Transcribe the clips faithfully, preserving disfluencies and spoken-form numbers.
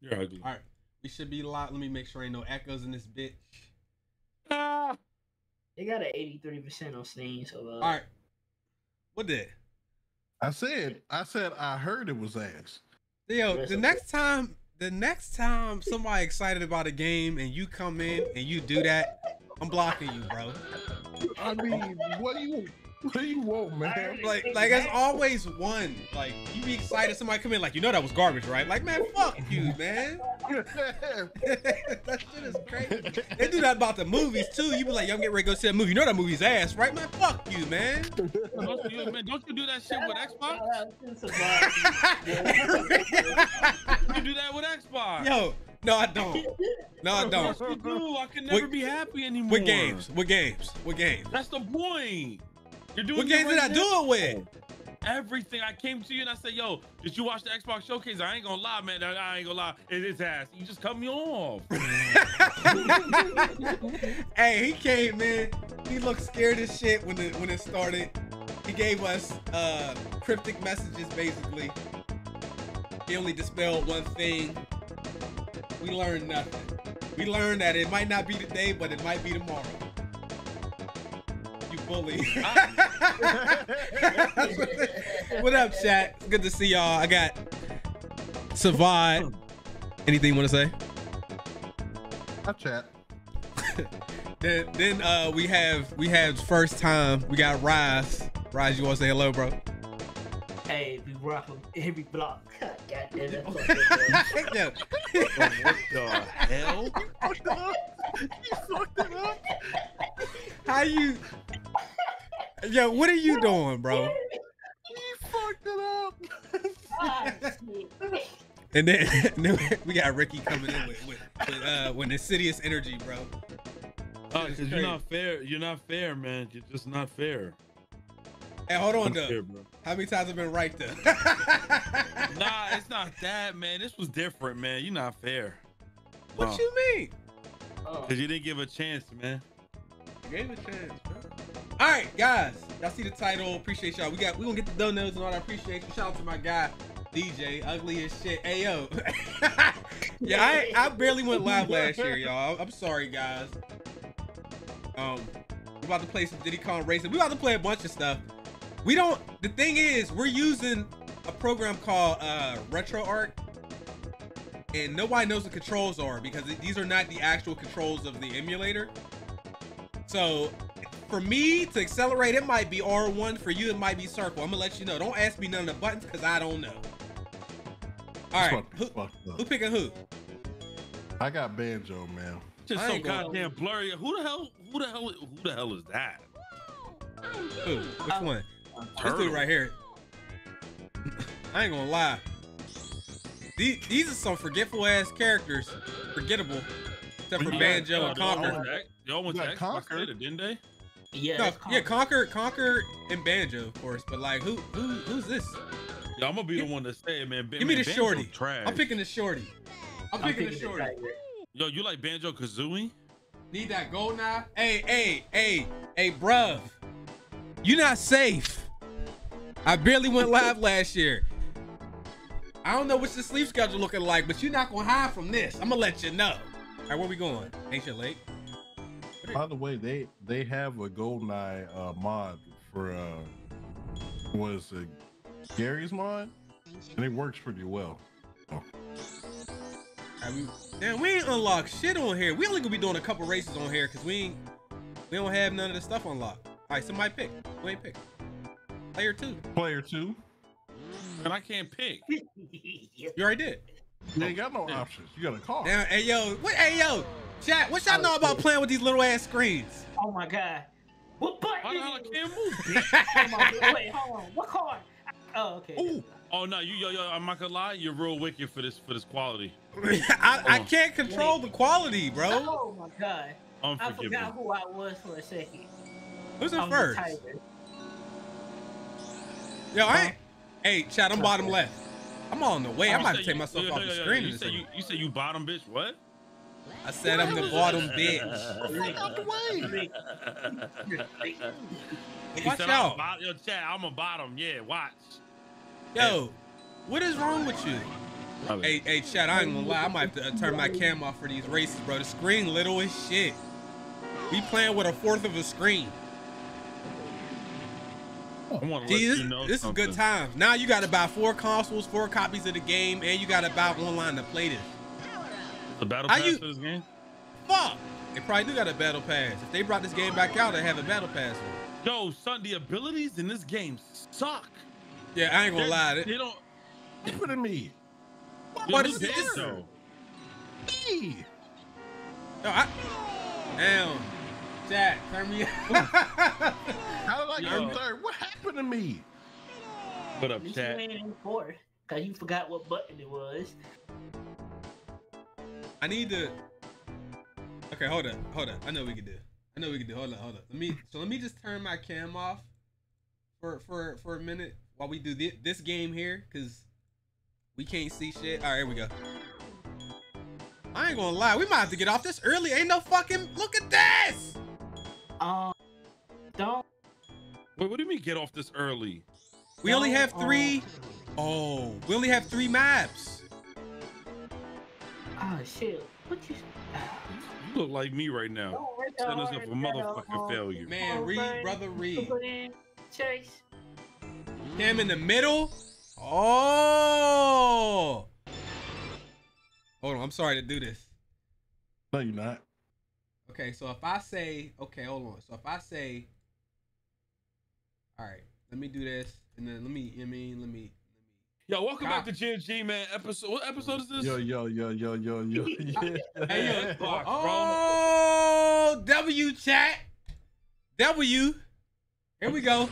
You're ugly. All right. We should be live. Let me make sure ain't no echoes in this bitch. Ah. They got an eighty-three percent on Steam, so... Uh... All right. What did? I said, I said, I heard it was ass. Yo, the next time, the next time somebody excited about a game and you come in and you do that, I'm blocking you, bro. I mean, what do you, what do you want, man? Like, like that's always one. Like, you be excited, somebody come in, like, you know that was garbage, right? Like, man, fuck you, man. That shit is crazy. They do that about the movies too. You be like, yo, I'm getting ready to go see that movie. You know that movie's ass, right? Man, fuck you, man. Don't you, man, don't you do that shit with Xbox? You do that with Xbox? Yo, no, I don't. No, I don't. What you do? I can never what, be happy anymore. What games? What games? What games? That's the point. You're doing. What games right did I do now? It with? Everything. I came to you and I said, yo, did you watch the Xbox showcase? I ain't gonna lie, man. I ain't gonna lie. It is ass. You just cut me off. Hey, he came in. He looked scared as shit when it when it started. He gave us uh cryptic messages basically. He only dispelled one thing. We learned nothing. We learned that it might not be today, but it might be tomorrow. Bully. What up, chat? It's good to see y'all. I got Savad. Anything you want to say? Up, chat. then, then uh, we have we have first time. We got Rise. Rise, you want to say hello, bro? Hey, we rock on every block. God damn it. What the hell? You fucked it up. You fucked it up. How you? Yo, what are you doing, bro? You fucked it up. And then, and then we got Ricky coming in with, with, with uh, when insidious energy, bro. Oh, uh, you're not fair. You're not fair, man. You're just not fair. Hey, hold on, though. How many times I've been right though? Nah, it's not that, man. This was different, man. You're not fair. What no. you mean? Oh. Cause you didn't give a chance, man. You gave a chance, bro. All right, guys. Y'all see the title. Appreciate y'all. We got. We gonna get the donuts and all that. Appreciate you. Shout out to my guy, D J. Ugly as shit. Hey yo. Yeah, I, I barely went live last year, y'all. I'm sorry, guys. Um, we about to play some Diddy Kong Racing. We about to play a bunch of stuff. We don't, the thing is, we're using a program called uh, RetroArch, and nobody knows the controls are because these are not the actual controls of the emulator. So for me to accelerate, it might be R one. For you, it might be circle. I'm gonna let you know. Don't ask me none of the buttons because I don't know. All right, who, who picking who? I got Banjo, man. Just so goddamn blurry. Who the hell? Who the hell? Who the hell is that? Who? Which uh, one? This dude right here. I ain't gonna lie. These, these are some forgetful ass characters. Forgettable. Except for Banjo and Conker. Y'all went to Xbox later, didn't they? Yeah. No, Conker. Yeah, Conker, Conker and Banjo, of course. But like, who, who, who's this? Yeah, I'm gonna be yeah. the one to say it, man. Give man, me the Banjo shorty. Trash. I'm picking the shorty. I'm, I'm picking the shorty. Yo, you like Banjo Kazooie? Need that GoldenEye? Hey, hey, hey, hey, bruv. You're not safe. I barely went live last year. I don't know what's the sleep schedule looking like, but you're not gonna hide from this. I'm gonna let you know. All right, where we going? Ancient Lake. By the way, they they have a GoldenEye uh, mod for uh, what is it, Gary's Mod, and it works pretty well. Oh. I mean, damn, we ain't unlocked shit on here. We only gonna be doing a couple races on here because we ain't we don't have none of the stuff unlocked. All right, somebody pick. Who ain't pick? Player two. Player two. And I can't pick. You already did. You ain't got no options. You got a call. Damn, hey, yo. What, hey, yo. Chat, what y'all know about playing with these little ass screens? Oh, my God. What button? Hold on, I can't move. Come on, wait, hold on. What card? Oh, okay. Ooh. Oh, no. You, yo, yo, I'm not going to lie. You're real wicked for this, for this quality. I, oh. I can't control wait. the quality, bro. Oh, my God. I forgot who I was for a second. Who's in first? Yo, I ain't. Hey, chat, I'm bottom left. I'm on the way. I might take myself off the screen. You said you, you said you bottom bitch, what? I said I'm the bottom bitch. Out the way. Watch out. Yo, chat, I'm a bottom. Yeah, watch. Yo, what is wrong with you? Probably. Hey, hey, Chad, I ain't gonna lie. I might have to turn my cam off for these races, bro. The screen little as shit. We playing with a fourth of a screen. I want to Gee, let you know this something. Is good times. Now you got to buy four consoles, four copies of the game, and you got to buy online to play this. The battle pass for this game? Fuck. They probably do got a battle pass. If they brought this game back out, they have a battle pass. Yo, son, the abilities in this game suck. Yeah, I ain't gonna They're, lie. They don't. Keep it in me. What, what is this? Though? Me. Yo, I. Damn. Jack, turn me up. How did I get third? What happened to me? What up, Jack? Because you forgot what button it was. I need to. Okay, hold up, hold up. I know we can do. I know we can do. Hold up, hold up. Let me. So let me just turn my cam off for for for a minute while we do this, this game here, cause we can't see shit. All right, here we go. I ain't gonna lie, we might have to get off this early. Ain't no fucking. Look at this. Um, don't. Wait, what do you mean get off this early? We don't, only have three. Um, oh, we only have three maps. Oh shit! What you? You look like me right now. Setting us up for motherfucking failure. Man, Reed, brother Reed. Chase. Him in the middle. Oh. Hold on, I'm sorry to do this. No, you're not. Okay, so if I say, okay, hold on. So if I say, all right, let me do this, and then let me, I mean, let me. Let me yo, welcome God. back to G and G, man. Episode, what episode is this? Yo, yo, yo, yo, yo, yo. Yeah. Hey, yo, fuck, oh, bro. W chat, W. Here we go.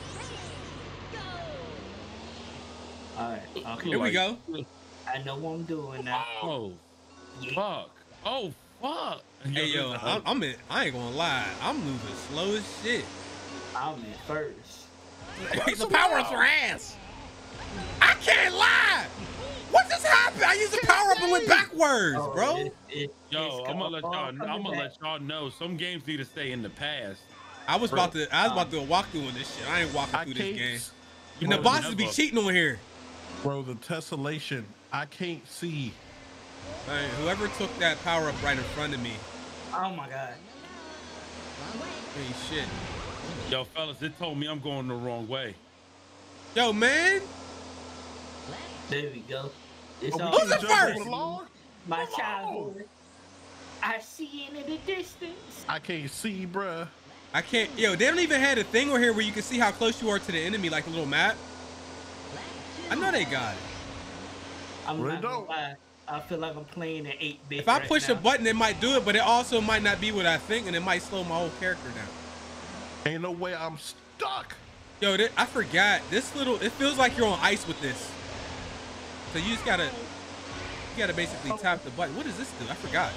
All right, I'll here like, we go. I know what I'm doing now. Oh, yeah. fuck. Oh. Fuck. Hey yo, I'm, I'm in. I ain't gonna lie. I'm moving slow as shit. I'm in first. The power up your ass. I can't lie. What just happened? I used the power up and went backwards, oh, bro. It, it, yo, I'm gonna let y'all. I'm gonna let y'all know. Some games need to stay in the past. I was bro. about to. I was about to do a walkthrough on this shit. I ain't walking I through this game. And the bosses be cheating on here. Bro, the tessellation. I can't see. Right, whoever took that power up right in front of me. Oh my god. Hey shit. Yo fellas, it told me I'm going the wrong way. Yo man. There we go. It's oh, who's it first? My childhood. I see it in the distance. I can't see, bruh. I can't. Yo, they don't even have a thing over here where you can see how close you are to the enemy, like a little map. I know they got it. I'm really not gonna lie. I feel like I'm playing an eight bit. If I right push now. a button, it might do it, but it also might not be what I think, and it might slow my whole character down. Ain't no way I'm stuck. Yo, th I forgot. This little, it feels like you're on ice with this. So you just gotta, you gotta basically oh. tap the button. What does this do? I forgot.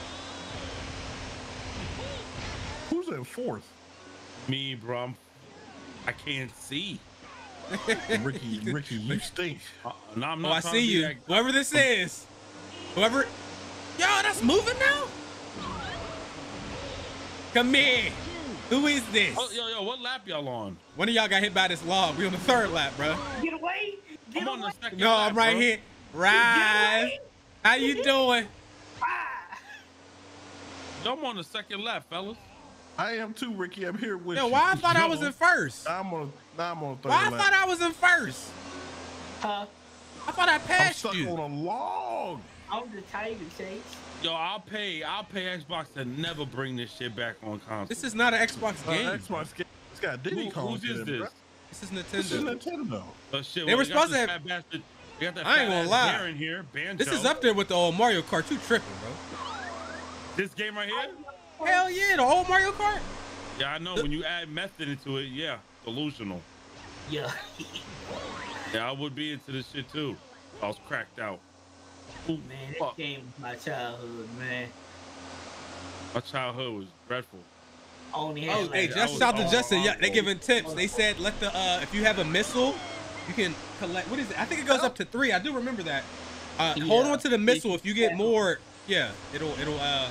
Who's in fourth? Me, bro. I'm, I can't see. Ricky, Ricky, you stink. Uh, no, I'm not oh, I see you. Like, whoever this is. Whoever, yo, that's moving now. Come here. Who is this? Oh, yo, yo, what lap y'all on? One of y'all got hit by this log. We on the third lap, bro. Get away! Get I'm away. on the second. No, lap, I'm right bro. here. Rise. How you doing? I'm on the second lap, fellas. I am too, Ricky. I'm here with yo, you. Yo, why I thought yo. I was in first? I'm on. Nah, I'm on third why lap. Why I thought I was in first? Huh? I thought I passed I'm stuck you. on a log. I'm the tiger, Chase. Yo, I'll pay. I'll pay Xbox to never bring this shit back on console. This is not an Xbox game. Uh, Xbox game. It's got Diddy Kong. Who's is this? Bro. This is Nintendo. This is Nintendo. Oh, shit. They well, were supposed to have. Bastard, got that I ain't gonna lie. In here, Banjo. This is up there with the old Mario Kart. You tripping, bro? This game right here? Hell yeah, the old Mario Kart. Yeah, I know. The when you add method into it, yeah, delusional. Yeah. Yeah, I would be into this shit too. I was cracked out. Man, this Fuck. game was my childhood, man. My childhood was dreadful. Only oh, like hey, just shout to Justin. Yeah, they giving tips. They said let the uh, if you have a missile, you can collect. What is it? I think it goes up to three. I do remember that. Uh, yeah. Hold on to the missile. If you get more, yeah, it'll it'll. Uh,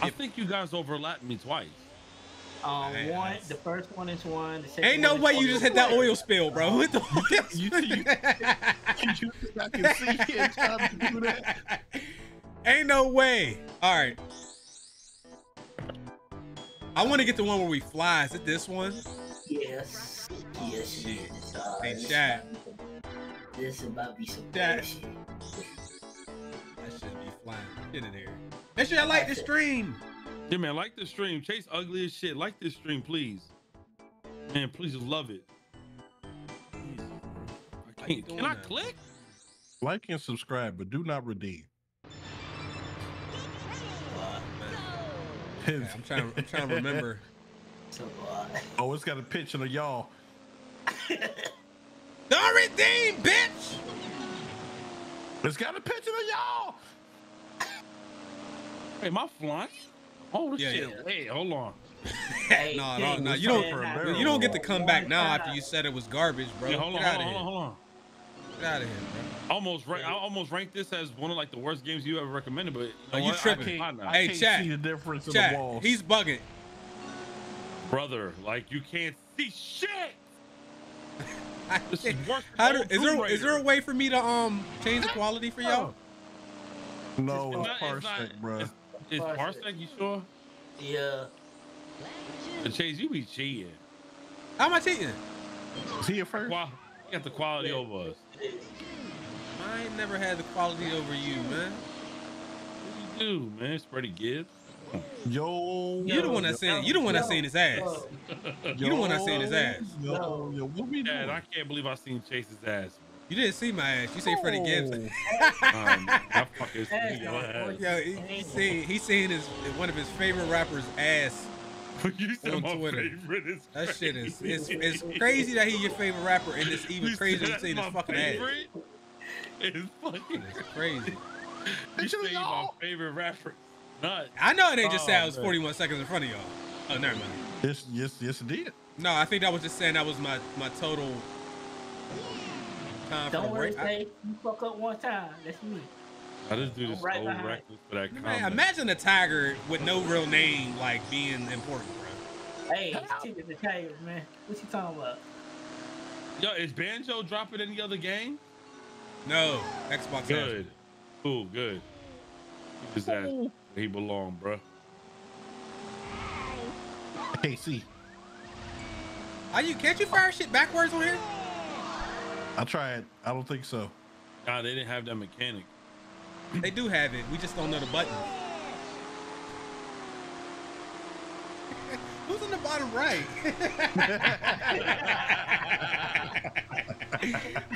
I think you guys overlapped me twice. Um, man. one. The first one is one. The second ain't no one way you just hit that oil spill, bro. Hit the oil spill. fucking juices I can see and try to do that. Ain't no way. All right. I want to get the one where we fly. Is it this one? Yes. Yes. Shit. Uh, hey, Shad. This is about to be some bad shit. That should be flying. Get in here. Make sure y'all like the stream. Yeah, man, like the stream. Chase ugly as shit. Like this stream, please. Man, please just love it. I can't. Can I click? Like and subscribe, but do not redeem. Yeah, I'm trying. I'm trying to remember. Oh, it's got a picture of y'all. Don't redeem, bitch. It's got a picture of y'all. Hey, my flying? Oh yeah, shit! Yeah. Hey, hold on. Hey, no, no, no. You don't. You don't get to come back now after you said it was garbage, bro. Yeah, hold on, hold on, hold on. Get out of here, bro. Almost, I almost ranked this as one of like the worst games you ever recommended, but you know, you tripping? Hey, chat. See the difference in the walls. He's bugging, brother. Like you can't see shit. This is worse. How do, is there is there a way for me to um change the quality for y'all? No, it's Parsec, bro. It's, it's Parsec. You sure? Yeah. Chase, you be cheating. How am I cheating? Is he a first? Wow. You got the quality yeah. over us. I ain't never had the quality over you, man. What do you do, man? It's pretty good. Yo. You the one that seen. You the one that seen his ass. Yo, you the one that seen his ass. Yo, yo, what we doing? Dad, I can't believe I seen Chase's ass. You didn't see my ass. You seen oh. Freddie Gibbs. um, I fucking see your ass. Yo, he, he seen. He seen his one of his favorite rappers' ass. You on Twitter. That shit is it's, it's crazy that he's your favorite rapper and it's even crazier to see his fucking favorite? ass. It's fucking it's crazy. You say my favorite rapper. Nuts. I know it ain't just oh, say I was man. forty-one seconds in front of y'all. Oh, never mind. Yes, yes, yes, it did. No, I think that was just saying that was my my total time. Don't for worry, say you fuck up one time. That's me. I just do this right old record for that comment. Man, imagine a tiger with no real name like being important, bro. Hey, it's the tiger, man. What you talking about? Yo, is Banjo dropping any other game? No, Xbox. Good, cool, good. Is that where he belong, bro? Hey, see. Are you? Can't you fire shit backwards on here? I tried. I don't think so. God, they didn't have that mechanic. They do have it. We just don't know the button. Who's in the bottom right?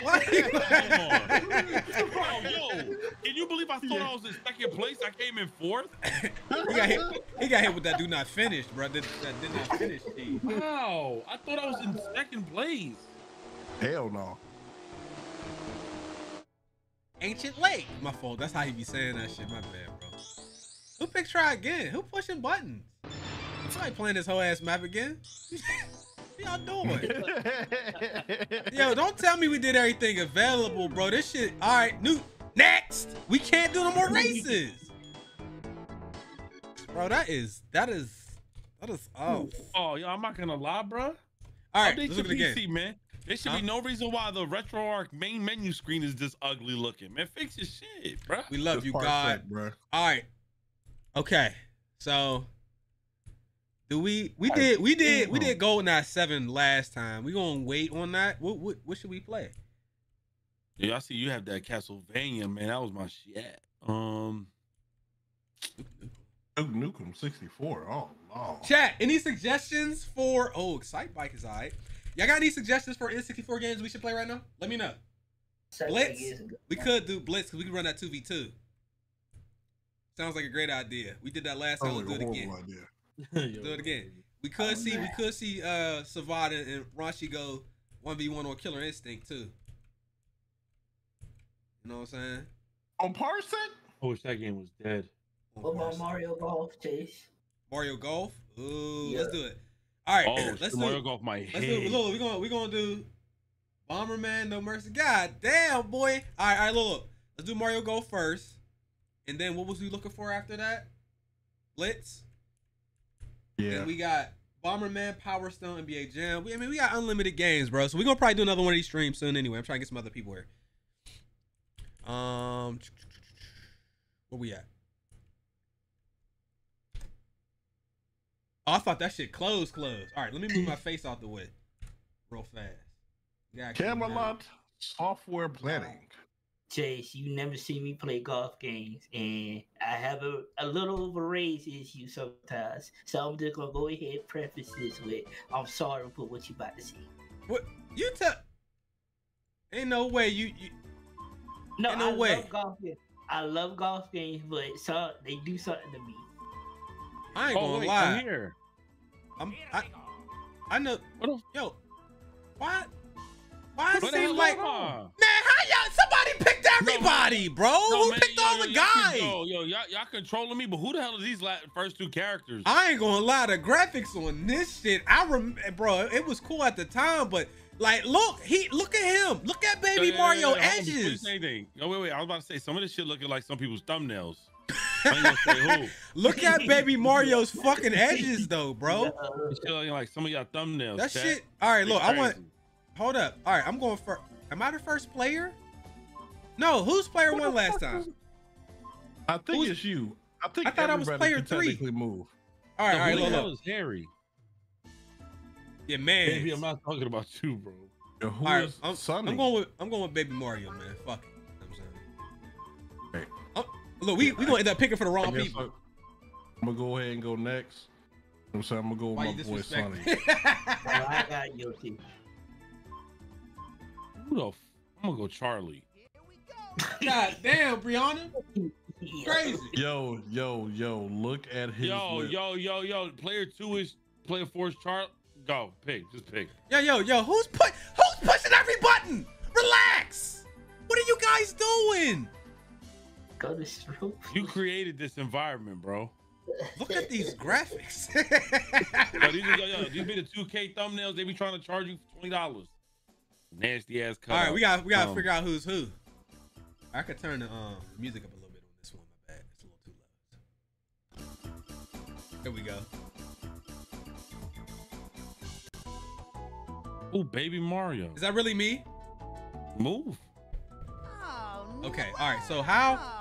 Why? Come on. Oh, yo, can you believe I thought yeah. I was in second place? I came in fourth. he, got hit, he got hit with that do not finish, bro. That, that did not finish team. Wow. I thought I was in second place. Hell no. Ancient Lake. My fault. That's how he be saying that shit. My bad, bro. Who picked try again? Who pushing buttons? Somebody playing this whole ass map again? What y'all doing? Yo, don't tell me we did everything available, bro. This shit. All right, new next. We can't do no more races, bro. That is that is that is oh. Oh, yo, I'm not gonna lie, bro. All right, let's look at the game, P C, man. There should huh? be no reason why the RetroArch main menu screen is this ugly looking. Man, fix your shit, bro. We love you, God. Set, bro. All right. Okay. So, do we? We did. We did. We did GoldenEye seven last time. We gonna wait on that. What? What? What should we play? Yeah, I see you have that Castlevania, man. That was my shit. Um, Duke Nukem sixty-four. Oh, Lord. Chat. Any suggestions for? Oh, Excitebike is alright. Y'all got any suggestions for N sixty-four games we should play right now? Let me know. Blitz? We could do Blitz because we can run that two v two. Sounds like a great idea. We did that last time. Let's do it again. Let's do it again. We could oh, see, man. we could see uh, Savada and Rashi go one v one on Killer Instinct, too. You know what I'm saying? On Parsec? I wish that game was dead. What about Mario Golf, Chase? Mario Golf? Ooh, yeah. Let's do it. All right, oh, let's, do, off my let's head. do it. Look, we're gonna we're gonna do Bomberman No Mercy. God damn, boy. All right, all right, look, look. Let's do Mario Golf first, and then what was we looking for after that? Blitz. Yeah. And we got Bomberman, Power Stone, N B A Jam. We, I mean, we got unlimited games, bro. So we're gonna probably do another one of these streams soon. Anyway, I'm trying to get some other people here. Um, where we at? Oh, I thought that shit closed, closed. All right, let me move my face out the way real fast. Camelot Software Planning. Chase, you never see me play golf games, and I have a, a little of a raise issue sometimes. So I'm just gonna go ahead and preface this with, I'm sorry for what you about to see. What you tell? Ain't no way you. you no, ain't no I way. love golf games. I love golf games, but so they do something to me. I ain't oh, gonna wait, lie. I'm here. I'm, I, I know. What yo, why? Why it seem like? On? Man, how y'all? Somebody picked everybody, no, bro. No, who man, picked yo, all yo, the yo, guys? Yo, yo, y'all controlling me, but who the hell are these first two characters? I ain't gonna lie. The graphics on this shit, I remember, bro. It was cool at the time, but like, look, he, look at him. Look at baby yeah, Mario yeah, yeah, yeah. Edges. Same thing. No, wait, wait. I was about to say some of this shit looking like some people's thumbnails. Look at baby Mario's fucking edges though, bro. Like some of y'all thumbnails. That, that shit. All right, look, crazy. I want. Hold up. All right, I'm going for. Am I the first player? No, who's player what one last time? Was... I think who's... it's you. I think I thought I was player three. Move. All right, no, all right, look. That was Harry. Yeah, man. Baby, I'm not talking about you, bro. Yo, all right, I'm, I'm going with. I'm going with baby Mario, man. Fuck it. Look, we we gonna end up picking for the wrong people. I'm, I'm gonna go ahead and go next. I'm sorry, I'm gonna go with my boy Sonny. Well, I got Yoshi. Who the? F I'm gonna go Charlie. Here we go. God damn, Brianna. Crazy. Yo, yo, yo! Look at his. Yo, lip. yo, yo, yo! Player two is player four is Charlie. Go pick, just pick. Yo, yo, yo! Who's put? Who's pushing every button? Relax. What are you guys doing? You created this environment, bro. Look at these graphics. Yo, these, yo, yo, these be the two K thumbnails. They be trying to charge you for twenty dollars. Nasty ass cut. All right, we got we got to um, figure out who's who. I could turn the um, music up a little bit on this one. My bad. It's a little too loud. There we go. Oh, baby Mario. Is that really me? Move. Okay. All right. So how?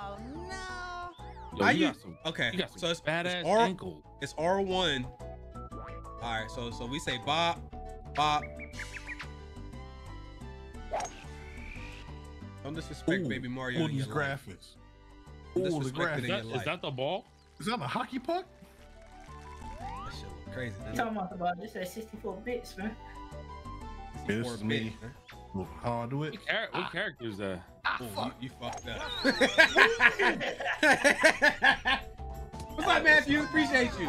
Yo, I you use, some, okay, you got some so it's badass it's R, ankle. It's R one. All right, so so we say bop, bop. Don't disrespect ooh, baby Mario. Ooh, in your graphics. Ooh, the graphics. Is that, is that the ball? Is that a hockey puck? That shit look crazy. You talking about this at sixty-four bits, man? This is me. How I do it? What, char what ah. character is that? Ah, oh, fuck. You, you fucked up. What's up, Matthew? Appreciate you.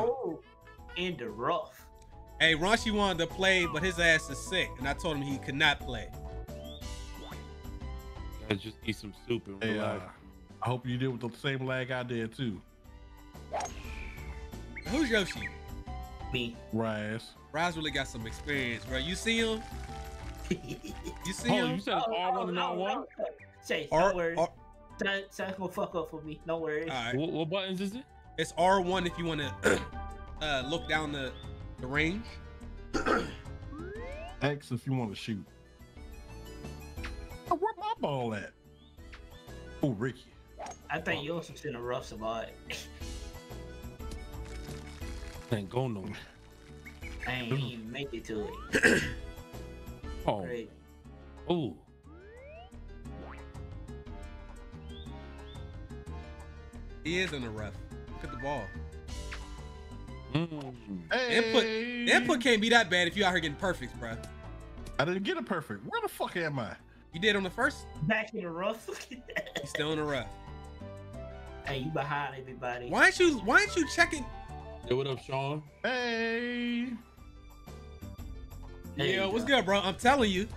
In the rough. Hey, Ronchi wanted to play, but his ass is sick, and I told him he could not play. I just eat some soup and relax. Hey, uh, I hope you did with the same lag I did too. Who's Yoshi? Me. Raz. Raz really got some experience, bro. You see him? You see oh, him? You said oh, R one oh, and not oh, one? Say, no worries. That's gonna fuck up for me. No worries. Right. What, what buttons is it? It's R one if you want to uh, look down the, the range. X if you want to shoot. Oh, where my ball at? Oh, Ricky. I think you also in a rough spot. Ain't going nowhere. I ain't even make it to it. Oh. Great. Ooh. He is in the rough. Look at the ball. Mm. Hey. Input, input can't be that bad if you out here getting perfects, bruh. I didn't get a perfect. Where the fuck am I? You did on the first? Back in the rough. He's still in the rough. Hey, you behind everybody. Why aren't you why aren't you checking? Hey, what up, Sean? Hey. There yeah, what's go. good, bro? I'm telling you.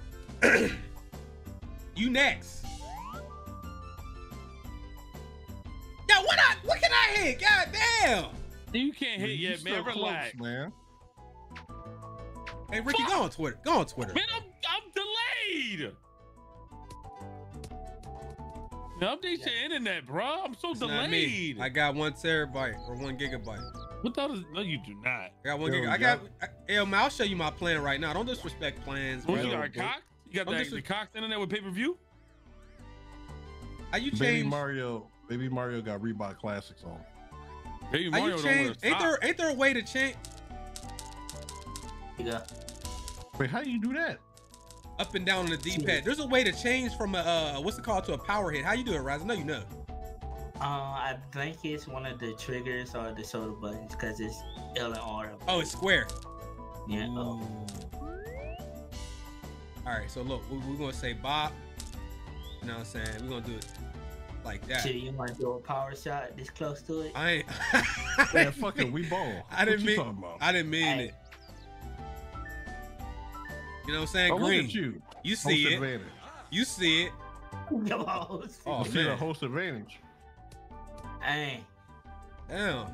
You next. Yo, what I, what can I hit? God damn. You can't hit yet, man. Relax, man. Hey, Ricky, fuck. Go on Twitter. Go on Twitter. Man, I'm, I'm delayed. Man, update your internet, bro. I'm so it's delayed. I got one terabyte or one gigabyte. What the hell is, no, you do not. I got one gig. I got, I, yo, man, I'll show you my plan right now. Don't disrespect plans. What, you got a cock? You got that, the cocked internet with pay-per-view? Are you changed? Baby Mario, Baby Mario got Reebok Classics on. Baby Are Mario you changed? Ain't there, ain't there a way to change? Yeah. Wait, how do you do that? Up and down on the D-pad. There's a way to change from a uh, what's it called to a power hit. How you do it, Rise? I know you know. Uh, I think it's one of the triggers or the shoulder buttons because it's L and R. Oh, it's square. Yeah. Oh. All right, so look, we're gonna say Bob. You know what I'm saying? We're gonna do it like that. Shit, you might do a power shot this close to it. I ain't. Yeah, fucking we ball. I didn't mean. About? I didn't mean I... it. You know what I'm saying? Oh, Green. Look at you. You see host it. Advantage. You see it. Oh, oh see the host advantage. Dang. Damn.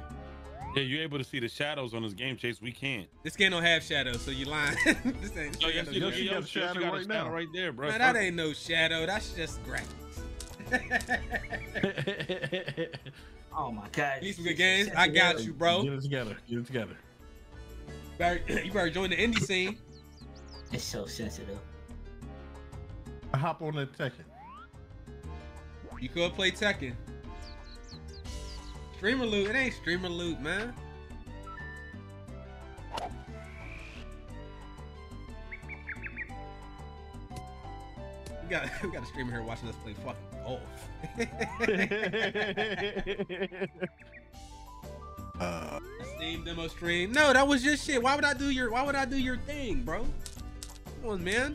Yeah, you're able to see the shadows on this game, Chase. We can't. This game don't have shadows, so you lying. This ain't no, you got, see, no, you got a shadow, got right, a shadow now. right there, bro. Man, that ain't no shadow. That's just graphics. Oh, my God. These good games. I got you, bro. Get it together. Get it together. You better, you better join the indie scene. It's so sensitive. I hop on that Tekken. You could play Tekken. Streamer loot, it ain't streamer loot, man. We got we got a streamer here watching us play fucking golf. uh, Steam demo stream. No, that was just shit. Why would I do your Why would I do your thing, bro? Come on, man.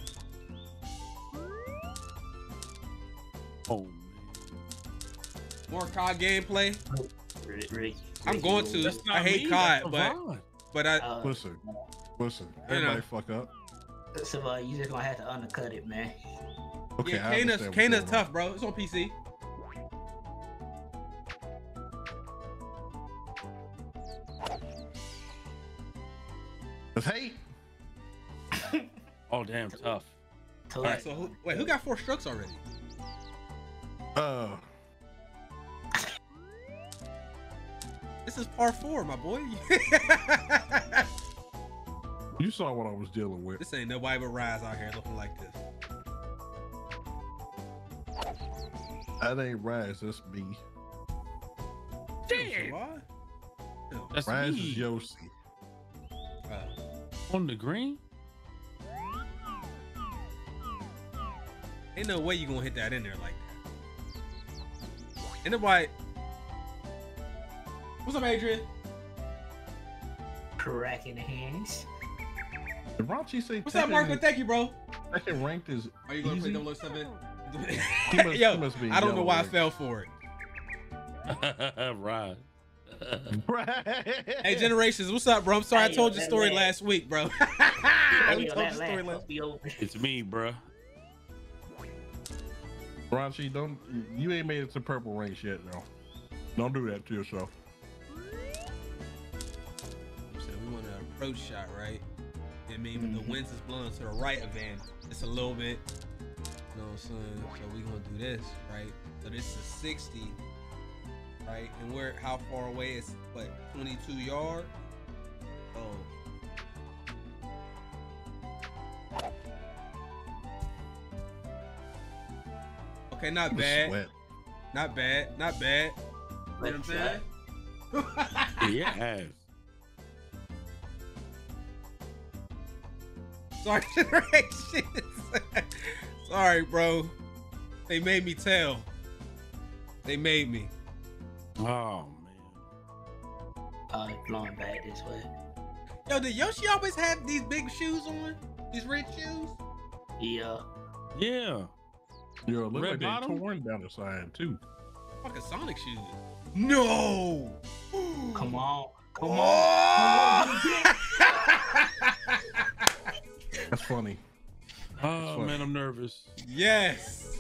Oh. More C O D gameplay. Rick, Rick, I'm going to. I hate me. C O D, but but I uh, listen, listen. Everybody know. fuck up. So uh, you just gonna have to undercut it, man. Okay, yeah, Kana's Kana's tough, bro. It's on P C. Hey. Oh damn, tough. All right, so who, wait, who got four strokes already? Uh. This is par four, my boy. You saw what I was dealing with. This ain't nobody but Rise out here looking like this. That ain't Rise, that's me. Damn. No, that's Rise me. is Yossi. Uh, On the green? Ain't no way you gonna hit that in there like that. And then why? What's up, Adrian? Cracking hands. The Raunchy say. What's up, Marco? Thank you, bro. Second ranked is. Are you gonna play double oh seven? must, Yo, must be I don't know why I fell for it. Right. Hey, Generations, what's up, bro? I'm sorry I told your story last week, bro. I told your story last week. It's me, bro. Raunchy, don't you ain't made it to purple ranks yet, though. Don't do that to yourself. So we want an approach shot, right? I mean, mm-hmm. when the winds is blowing to the right of it, it's a little bit. You know what I'm saying? So we're going to do this, right? So this is sixty, right? And we're how far away is, what, twenty-two yard? Oh. Okay, not bad. Sweat. Not bad. Not bad. You know what I'm saying? Yeah. Sorry, Generations. Sorry, bro. They made me tell. They made me. Oh, man. Uh, blowing back this way. Yo, did Yoshi always have these big shoes on? These red shoes? Yeah. Yeah. Yo, look like they torn down the side, too. Fucking Sonic shoes. No! Come on. Come oh! on. That's funny. That's oh, funny. Man, I'm nervous. Yes.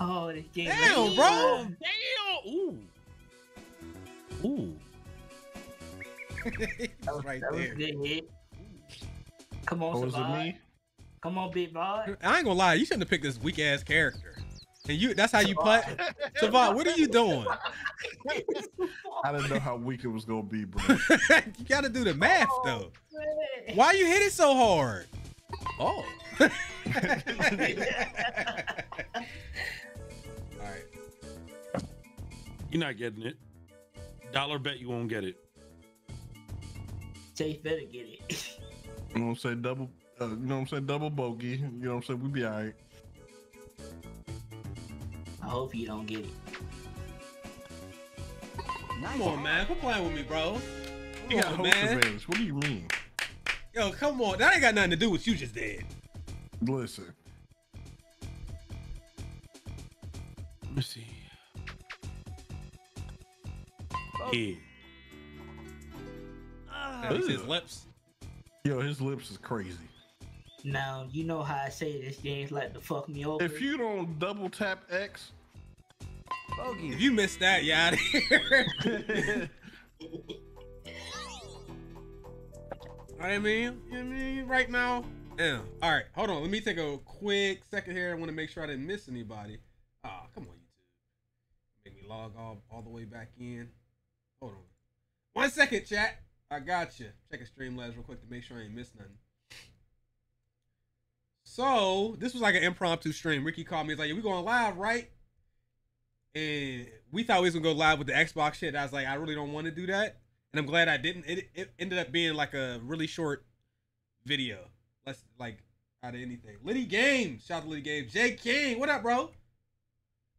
Oh, this game. Damn, bro. Damn. Ooh. Ooh. That right that there. Was good. Come on, oh, was it me? Come on, big boy. I ain't gonna lie, you shouldn't have picked this weak ass character. And you that's how you play. Savant, what are you doing? I didn't know how weak it was gonna be, bro. You gotta do the math oh, though. Man. Why you hit it so hard? Oh. All right. You're not getting it. Dollar bet you won't get it. Jay better get it. You know what I'm saying? Double uh, you know what I'm saying? Double bogey. You know what I'm saying? We be all right. I hope you don't get it. Nice. Come on, man. Quit playing with me, bro. You got man. What do you mean? Yo, come on. That ain't got nothing to do with you just did. Listen. Let me see. Oh. Yeah. Uh, his lips. Yo, his lips is crazy. Now, you know how I say this game's like to fuck me over. If you don't double tap X, bogey. If you miss that, you're out of here. I mean, I mean, right now. Yeah. All right, hold on. Let me take a quick second here. I want to make sure I didn't miss anybody. Ah, oh, come on, YouTube. Make me log all, all the way back in. Hold on. One second, chat. I got you. Check a Streamlabs real quick to make sure I ain't miss nothing. So this was like an impromptu stream. Ricky called me. He's like, yeah, we going live, right? And we thought we was gonna go live with the Xbox shit. I was like, I really don't want to do that. And I'm glad I didn't. It, it ended up being like a really short video. Let's like out of anything. Liddy Games. Shout out to Liddy Games. Jay King. What up, bro? All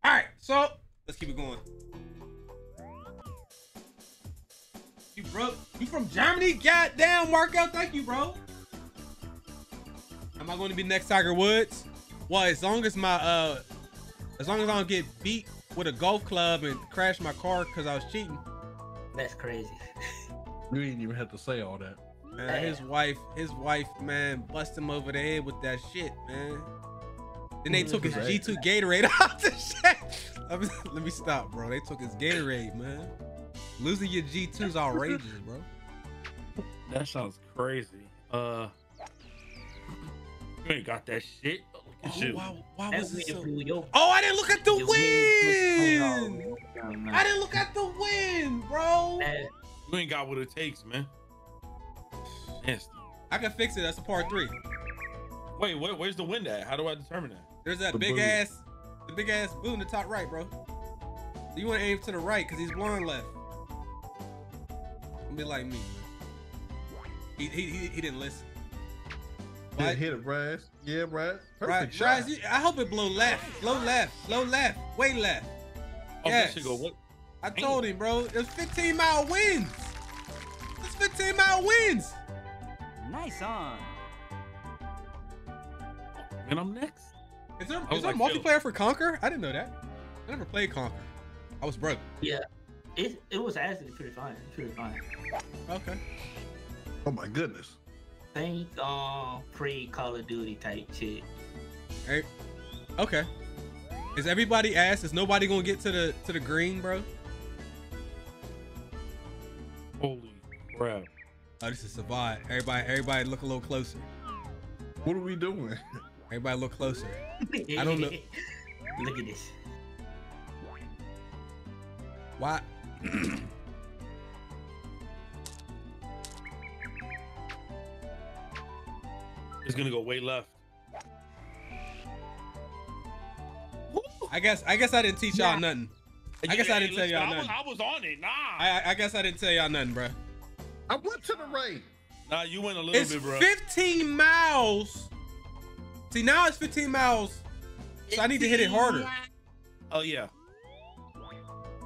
right. So let's keep it going. You bro, you from Germany? Goddamn, Marco. Thank you, bro. Am I going to be next Tiger Woods? Well, as long as my, uh, as long as I don't get beat with a golf club and crash my car because I was cheating. That's crazy. You didn't even have to say all that. Man, his wife, his wife, man, bust him over the head with that shit, man. Then they took his G two Gatorade off the shit. Let me stop, bro. They took his Gatorade, man. Losing your G two is outrageous, bro. That sounds crazy. Uh. You ain't got that shit. Oh, why, why was it so... oh, I didn't look at the, the win. win. Oh, no. I didn't look at the win, bro. You ain't got what it takes, man. Nasty. I can fix it. That's a part three. Wait, where, where's the win at? How do I determine that? There's that the big boot. ass, the big ass boot in the top right, bro. So you want to aim to the right because he's blowing left. Don't be like me, man. He, he, he, he didn't listen. Hit, hit it, Raz. Yeah, Raz. Perfect shot. Raz, you, I hope it blow left. Low left. Low left. Way left. Oh, yes. Go, what? I told him, bro. It's fifteen mile wins. It's fifteen mile wins. Nice on. And I'm next. Is there, is there like, a multiplayer yo. for Conker? I didn't know that. I never played Conker. I was broke. Yeah. It, it was actually pretty fun. Pretty fun. Okay. Oh, my goodness. Think uh pre Call of Duty type shit. Hey, okay. Is everybody asked? Is nobody gonna get to the to the green, bro? Holy crap! Oh, this is Sabat. Everybody, everybody, look a little closer. What are we doing? Everybody, look closer. I don't know. Look at this. Why? It's gonna go way left. I guess I guess I didn't teach y'all nah. nothing. I guess yeah, I didn't tell y'all nothing. I was, I was on it, nah. I, I guess I didn't tell y'all nothing, bro. I went to the right. Nah, you went a little it's bit, bro. fifteen miles. See, now it's fifteen miles, so I need to hit it harder. Oh yeah.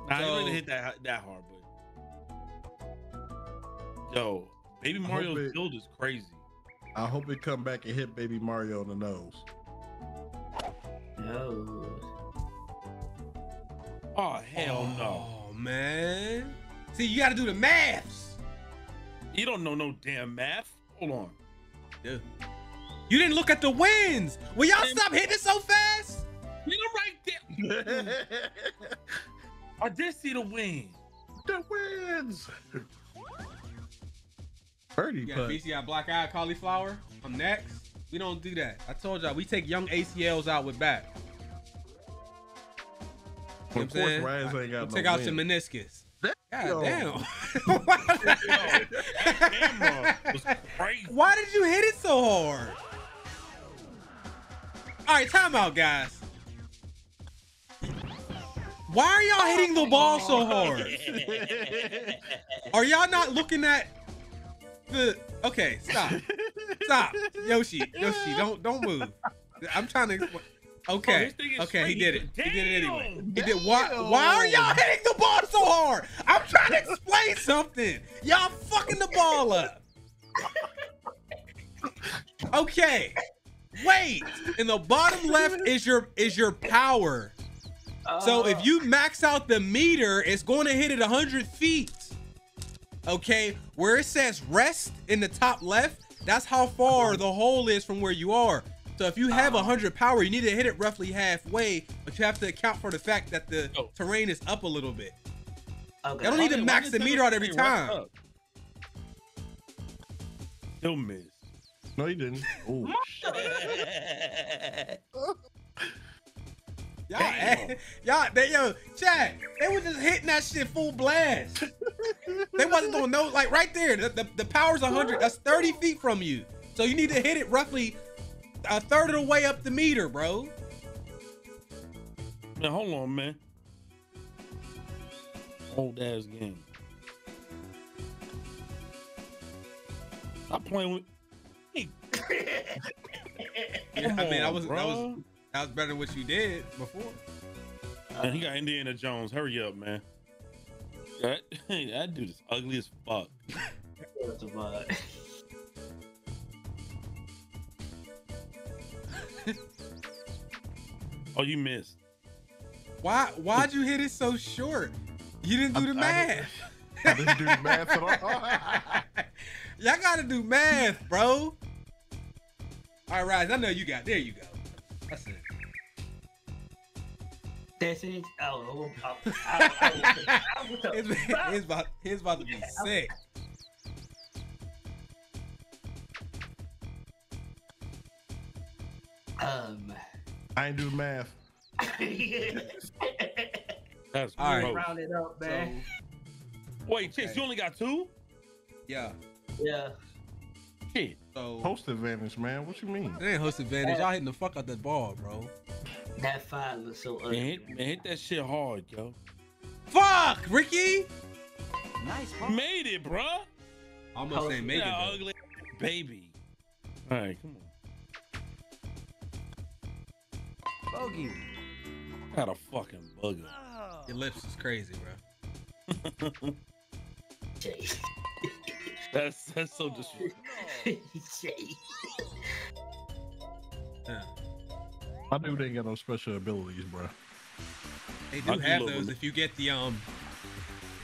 Nah, so, I didn't hit that that hard, but yo, Baby Mario's build is crazy. I hope it come back and hit Baby Mario on the nose. Nose. Oh, hell oh, no. Oh, man. See, you got to do the maths. You don't know no damn math. Hold on. Yeah. You didn't look at the wins. Will y'all stop hitting so fast? You know, right there. I did see the win. The wins. You got B C I black eye cauliflower. I'm next. We don't do that. I told y'all we take young A C Ls out with bat. You know of course, Ryan's ain't got no Take out win. Your meniscus. God Yo. Damn. That camera was crazy. Why did you hit it so hard? All right, time out, guys. Why are y'all hitting the ball so hard? Are y'all not looking at the... Okay, stop. Stop. Yoshi, Yoshi, don't don't move. I'm trying to... Okay, oh, okay, crazy. He did it. Damn. He did it anyway. He did why, why are y'all hitting the ball so hard? I'm trying to explain something. Y'all fucking the ball up. Okay, wait. In the bottom left is your is your power. So if you max out the meter, it's going to hit it one hundred feet. Okay, where it says rest in the top left, that's how far the hole is from where you are. So if you have one hundred power, you need to hit it roughly halfway, but you have to account for the fact that the oh. terrain is up a little bit. Okay. I don't need to max the meter out every time. He'll miss. No, he didn't. Oh, shit. Y'all, y'all, they, yo, Chad, they were just hitting that shit full blast. They wasn't doing no, like right there, the, the, the power's one hundred, that's thirty feet from you. So you need to hit it roughly a third of the way up the meter, bro. Man, hold on, man. Old ass game. I'm playing with. Hey. Yeah, Come I mean, on, I was, bro. I was, I was better than what you did before. Man, he got Indiana Jones. Hurry up, man. That, that dude is ugly as fuck. That's a lot. Oh, you missed. Why? Why'd you hit it so short? You didn't do the I, math. I, I didn't do the math at all. Y'all gotta do math, bro. All right, Rise. I know you got. There you go. That's it. That's it. Oh, it's about. It's about to be sick. Um. I ain't do math. That's all right. Round it up, man. So, wait, Chicks, okay. You only got two? Yeah. Yeah. Shit. So, host advantage, man. What you mean? It ain't host advantage. Y'all hitting the fuck out that ball, bro. That five looks so ugly. Man, hit, man, hit that shit hard, yo. Fuck, Ricky. Nice. Bro. Made it, bro. Almost host ain't made it. Ugly baby. All right, come on. Bogey. Got a fucking bugger. Your lips is crazy, bro. that's that's so disrespectful. Yeah. My dude ain't got no special abilities, bro. They do have those if you get the um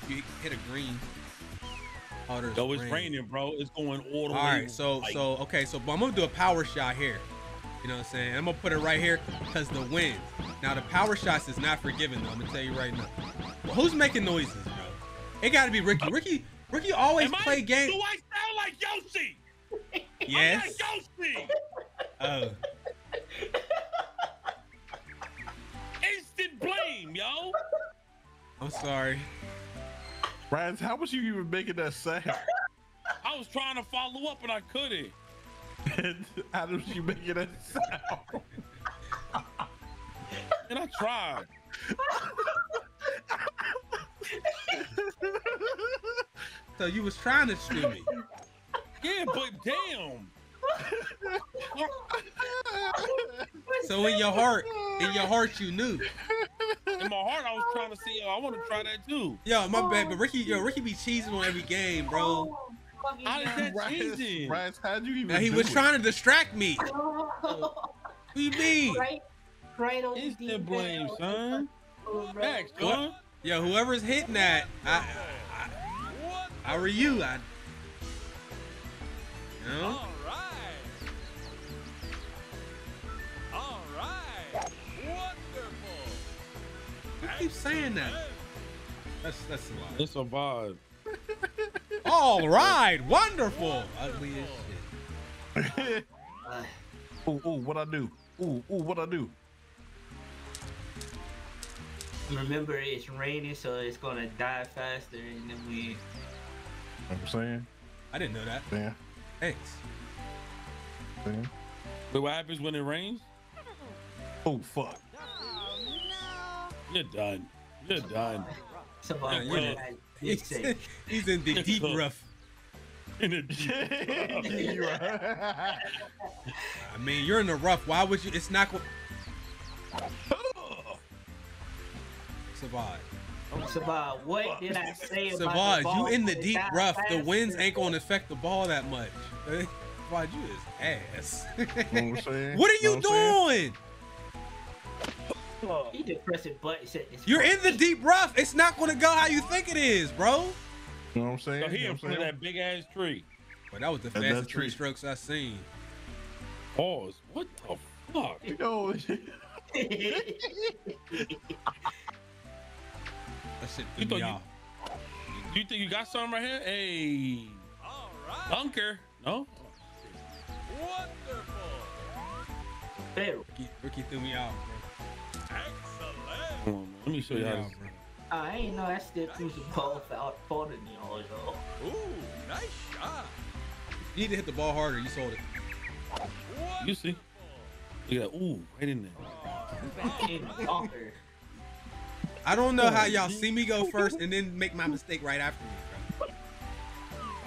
if you hit a green. Oh, Yo, it's rain. raining, bro. It's going all the way. Alright, so like, so okay, so but I'm gonna do a power shot here. You know what I'm saying? I'm gonna put it right here because the wind. Now the power shots is not forgiving though. I'm gonna tell you right now. Well, who's making noises, bro? It gotta be Ricky. Ricky, Ricky always Am play I, games. Do I sound like Yoshi? Yes. I'm like Yoshi. Oh. Instant blame, yo. I'm sorry. Ryan, how was you even making that sound? I was trying to follow up and I couldn't. How did you make it a sound? And I tried. So you was trying to shoot me. Yeah, but damn. So in your heart, in your heart, you knew. In my heart, I was trying to see. Yo, I want to try that too. Yo, my bad, but Ricky, yo, Ricky be cheesing on every game, bro. How is that cheesy? Bryce, how'd you even now, he do was it? Trying to distract me. What do you mean? Right, right on it's the blame, son. Next, son. Yo, whoever's hitting that, I, I, I were you. I, you know? All right. All right. Wonderful. I keep saying that. That's, that's a lot. It's a vibe. All right, wonderful. Ugly as shit. Ooh, ooh, what I do? Ooh, ooh, what I do? remember it's raining, so it's gonna die faster in the wind. I'm saying. I didn't know that. Yeah. Thanks. Yeah. So what happens when it rains? Oh fuck. Oh, no. You're done. You're done. Somebody yeah, you're done. He's, he's in the deep rough. In the deep rough. I mean, you're in the rough. Why would you? It's not. Survive. Survive. What did I say about Survive? You in the deep rough. The winds ain't gonna affect the ball that much. Survive, you is ass. What are you doing? He just pressing buttons. You're in the deep rough. It's not gonna go how you think it is, bro. You know what I'm saying? So he in front of that big ass tree. But that was the fastest three strokes I seen. Pause. What the fuck? You know. That shit threw me off. You think you got something right here? Hey. All right. Bunker. No. Wonderful. Hey. Ricky, Ricky threw me off. Excellent. Come on, man. Let me show you how. I ain't know I still threw some balls out for the y'all. Ooh, nice shot. You need to hit the ball harder. You sold it. Wonderful. You see? Yeah. Ooh, right in there. Oh, I don't know how y'all see me go first and then make my mistake right after me. Bro.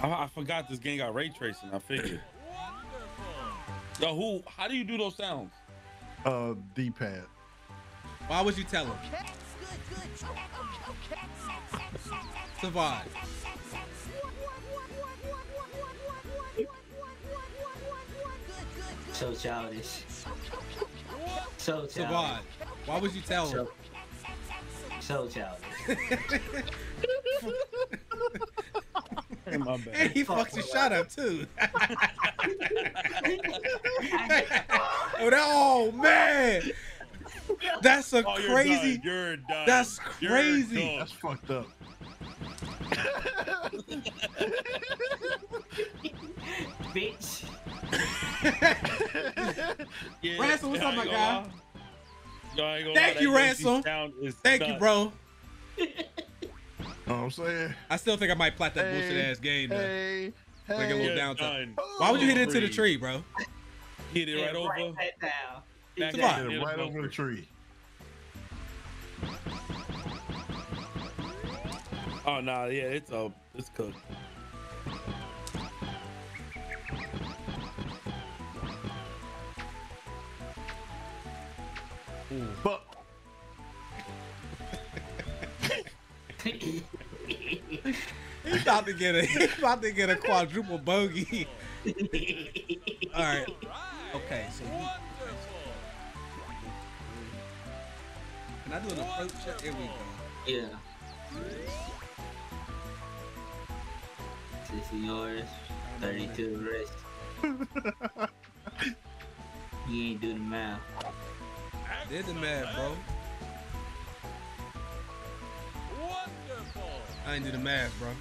I, I forgot this game got ray tracing. I figured. Wonderful. Yo, who? How do you do those sounds? Uh, D-pad. Why would you tell him? Okay. Survive. So childish. So childish. Survive. Why would you tell him? So, so childish. Hey, my bad. And he fucks his shot up too. Oh, that, oh man. That's a oh, crazy. You're done. You're done. That's crazy. You're done. That's fucked up. Bitch. Yeah, Ransom, what's up, my guy? Thank you, Ransom. Thank you, bro. You know what I'm saying? I still think I might plot that hey, bullshit ass game. Hey, hey, like a little downtime. Why would you hit into the tree, bro? Hit it right, right over. Right down. Exactly. Come on. Hit it right over the tree. Oh no, nah, yeah, it's uh, it's cooked. Ooh, but he's about to get a he's about to get a quadruple bogey. All right. Okay. So. You, can I do an approach? Here we go. Yeah. This is yours. thirty-two wrist. You ain't do the math. Did the math, bro. Wonderful. I ain't do the math, bro.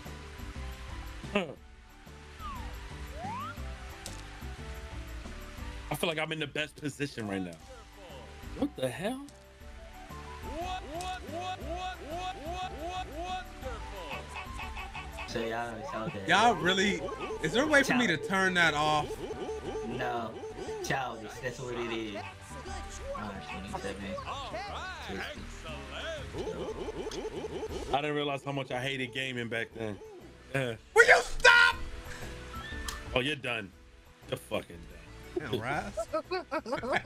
I feel like I'm in the best position right now. What the hell? What, what, what, what, what, what, wonderful. So y'all Y'all really, is there a way for me to turn that off? No. Childish, that's what it is. I didn't realize how much I hated gaming back then. Yeah. Will you stop? Oh, you're done. You're fucking done. Damn, Ross.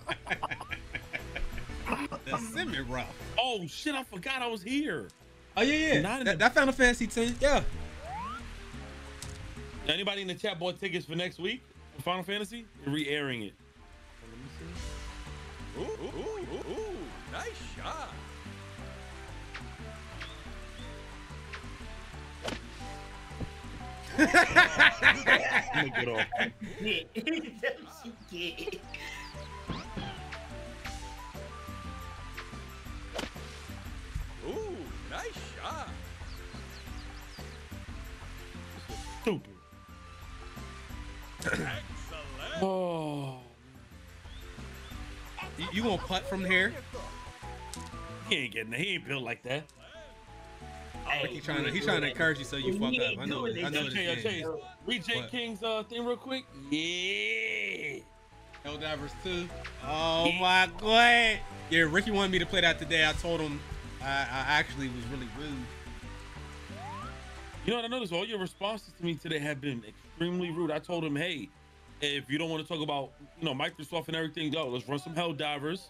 That's semi rough. Oh shit, I forgot I was here. Oh yeah, yeah. Not in that, that Final Fantasy ten. Yeah. Now, anybody in the chat bought tickets for next week for Final Fantasy? Re-airing it. Ooh, ooh, ooh, ooh, nice shot. Look it off. Ooh, nice shot. Stupid. Excellent. Oh. You, you gonna putt from here? He ain't getting that. He ain't built like that. Hey, he's trying to, he trying to encourage you so you fuck up. I know it. I know it. Read J King's uh, thing real quick. Yeah. Helldivers two. Oh my god. Yeah, Ricky wanted me to play that today. I told him I, I actually was really rude. You know what I noticed? All your responses to me today have been extremely rude. I told him, hey, if you don't want to talk about, you know, Microsoft and everything, go. Let's run some Helldivers.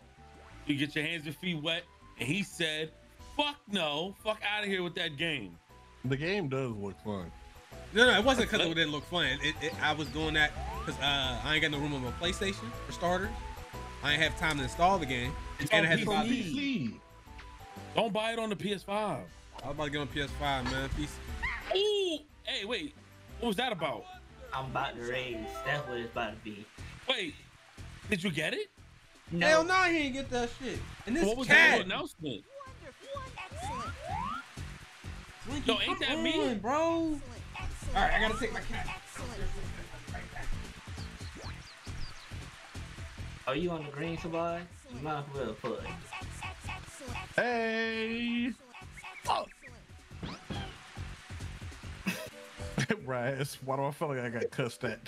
You get your hands and feet wet. And he said, fuck no. Fuck out of here with that game. The game does look fun. No, no, it wasn't because it didn't look fun. It, it, I was doing that because uh, I ain't got no room on my PlayStation, for starters. I ain't have time to install the game. It's and I had to buy P C. Don't buy it on the P S five. I was about to get on P S five, man. P C. Ooh. Hey, wait. What was that about? I'm about to rage. That's what it's about to be. Wait. Did you get it? No. Hell no, he didn't get that shit. And this what was cat. That announcement? Yo, no, ain't that me, bro? Excellent. All right, I gotta take my cat. Are you on the green, Shabazz? You might as well put. Hey. Oh. Right. It's, why do I feel like I got cussed at?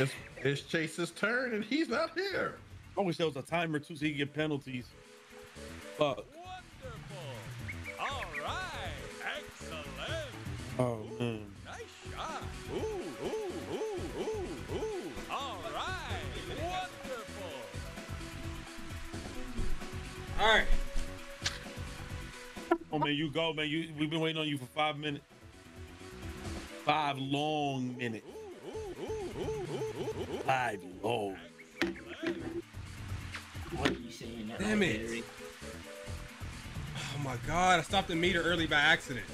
it's, it's Chase's turn, and he's not here. I wish there was a timer too, so he could get penalties. Fuck. Wonderful. All right. Excellent. Oh ooh, man. Nice shot. Ooh, ooh, ooh, ooh, ooh. All right. Wonderful. All right. Oh man, you go, man. You we've been waiting on you for five minutes. Five long minutes. Five long. What are you saying? Damn it. Oh my god, I stopped the meter early by accident.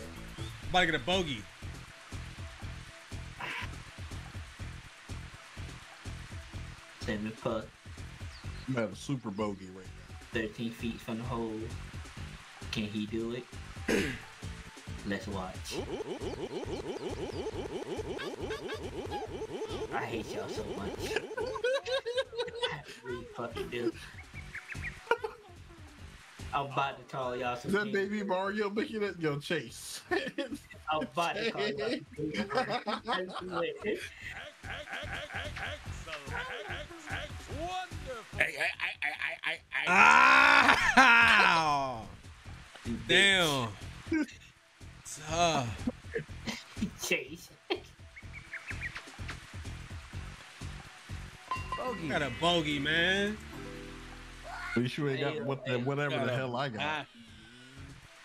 I'm about to get a bogey. Send the puck. You have a super bogey right now. thirteen feet from the hole. Can he do it? Let's watch. I hate y'all so much. I really fucking do. I'm about to call y'all some. Is that baby Mario making it? Yo, Chase. I'm about to call y'all some. Ow! Damn. Uh. Chase. Bogey. Got a bogey, man. Are you sure ain't got what the, whatever the hell I got?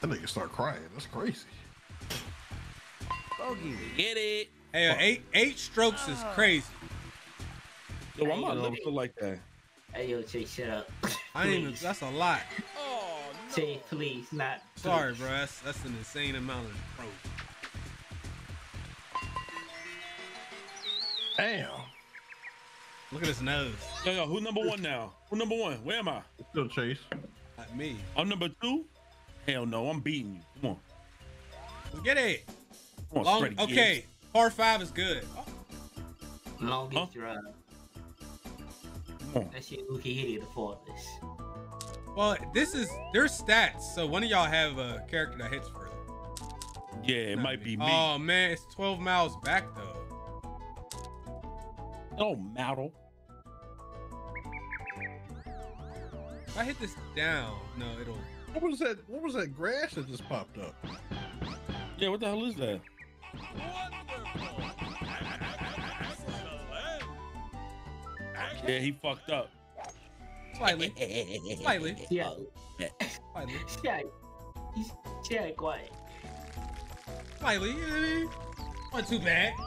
That nigga start crying. That's crazy. Bogey. Get it. Hey, eight eight strokes is crazy. Yo, I'm not looking for like that. Hey, yo, Chase, shut up. I didn't even. That's a lot. Chase, please, not. Please. Sorry, bro. That's, that's an insane amount of pro. Damn. Look at his nose. Yo, yo, who number one now? Who number one? Where am I? It's still Chase. Not me. I'm number two? Hell no, I'm beating you. Come on. Let's get it. Come on, Long, Freddy, okay, kids. Par five is good. Longest huh? drive. Come on. That shit, who can hit it afford this? Well, this is their stats, so one of y'all have a character that hits further. Yeah, it Not might me. be me. Oh man, it's twelve miles back though. Oh, Maddle. If I hit this down, no, it'll. What was that? What was that grass that just popped up? Yeah, what the hell is that? Wonderful. Yeah, he fucked up. Slightly. Slightly. Yeah. Slightly. Yeah. He's yeah, quiet. Slightly. Not too bad. I,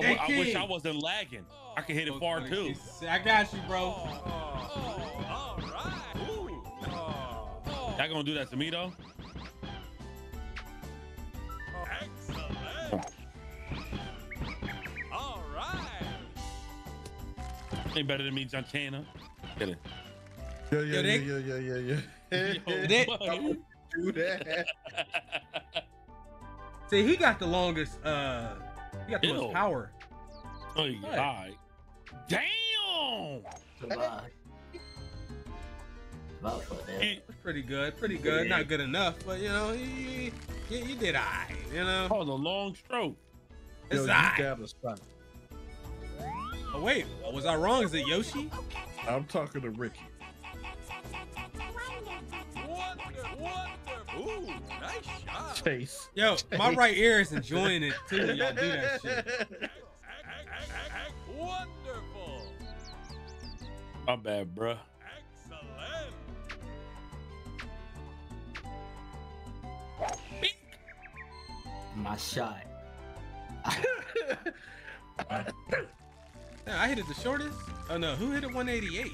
w I wish I wasn't lagging. I could hit it far too. I got you, bro. All right. Y'all gonna do that to me though? Excellent. All right. Ain't better than me, John Cena. Get it. Yeah, yeah, yeah, yeah, yeah, yeah, yeah. Hey, hey, I won't do that. See, he got the longest, uh, he got the Ew. most power. Oh, yeah. All right. Damn! Hey. vote for this. Pretty good, pretty good. Yeah. Not good enough, but you know, he, he, he did all right, you know. Oh, the long stroke. It's all right. Oh, wait, was I wrong? Is it Yoshi? I'm talking to Ricky. Ooh, nice shot. Chase. Yo, Chase. My right ear is enjoying it too. Y'all do that shit. Wonderful. My bad, bruh. Excellent. Beep. My shot. I hit it the shortest. Oh no, who hit it one eighty-eight?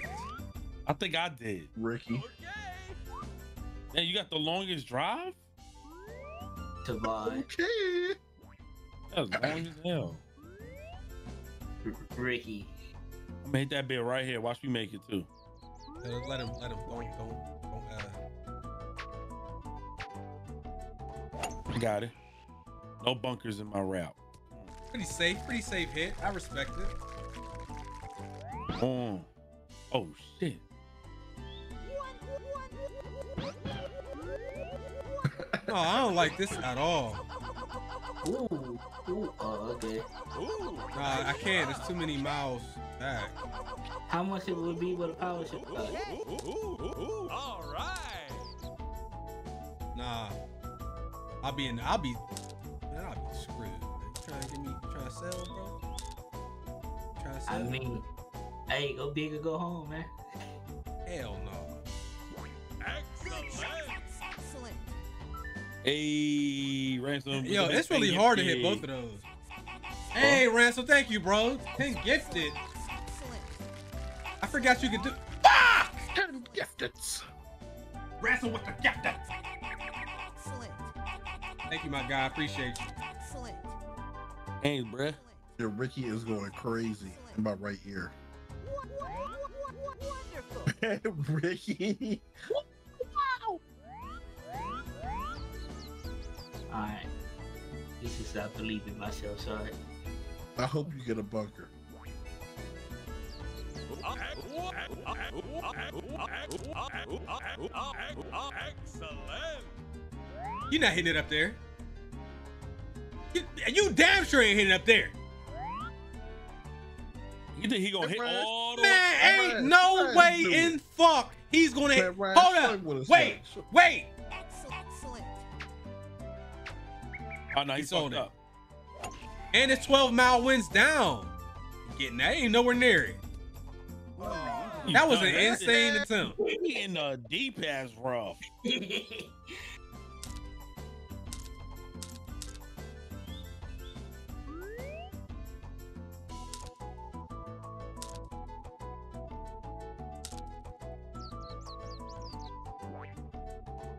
I think I did. Ricky. Man, you got the longest drive? To mine. Okay. That was long as hell. Ricky. I made that bit right here. Watch me make it too. Uh, let him, let him, don't, don't, don't, uh... Got it. No bunkers in my route. Pretty safe, pretty safe hit. I respect it. Oh, oh shit. Oh, I don't like this at all. Ooh, ooh, oh, okay. Ooh, nah, I can't. There's too many miles back. How much it would be with a power ship? Ooh, ooh, ooh, ooh, ooh. All right. Nah, I'll be in. I'll be. Man, I'll be screwed. You trying to get me? Trying to sell, bro? Trying to sell. I mean, hey, go big or go home, man. Hell no. Excellent. Hey, Ransom. Yo, it's really hard to hit both of those. Hey, Ransom, thank you, bro. ten gifted. I forgot you could do. Fuck! ten gifted. Ransom with the gifted. Excellent. Thank you, my guy. I appreciate you. Excellent. Hey, bruh. Your Ricky is going crazy in my right ear. Wonderful. Ricky. Alright. This is not believing myself, sorry. I hope you get a bunker. Excellent. You're not hitting it up there. You, you damn sure ain't hitting it up there. You think he gonna hit all the way? Man, ain't no way in fuck he's gonna hit. Hold up. Wait, wait. Oh no, he sold up. And it's twelve mile wins down. Getting that ain't nowhere near it. Wow. That was an insane attempt. He in the deep ass rough.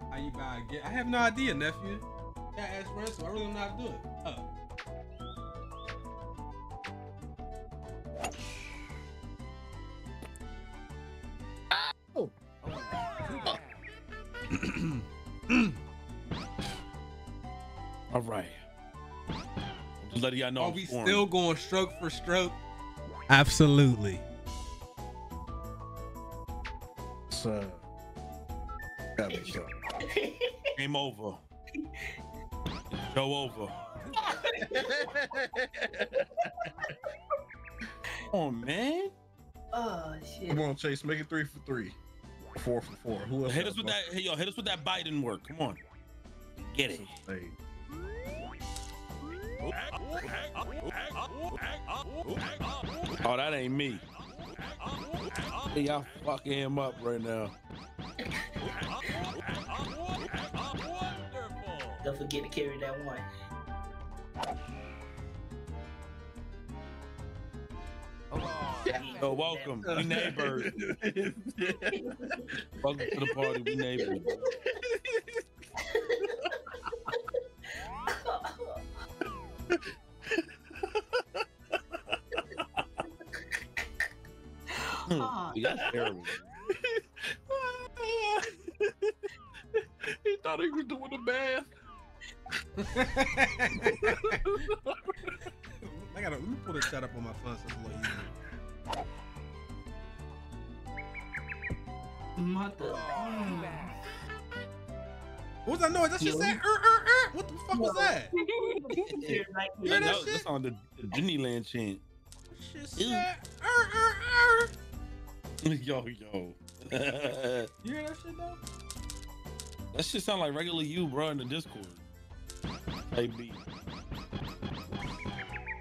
How you buy a gift? I have no idea, nephew. Yeah, ask Ransom. I really don't know how to do it. Oh. Oh. Oh. All right. Just letting y'all know. Are we still going stroke for stroke? Absolutely. So. Game over. Go over. Come on, man. Oh shit. Come on, Chase. Make it three for three. Four for four. Who else? Hit us with that. Hey, yo, hit us with that Biden work. Come on. Get it. Hey. Oh, that ain't me. Hey, y'all fucking him up right now. Don't forget to carry that one. Oh, yeah. Yo, welcome. We neighbors. Welcome to the party. We neighbors. Oh, that's terrible. He thought he was doing the math. I gotta let me pull this shot up on my phone so it's a little easier. mother. What was that noise? That shit said, er, er, er. What the fuck was that? You hear that shit? That's on the Disneyland chant. Shit said, er, er, er. Yo, yo. You hear that shit though? That shit sound like regular you, bro, in the Discord. Hey, B.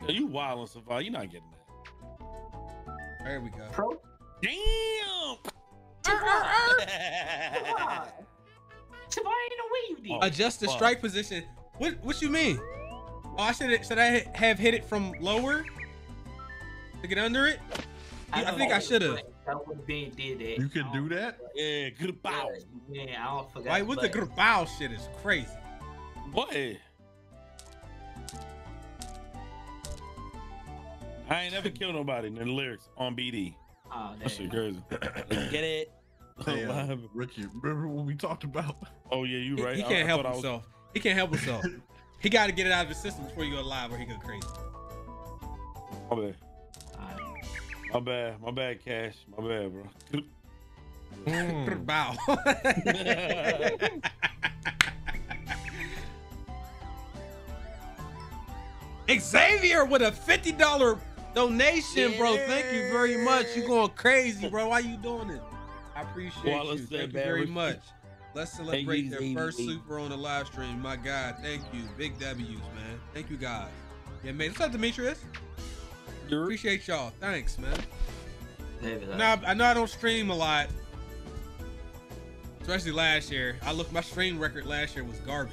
Yo, you wild on Savannah. You're not getting that. There we go. Pro? Damn! Er, er, er. Adjust the strike position. What what you mean? Oh, I should should I have hit it from lower to get under it? I, I think I should have. You can do that? Yeah, good bow. Yeah, I don't forget. Like what the good bow shit is crazy. What? I ain't never killed nobody in the lyrics on B D. Oh, that shit crazy. Get it? Yeah, Ricky, remember what we talked about? Oh yeah, you right. He, he can't I, I help himself. Was... He can't help himself. He got to get it out of his system before you go live, or he go crazy. My bad. Right. My bad. My bad, Cash. My bad, bro. Mm. Bow. Xavier with a fifty dollar donation, yeah. Bro. Thank you very much. You going crazy, bro? Why you doing this? I appreciate Wallace you. Thank you very much. Let's celebrate their first super on the live stream. My God, thank you. Big W's, man. Thank you, guys. Yeah, man. What's up, Demetrius? Sure. Appreciate y'all. Thanks, man. Now, I know I don't stream a lot, especially last year. I looked, my stream record last year was garbage.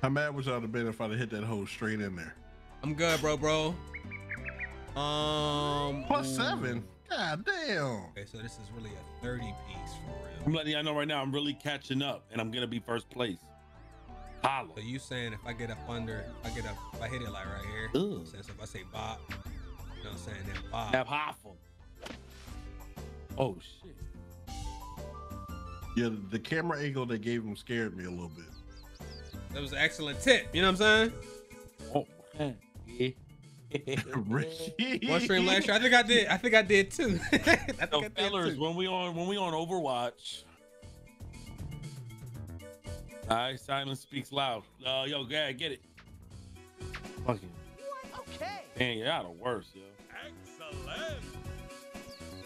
How mad would y'all have been if I'd have hit that hole straight in there? I'm good, bro, bro. Um, Plus ooh. seven. God damn. Okay, so this is really a thirty piece for real. I'm letting y'all know right now, I'm really catching up, and I'm gonna be first place. Holla. So you saying if I get up under, if I get up, if I hit it like right here. You know what I'm saying? So if I say bop, you know what I'm saying? That bop. That hopful. Oh shit. Yeah, the camera angle they gave him scared me a little bit. That was an excellent tip. You know what I'm saying? Oh, yeah. One stream last year. I think I did. I think I did too. I think so I did fellers, too. when we on when we on Overwatch. All right, silence speaks loud. Uh, yo, guy, get it. Fucking. Okay. Dang, y'all the worst, yo. Excellent.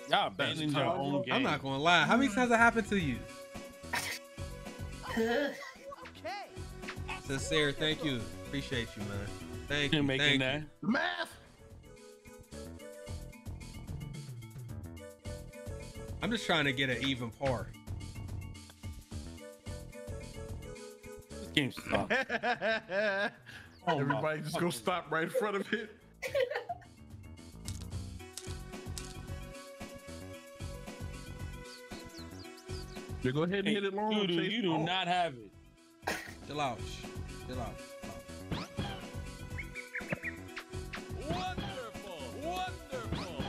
Y'all abandoning your own game. I'm not gonna lie. How many times that happened to you? Sincere, thank you. Appreciate you, man. Thank you. Making that math. I'm just trying to get an even par. This game sucks. Oh, everybody just go stop right in front of it. You go ahead and hey, hit it long. You do, you do not have it. Chill out. Chill out. Wonderful. Wonderful.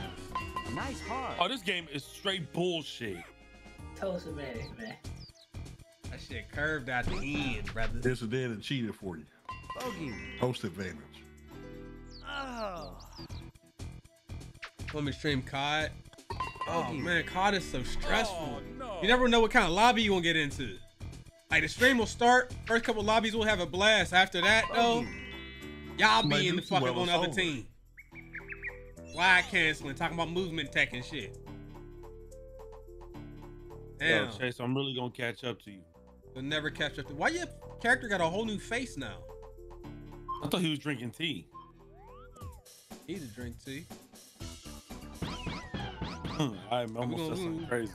Nice hard. Oh, this game is straight bullshit. Toast Magic, man. That shit curved out the end, brother. This is dead and cheated for you. Bogey. Toast advantage. Oh. Let me stream C O D. Oh, Bogey. Man, C O D is so stressful. Oh, no. You never know what kind of lobby you're going to get into. Like the stream will start, first couple lobbies will have a blast. After that though, y'all be in the fucking well on the other team. Fly canceling, talking about movement tech and shit. Damn. Yo, Chase, I'm really gonna catch up to you. You'll never catch up to why your character got a whole new face now? I thought he was drinking tea. He's a drink tea. I almost gonna, said something crazy.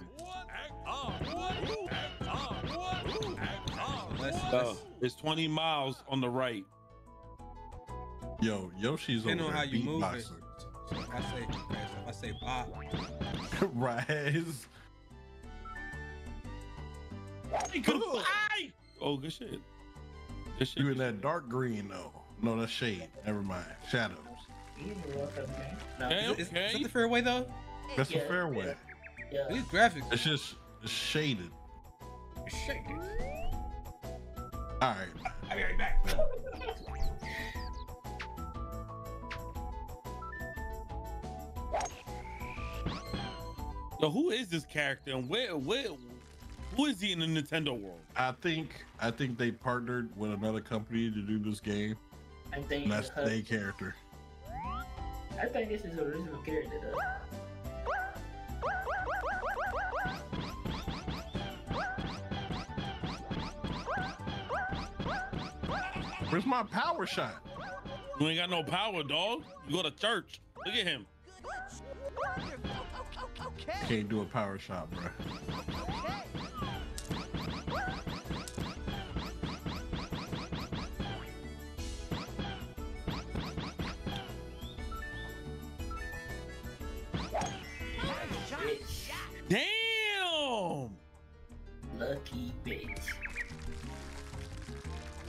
Uh, it's twenty miles on the right. Yo, Yoshi's over on how you move it. So if I say, if I say bop. Rise. Oh. Oh, good shit. Good shit. You in that dark green though? No, that's shade. Never mind. Shadows. Okay, okay. Is, is that the fairway though? That's yeah, the fairway. Yeah. These graphics. It's just shaded. It's shaded. All right. I'll be right back. So who is this character and where, where, who is he in the Nintendo world? I think I think they partnered with another company to do this game. I think and that's their character. I think this is the original character though. Where's my power shot? You ain't got no power, dog. You go to church. Look at him. Can't do a power shot, bro. Damn! Lucky bitch.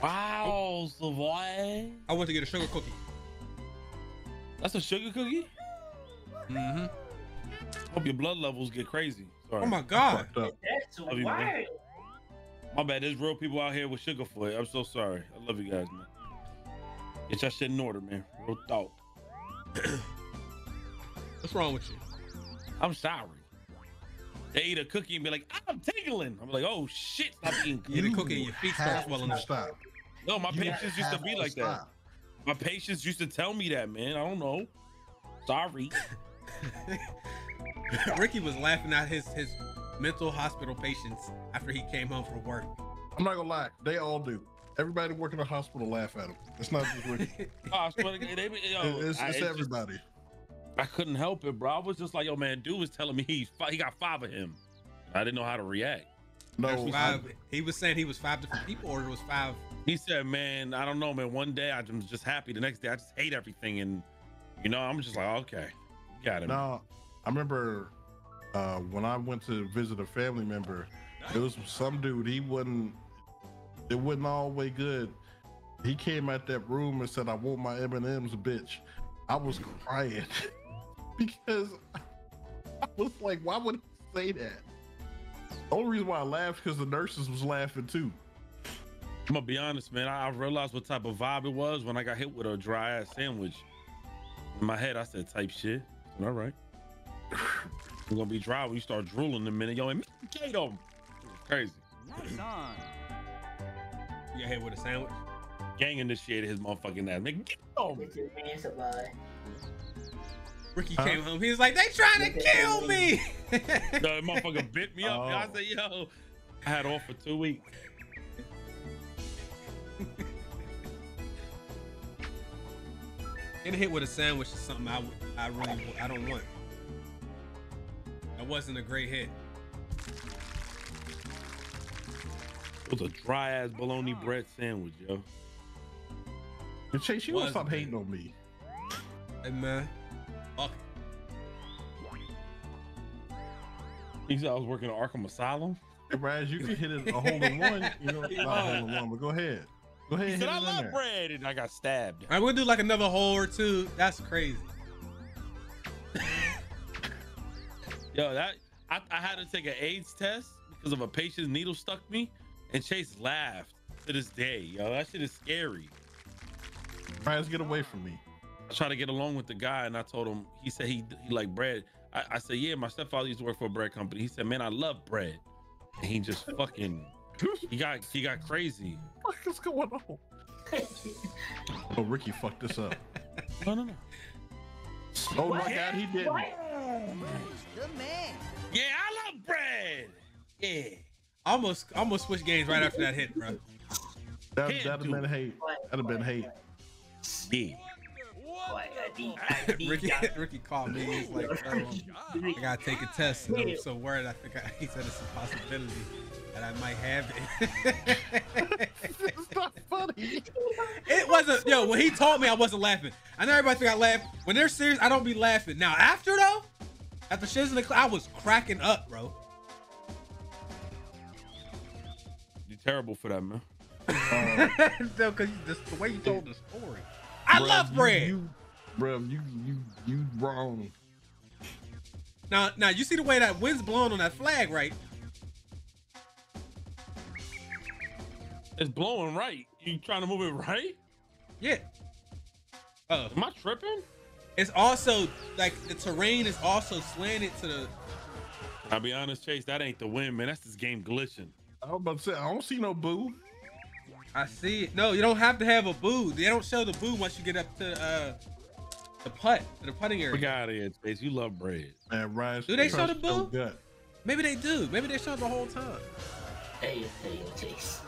Wow, Savoy. I went to get a sugar cookie. That's a sugar cookie? Mm-hmm. Hope your blood levels get crazy. Sorry. Oh my God. That's you, my bad. There's real people out here with sugar for it. I'm so sorry. I love you guys, man. Get your shit in order, man. Real thought. What's wrong with you? I'm sorry. They eat a cookie and be like, I'm tingling. I'm like, oh shit, stop eating. You eat a cookie and your feet start swelling up. Stop. No, my you patients used to be like stop. that. My patients used to tell me that, man. I don't know. Sorry. Ricky was laughing at his his mental hospital patients after he came home from work. I'm not gonna lie, they all do. Everybody working in a hospital laugh at him. It's not just Ricky. Oh, they, they, yo, it's, it's, I, it's everybody. Just, I couldn't help it, bro. I was just like, yo, man, dude was telling me he's he got five of him. I didn't know how to react. No, five, he was saying he was five different people, or it was five. He said, man, I don't know, man. One day I'm just happy. The next day I just hate everything, and you know, I'm just like, okay, got it. No. I remember uh, when I went to visit a family member, it was some dude, he wasn't, it wasn't all the way good. He came out that room and said, I want my M and M's, bitch. I was crying because I was like, why would he say that? The only reason why I laughed because the nurses was laughing too. I'm gonna be honest, man. I, I realized what type of vibe it was when I got hit with a dry ass sandwich. In my head, I said, type shit. All right. We're gonna be dry when you start drooling in a minute. Yo, and Kato. Crazy. Nice on. You got hit with a sandwich? Gang initiated his motherfucking ass. Nigga, get home. Ricky huh? came home. He was like, they trying to kill me. No, that motherfucker bit me up. Oh. I said, yo, I had off for two weeks. Getting hit with a sandwich is something I, I really I don't want. That wasn't a great hit. It was a dry ass bologna bread sandwich, yo. And Chase, you don't stop hating on me. Hey man, fuck. He said I was working at Arkham Asylum. Hey, Raz, you can hit it a hole in one. You know, not a hole in one, but go ahead. Go ahead. He said I love bread, and I got stabbed. All right, we'll do like another hole or two. That's crazy. Yo, that I, I had to take an AIDS test because of a patient's needle stuck me, and Chase laughed to this day. Yo, that shit is scary. Brian's get away from me. I tried to get along with the guy, and I told him. He said he he liked bread. I, I said, yeah, my stepfather used to work for a bread company. He said, man, I love bread. And he just fucking he got he got crazy. What the fuck is going on? Oh, Ricky fucked this up. No, no, no. Oh what? My God, he did. Good man. Yeah, I love bread. Yeah. Almost, almost switched games right after that hit, bro. That, that'd have been hate. That'd have been hate. Yeah. Ricky, Ricky called me. He's like, um, I gotta take a test. And I'm so worried. I think I, he said it's a possibility that I might have it. It's not funny. It wasn't. Yo, when he told me, I wasn't laughing. I know everybody think I laugh. When they're serious, I don't be laughing. Now after though, after shiz in the club, I was cracking up, bro. You're terrible for that, man. Uh, no, cause you, the way you told the story. I bruv, love bread. You, you, bruv, you you you wrong. Now, now you see the way that wind's blowing on that flag, right? It's blowing right. You trying to move it right? Yeah. Uh, Am I tripping? It's also like the terrain is also slanted to the. I'll be honest, Chase. That ain't the win, man. That's this game glitching. I was about to say, I don't see no boo. I see it. No, you don't have to have a boo. They don't show the boo once you get up to uh, the putt, to the putting area. We got it, Chase. You love bread. Man, Ryan, do they show the boo? So maybe they do. Maybe they show it the whole time. Hey, hey, Chase.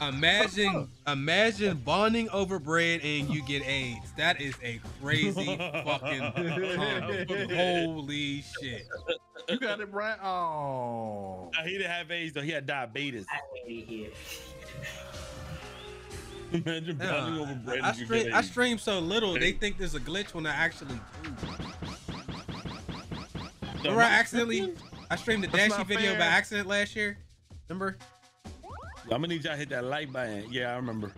Imagine, imagine bonding over bread and you get AIDS. That is a crazy fucking combo. Holy shit! You got it right. Oh, no, he didn't have AIDS though. He had diabetes. I wouldn't be here. Imagine bonding uh, over bread. I, and I, you stream, get AIDS. I stream so little. They think there's a glitch when I actually. Remember, I accidentally I streamed the Dashy video by accident last year. Remember? I'm gonna need y'all hit that like button. Yeah, I remember.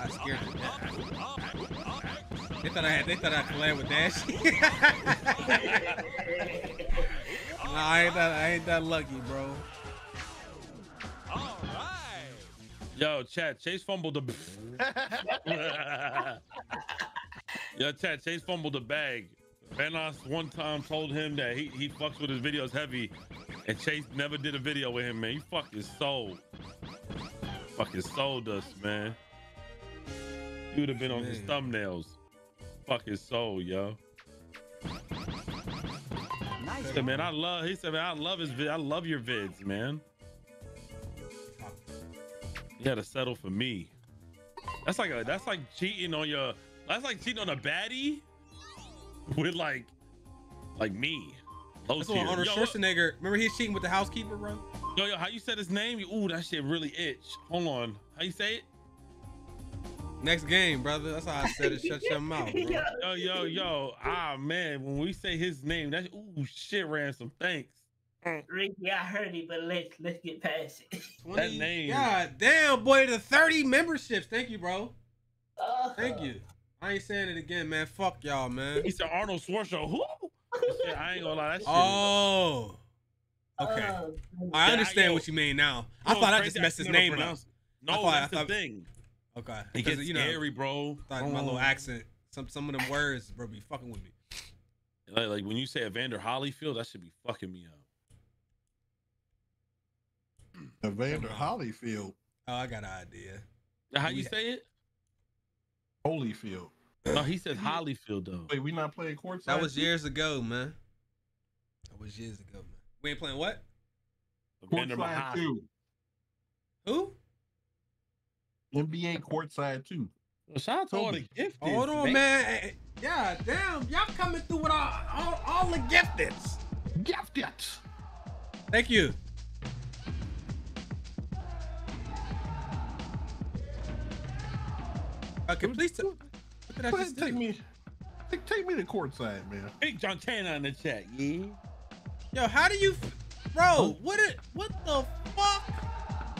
I scared them. They thought I had. They thought I collabed with Dashy. Nah, no, I ain't that. I ain't that lucky, bro. All right. Yo, chat. Chase fumbled the. Yo, chat. Chase fumbled the bag. Vanos one time told him that he, he fucks with his videos heavy, and Chase never did a video with him, man. He fucking sold. Fucking sold us, man. He would have been on man. his thumbnails. Fucking sold, yo. Nice, he said, man, I love, he said, man, I love his vid. I love your vids, man. You had to settle for me. That's like a, that's like cheating on your, that's like cheating on a baddie. With like, like me. That's what Arnold Schwarzenegger. Remember he's cheating with the housekeeper, bro. Yo, yo, how you said his name? Ooh, that shit really itch. Hold on, how you say it? Next game, brother. That's how I said it. Shut your mouth, bro. Yo, yo, yo. Ah, man. When we say his name, that's ooh shit, Ransom. Thanks. Ricky, I heard it, but let's let's get past it. That name. God damn, boy. The thirty memberships. Thank you, bro. Uh, Thank you. I ain't saying it again, man. Fuck y'all, man. It's the Arnold Schwarzenegger. Who? Shit, I ain't gonna lie. That shit oh. Is okay. Uh, I understand I, yo, what you mean now. I yo, thought I just messed his name up. No, thought, that's thought, the thing. Okay. It gets you know, scary, bro. I thought oh. my little accent. Some some of them words, bro, be fucking with me. Like, like when you say Evander Holyfield, that should be fucking me up. Evander Holyfield. Oh, I got an idea. How you we, say it? Holyfield. No, he says Hollyfield though. Wait, we not playing courtside? That was years ago, man. That was years ago, man. We ain't playing what? Courtside two. Who? N B A Courtside two. Well, shout out to all the gifteds. Hold on, man. Yeah, damn, y'all coming through with all, all, all the gifteds. Gifteds. Thank you. Okay, please do. Take me, take, take me to courtside, man. Big John Tana in the chat, yeah. Yo, how do you, bro? What? It, what the fuck?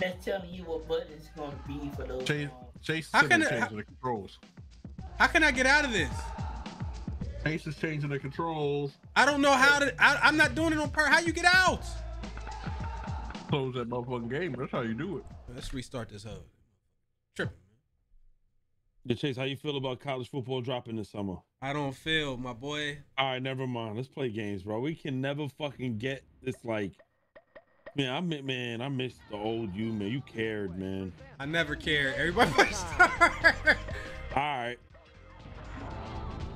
That's telling you what button's gonna be for those. Chase, Chase is changing the controls. How can I get out of this? Chase is changing the controls. I don't know how to. I, I'm not doing it on purpose. How you get out? Close that motherfucking game. That's how you do it. Let's restart this hub. Sure. Yeah, Chase, how you feel about college football dropping this summer? I don't feel, my boy. All right, never mind. Let's play games, bro. We can never fucking get this, like... Man, I miss, man, I miss the old you, man. You cared, man. I never cared. Everybody start. All right.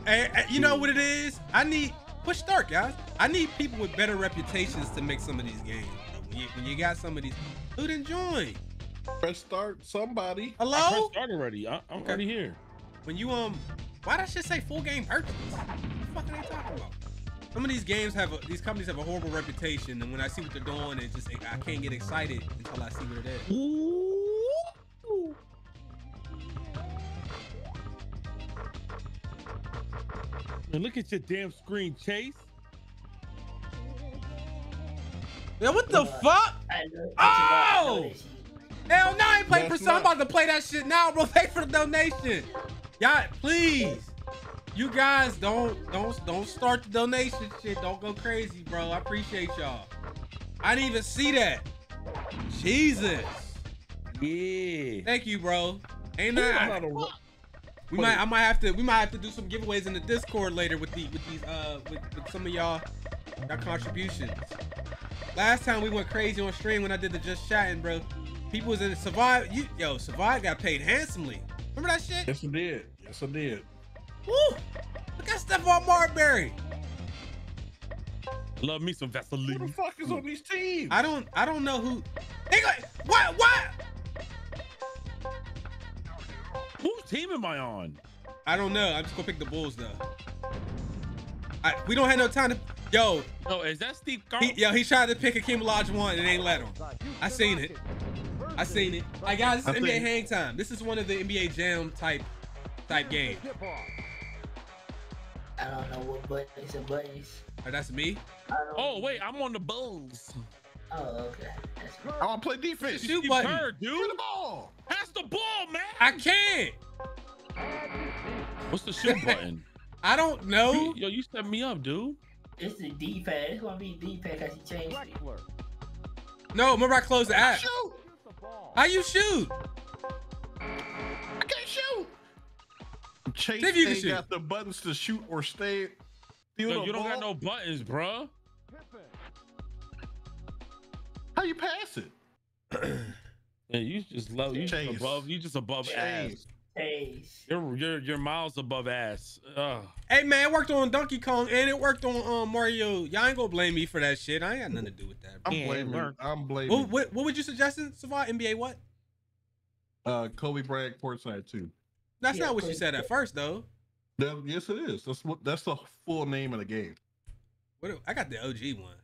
Hey, you know what it is? I need... Push start, guys. I need people with better reputations to make some of these games. When you, when you got some of these... Who'd enjoy? Press start, somebody. Hello? I pressed start already. I, I'm okay. already here. When you, um, why that shit say full game purchase? What the fuck are they talking about? Some of these games have, a, these companies have a horrible reputation, and when I see what they're doing, it just, I can't get excited until I see what it is. Ooh. Man, look at your damn screen, Chase. Yeah, what the fuck? Oh! Hell no, I ain't playing Persona. I'm about to play that shit now, bro. Thanks for the donation. Y'all, please. You guys don't don't don't start the donation shit. Don't go crazy, bro. I appreciate y'all. I didn't even see that. Jesus. Yeah. Thank you, bro. Ain't that? We might, I might have to, we might have to do some giveaways in the Discord later with the, with these, uh, with, with some of y'all, y'all contributions. Last time we went crazy on stream when I did the Just Chatting, bro. People was in Survive. You, yo, Survive got paid handsomely. Remember that shit? Yes, it did. Yes, it did. Woo! Look at Stephon Marbury. Love me some Vaseline. Who the fuck is on these teams? I don't, I don't know who. They got what? What? Whose team am I on? I don't know. I'm just gonna pick the Bulls though. I, we don't have no time to. Yo. Yo, is that Steve Carl? He, yo, he tried to pick a Camelot one and they ain't let him. I seen it. I seen it. I right, guys, this is N B A Hang Time. This is one of the N B A Jam type type games. I don't know what button. It's a buttons. Oh, that's me. Oh wait, I'm on the Bulls. Oh, okay. I want to play defense. Shoot button. Bird, dude. The ball. Pass the ball, man. I can't. What's the shoot button? I don't know. Yo, you set me up, dude. It's the D-pad. It's gonna be D-pad because he changed it. No, remember I closed the app. Shoot. How you shoot? I can't shoot. Chase, if you can shoot. Got the buttons to shoot or stay. Yo, you don't got no buttons, bro. How you pass it? Yeah, you just love you just above you just above Chase. ass. Chase. You're you're you're miles above ass. Ugh. Hey man, I worked on Donkey Kong and it worked on um, Mario. Y'all ain't gonna blame me for that shit. I ain't got nothing to do with that. Bro. I'm blaming. I'm blaming. What, what, what would you suggest, Savant? N B A what? Uh, Kobe Bryant courtside two. That's yeah, not what you said at first though. That, yes, it is. That's what. That's the full name of the game. What? I got the O G one.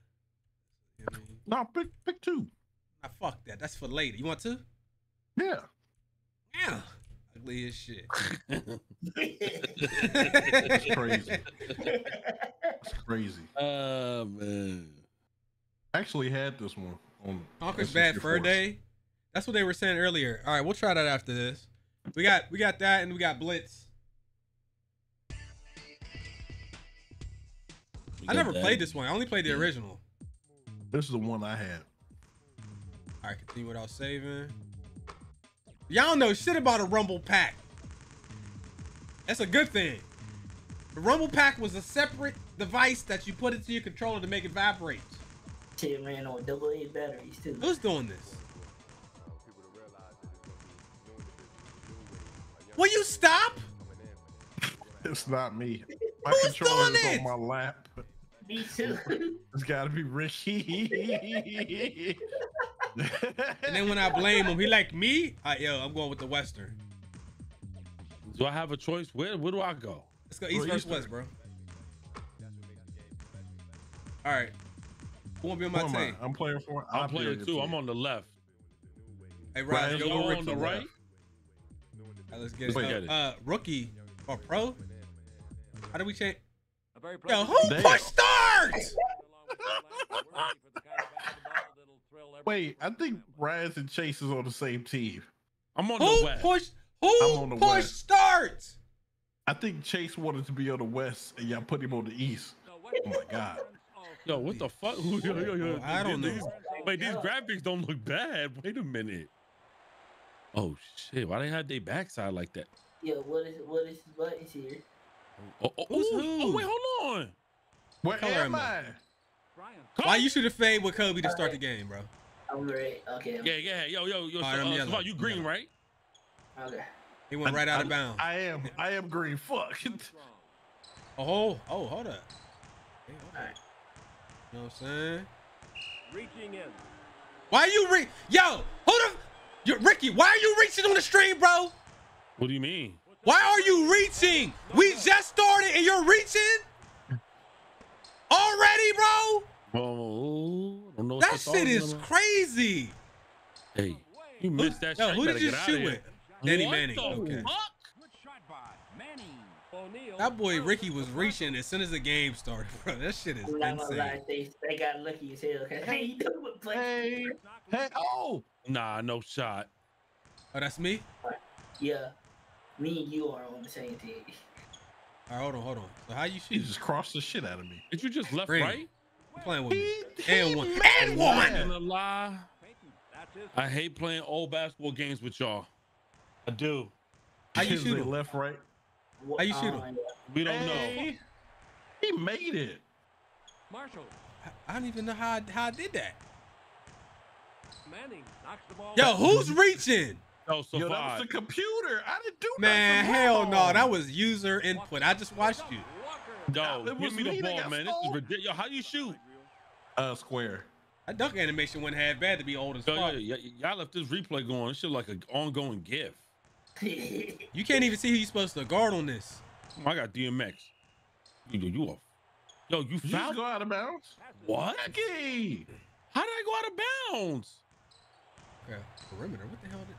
You know what I mean? No, pick pick two. I fuck that. That's for later. You want two? Yeah. Yeah. Ugly as shit. It's crazy. It's crazy. Oh uh, man. I actually had this one on Conker's Bad Fur Day. That's what they were saying earlier. All right, we'll try that after this. We got we got that and we got Blitz. We I never that. played this one. I only played the yeah. original. This is the one I had. All right, continue without saving. Y'all know shit about a Rumble Pack. That's a good thing. The Rumble Pack was a separate device that you put into your controller to make it vibrate. Shit ran on double A batteries too. Who's doing this? Will you stop? It's not me. My Who's controller doing is it? on my lap. Me too. It's gotta be Ricky. And then when I blame him, he like me. All right, yo, I'm going with the Western. Do I have a choice? Where? Where do I go? Let's go East versus West, bro. All right. Who won't be on my team? I'm playing for. I'm playing too. I'm on the left. Hey, Ryan, you over on the right? All right, let's get it. Uh, rookie or pro? How do we change? Yo, who Damn. pushed start? Wait, I think Rise and Chase is on the same team. I'm on who the West. Pushed, who I'm on the pushed West. start? I think Chase wanted to be on the West, and y'all put him on the East. Oh my God. Yo, what the fuck? Yo, yo, yo, I don't these, know. Wait, these graphics don't look bad. Wait a minute. Oh shit! Why they have their backside like that? Yo, what is what is buttons here? Oh, oh, oh, oh, wait, hold on. Where am I? Why you should have fade with Kobe to start the game, bro? I'm great. Okay. Yeah, yeah. Yo, yo, yo. Right, so, uh, so you green, yeah. right? Okay. He went right I, out of bounds. I am. I am green. Fuck. Oh, oh, hold up. Hey, hold up. All right. You know what I'm saying? Reaching in. Why you re? Yo, hold up. You're Ricky. Why are you reaching on the stream, bro? What do you mean? Why are you reaching? We just started and you're reaching already, bro. Oh, I don't know that shit is crazy. Hey, you missed that shot. Who did you shoot with? Danny Manning. Okay. That boy Ricky was reaching as soon as the game started, bro. That shit is insane. They got lucky as hell. Hey, hey, hey, oh, nah, no shot. Oh, that's me. Yeah. Me and you are on the same team. All right, hold on, hold on. So how you shoot? You just crossed the shit out of me. Did you just left, Green. right? I'm playing with me. He, and he one. And one. I hate playing old basketball games with y'all. I do. How you shoot him? Left, right. How you shoot him? We don't hey. know. He made it. Marshall. I don't even know how I, how I did that. Manning knocks the ball. Yo, who's reaching? Oh, so Yo, that was the computer. I didn't do that. Man, hell no. That was user input. I just watched you. Yo, give me the ball, man. This is ridiculous. Yo, how you shoot? Uh, square. That dunk animation wouldn't have bad to be old as fuck. Y'all left this replay going. This shit like an ongoing gif. You can't even see who you're supposed to guard on this. I got D M X. You do you off. Yo, you fouled? You just go out of bounds? What? Mickey! How did I go out of bounds? Okay, perimeter. What the hell? Did...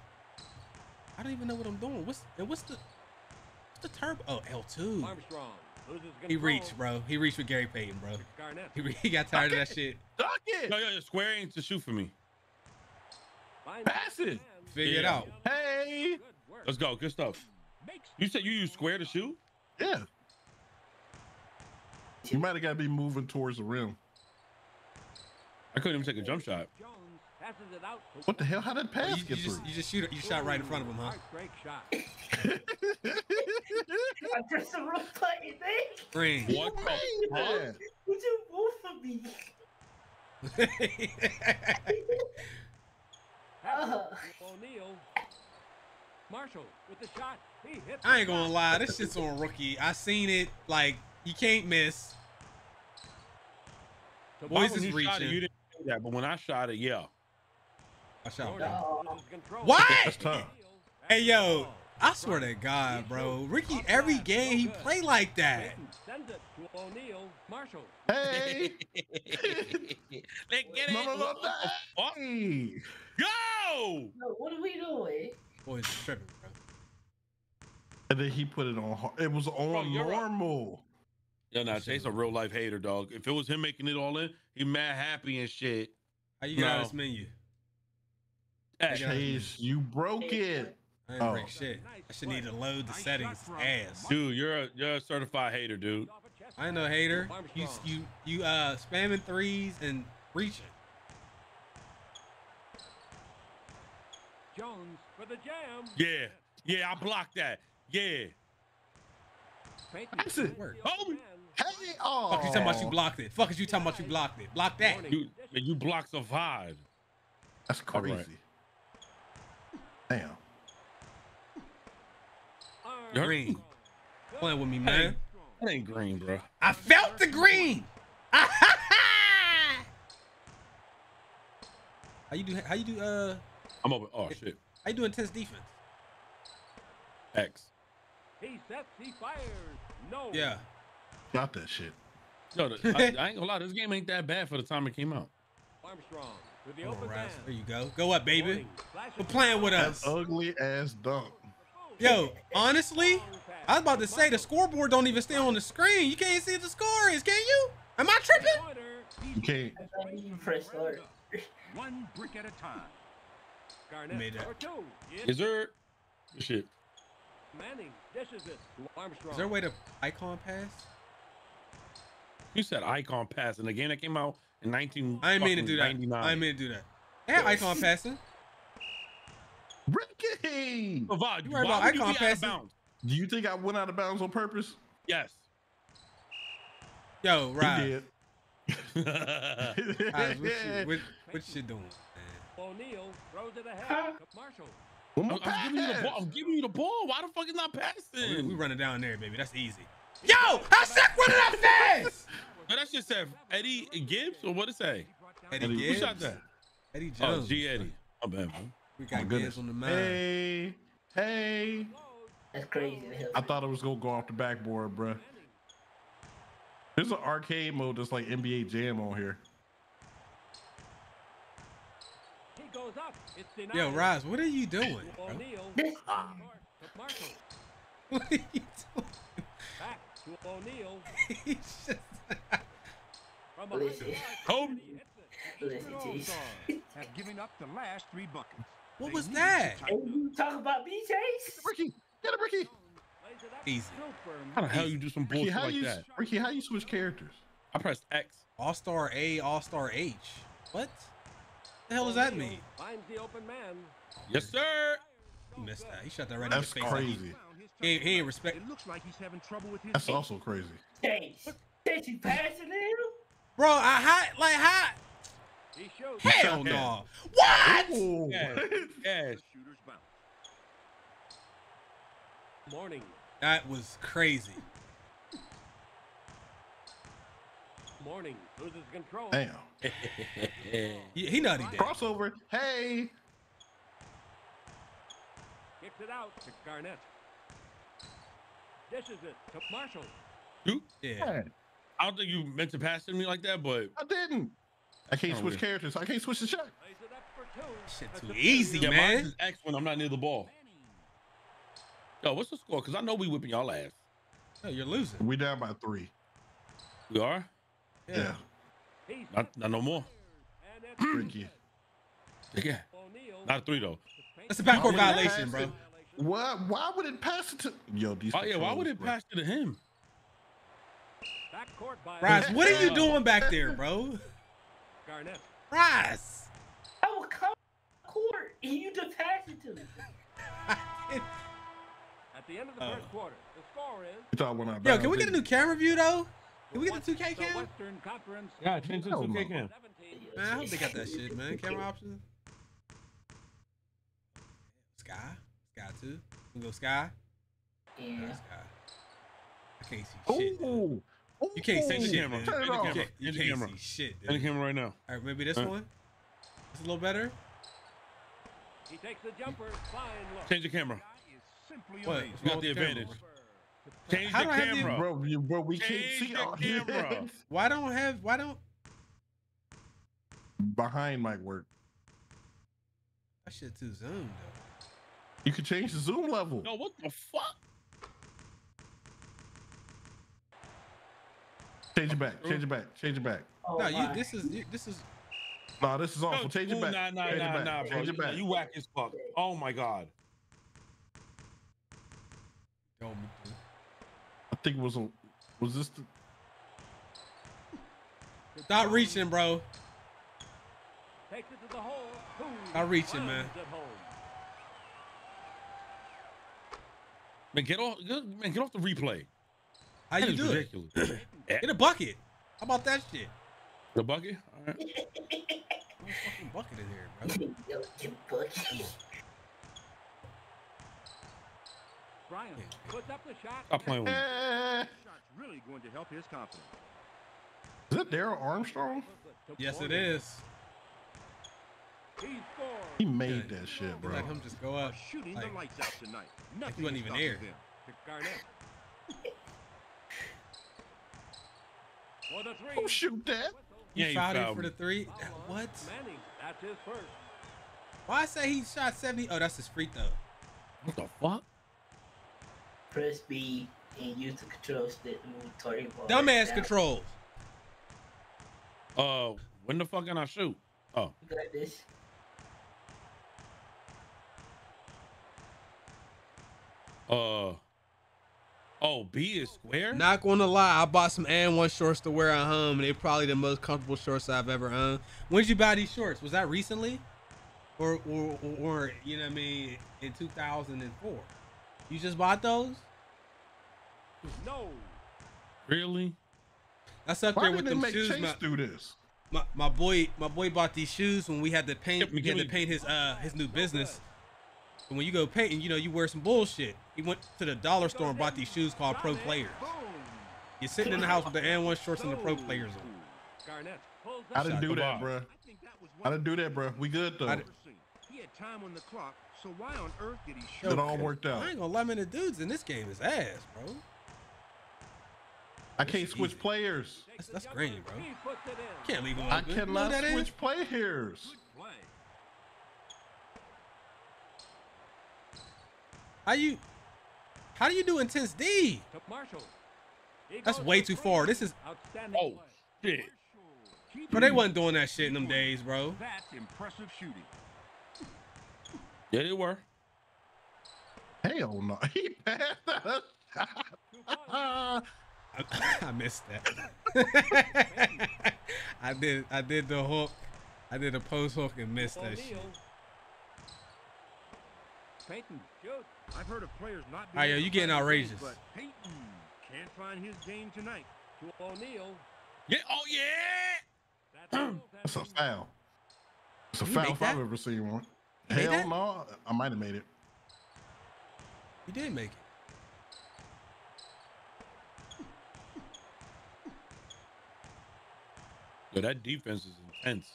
I don't even know what I'm doing. What's and what's the what's the turbo? Oh, L two. Armstrong. He reached, bro. He reached with Gary Payton, bro. He, re he got tired Duck of that it. shit. Duck it. Yo, yo, yo, square ain't to shoot for me. Pass it. Figure yeah. it out. Hey. Let's go. Good stuff. You said you use square to shoot? Yeah. You might have got to be moving towards the rim. I couldn't even take a jump shot. What the hell? How did pass oh, you, get you through? Just, you just shoot it. You shot right in front of him, huh? I pressed the wrong button. Green. What? Huh? Would you move for me? uh. Marshall with the shot. He hit the I ain't gonna lie. This shit's on rookie. I seen it. Like you can't miss. So boys is reaching. Shot it, you didn't do that, but when I shot it, yeah. I shot oh. What? That's tough. Hey yo, I swear to God, bro. Ricky, every game he play like that. Hey. Let's get it. Go. What are we doing? Boy, it's tripping, bro. And then he put it on. It was on bro, normal. Right. Yo, nah, Chase a real life hater, dog. If it was him making it all in, he mad happy and shit. How you get no. out of this menu? Hey, Chase, you broke it. I didn't oh. break shit. I should need to load the settings. Ass. Dude, you're a you're a certified hater, dude. I ain't no hater. You you you uh spamming threes and reaching. Jones for the jam. Yeah, yeah, I blocked that. Yeah. That's it. Oh, hey, oh. Fuck you talking about you blocked it. Fuck is you talking about you blocked it. Block that. You, you blocked the vibe. That's crazy. Right. Damn. Green. Playing with me, man. That ain't green, bro. I felt the green. How you do? How you do? Uh. I'm over. Oh shit. How you do intense defense? X. He sets. He fires. No. Yeah. Stop that shit. No, I, I ain't gonna lie. This game ain't that bad for the time it came out. Armstrong. With the oh, open right. There you go. Go up, baby. We're playing with us. That ugly ass dunk. Yo, honestly, I was about to say the scoreboard don't even stay on the screen. You can't see what the score is, can you? Am I tripping? You can't. One brick at a time. Garnett made that. Is there shit? Manning dishes it. Armstrong. Is there a way to icon pass? You said icon pass, and again it came out in nineteen. I didn't mean to do that. I didn't mean to do that. Yeah, icon passing. Ricky, Vod, you worry about icon passing. Do you think I went out of bounds on purpose? Yes. Yo, right. Right, what, you, what, what you doing? O'Neal throws it ahead. Marshall. I'm, I'm giving you the ball. I'm giving you the ball. Why the fuck is not passing? Oh, we, we running down there, baby. That's easy. Yo, how's that running out fast? Yo, that shit said Eddie Gibbs or what it say? Eddie, Eddie Gibbs. Who shot that? Eddie Jones. Oh, G Eddie. My bad, man. We got Gibbs on the mound. Hey, hey. That's crazy. I thought it was gonna go off the backboard, bro. There's an arcade mode that's like N B A Jam on here. Yo, Roz, what are you doing? What are you doing? Back to O'Neal. He's just Kobe. Have given up the last three buckets. What was that? You talk about B Js? Get a Ricky. Get a Ricky. Easy. How the hell you do some bullshit like that? Ricky, how you switch characters? I pressed X. All-Star A, All-Star H. What? the hell does that mean? Finds the open man. Yes, sir. Missed that. He shot that right in his face. That's crazy. He, he ain't respect. It looks like he's having trouble with his. That's also crazy. Dang. Did you pass it to him? Bro, I hot like hot. He showed hell no. Nah. What? Ooh. Yeah. Yeah. Morning. That was crazy. Morning. Loses control. Damn. he, he nutty dead. Crossover. Hey. Kicks it out to Garnett. Dishes it to Marshall. You? Yeah. I don't think you meant to pass to me like that, but I didn't. I can't oh, switch yeah. characters. I can't switch the shot. Shit too easy, yeah, man. Mine is X when I'm not near the ball. Yo, what's the score? Because I know we whipping y'all ass. No, you're losing. We down by three. We are? Yeah. yeah. Not, not no more. Freaky. Yeah. Not a three, though. That's a backcourt violation, bro. Why, why would it pass it to... Yo, these oh, yeah, why would it bro. pass it to him? Bryce, what are you doing back there, bro? Garnett. Bryce! I will come to court and you just pass it to me. At the end of the oh. first quarter, the score is... Yo, can we get a new camera view, though? Can we get the two K cam? Yeah, change the two K cam. Man, I hope they got that shit, man. Camera options. Sky. Sky two. We go Sky. Yeah. No, Sky. I can't see Ooh. shit. Dude. You can't see shit, man. Turn it off. You can't, you can't camera. see shit, dude. In the camera right now. All right, maybe this right. one. It's a little better. He takes the jumper. Fine look. Change the camera. What? You got the advantage. Change the camera. Bro, you, bro, we Change can't see the camera. Why don't have, why don't? Behind might work. That shit too zoomed, though. You can change the zoom level. No, what the fuck? Change it back. Change it back. Change it back. Oh, no, you, this is you, this is. No, nah, this is awful. Change it back. Nah, nah, change nah, it back. nah, bro. Change it back. You whack as fuck. Oh my god. I think it was a. Was this? The... Stop reaching, bro. Take it to the hole. Stop reaching, man. Man, get off! Man, get off the replay. How that you do ridiculous. it? Get a bucket. How about that shit? The bucket. All right. fucking bucket in here, bro. Brian puts up the shot. I'm playing with him. Really going to help his confidence. Is it Darryl Armstrong? Yes, it is. He made that shit, bro. Let him just go up. Shooting like, the lights out tonight. Nothing like wasn't even there. Don't shoot that. He yeah, fouled him for the three. What? That's his first. Why I say he shot seventy? Oh, that's his free throw. What the fuck? Press B and use the control stick to move target ball. Dumbass controls. Uh, when the fuck can I shoot? Oh. You got this. Uh oh, B is square. Not gonna lie, I bought some and one shorts to wear at home, and they're probably the most comfortable shorts I've ever owned. When did you buy these shorts? Was that recently, or or, or, or you know what I mean, in two thousand and four? You just bought those? No. Really? That's up there with them shoes. Why did they make Chase do this? My, my boy, my boy bought these shoes when we had to paint. Yep, we had to paint his uh his new business. And when you go painting, you know, you wear some bullshit. He went to the dollar store and bought these shoes called Pro Players. You're sitting in the house with the N one shorts and the Pro Players on. I didn't do that, bro. I didn't do that, bro. We good, though. He had time on the clock, so why on earth did he show? It all worked out. I ain't gonna lie, man, the dudes in this game is ass, bro. I can't switch players. That's, that's great, bro. Can't leave him. I cannot switch players. How you, how do you do intense D? That's way too far. This is, oh shit. But they wasn't doing that shit in them days, bro. That's impressive shooting. Yeah, they were. Hell no. He passed that. I, I missed that. I did, I did the hook. I I did a post hook and missed that shit. Payton, I've heard of players not being. All right, yo, you getting outrageous. But Payton can't find his game tonight. To O'Neal. Yeah. Oh yeah. That's, that's a foul. It's a foul if I've ever seen one. You Hell no, I might have made it. You did make it. Yo, that defense is intense.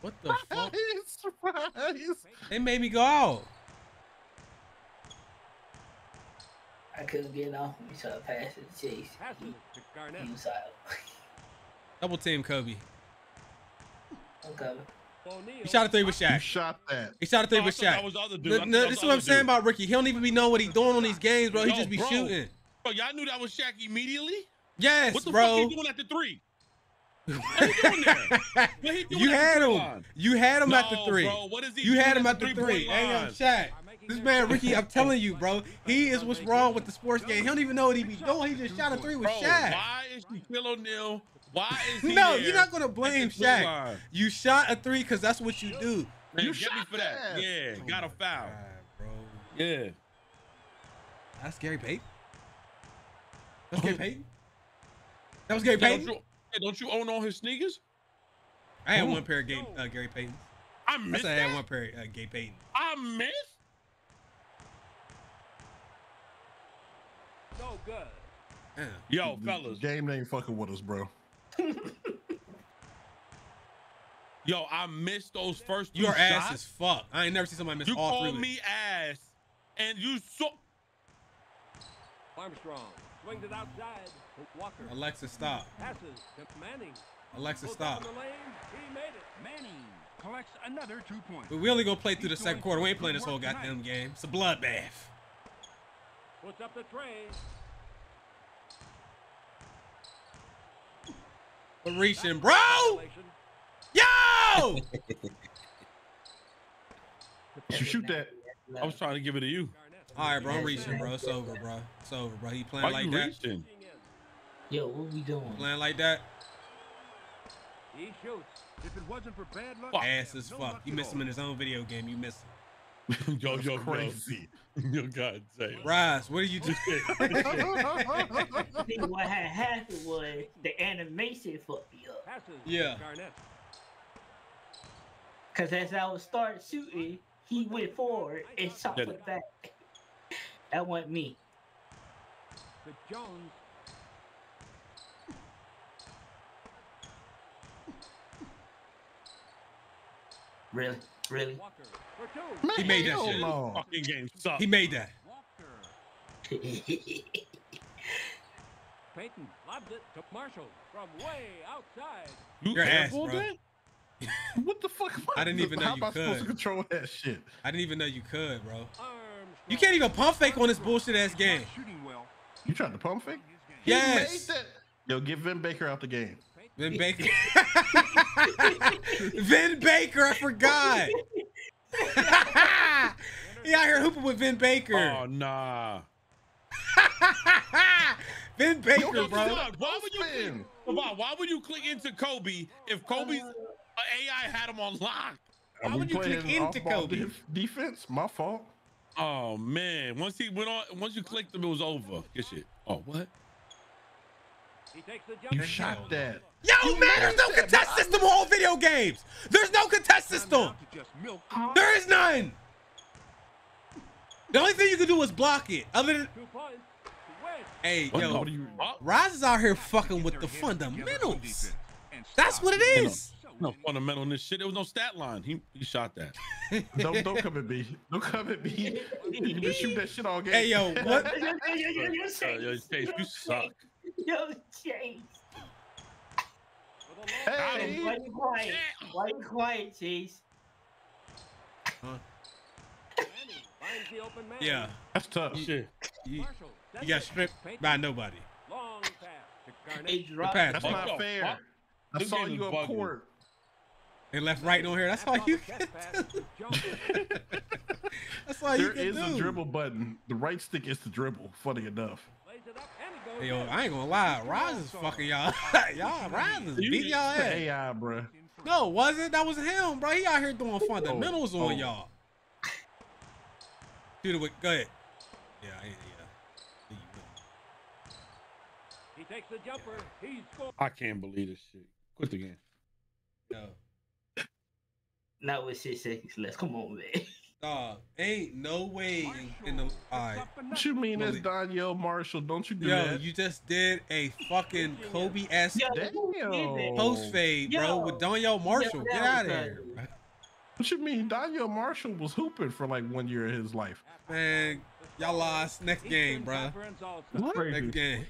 What the fuck? They made me go out. I couldn't get off him, so I passed it to Chase. He was out. Double team Kobe. I'm Kobe. He shot a three with Shaq. You shot that. He shot a three no, with Shaq. No, no, this is what I'm saying dude. about Ricky. He don't even be knowing what he's doing on these games, bro. He Yo, just be bro. shooting. Bro, y'all knew that was Shaq immediately? Yes, what the bro. Fuck he doing at the three? What are you doing there? What he doing you, at had the him. you had him. No, at the three. Bro, what is he you had him at the three. Hang on, Shaq. This man Ricky, I'm telling you, bro, he is what's wrong with the sports game. He don't even know what he be doing. He just shot a three with bro, Shaq. Why is he Phil O'Neal? Why is he No, there? You're not gonna blame Shaq. Line. You shot a three because that's what you do. Man, you shot me for that. that. Yeah, oh got a foul. God, bro. Yeah. That's Gary Payton. That's Gary Payton. That was Gary Payton. Don't you, hey, don't you own all his sneakers? I had oh. one pair of Gary, uh, Gary Payton. I missed. I, I had that? one pair of uh, Gary Payton. I missed. So good. Damn. Yo, the fellas. Game ain't fucking with us, bro. Yo, I missed those first two Your shots. ass is fuck. I ain't never seen somebody miss you all three. You called me ass, and you so. Armstrong swings it outside. Walker. Alexa, stop. Passes to Manning. Alexa, stop. Lane, he made it. Manning collects another two points. But we only gonna play through the second quarter. We ain't playing this whole goddamn game. It's a bloodbath. Puts up the tray. Reaching, bro. Yo! You shoot that. I was trying to give it to you. All right, bro. I'm reaching, bro. It's over, bro. It's over, bro. He playing Why like you that. Reaching? Yo, what we doing? Playing like that. He shoots. If it wasn't for bad luck, ass as fuck. You missed him in his own video game. You missed him. Yo, yo, crazy. Yo, God damn. Rise, what are you doing? What had happened was the animation fucked me up. Yeah. Because as I would start shooting, he went forward and shot for back. That wasn't me. But Jones. Really? Really? He made that shit. Fucking game sucks. He made that. Payton lobbed it to Marshall from way outside. Your ass, bro. What the fuck? I didn't even know you could. How am I supposed to control that shit? I didn't even know you could, bro. You can't even pump fake on this bullshit ass game. You trying to pump fake? Yes. Yo, get Vin Baker out the game. Vin Baker. Vin Baker, I forgot. He out here hooping with Vin Baker. Oh, nah. Vin Baker, Yo, bro. God, why, would you click, why would you click into Kobe if Kobe's A I had him on lock? Why would you click into Kobe? Defense, my fault. Oh, man. Once he went on, once you clicked him, it was over. Good shit. Oh, what? He takes the jump. You shot that. Yo, you man, there's no contest that. system on all video games. There's no contest system. There is none. The only thing you can do is block it. Other than, hey, what yo, you... Rise is out here fucking with the fundamentals. That's what it is. No, no fundamental in this shit. There was no stat line. He, he shot that. don't don't come at me. Don't come at me. You can shoot that shit all game. Hey, yo, what? uh, yo, Chase, you suck. Yo, Chase. Hey. Why you quiet? Why you quiet, Chase? Huh? Yeah, that's tough. You, shit. You, you got stripped by nobody. Long pass to Garnett. That's not oh, fair. Fuck. I saw you up court. And left right on here. That's all you can do. That's all you can do. There is a dribble button. The right stick is the dribble. Funny enough. Yo, I ain't gonna lie, Rise is fucking y'all. Y'all, Rise is beating y'all ass. A I, bro. No, was it? That was him, bro. He out here doing fundamentals oh, oh. on y'all. Dude, with, go ahead. Yeah, yeah. yeah. He takes the jumper. Yeah. He scores. I can't believe this shit. Quit the game. No. Not with six seconds left. Come on, man. Uh, ain't no way in, in the eye. What you mean that's Danielle Marshall? Don't you do Yo, that? You just did a fucking Kobe-esque post fade, Yo. bro, with Danielle Marshall. Yo, Get out of here. What you mean? Danielle Marshall was hooping for like one year of his life. Man, y'all lost. Next game, bro. What? Next game.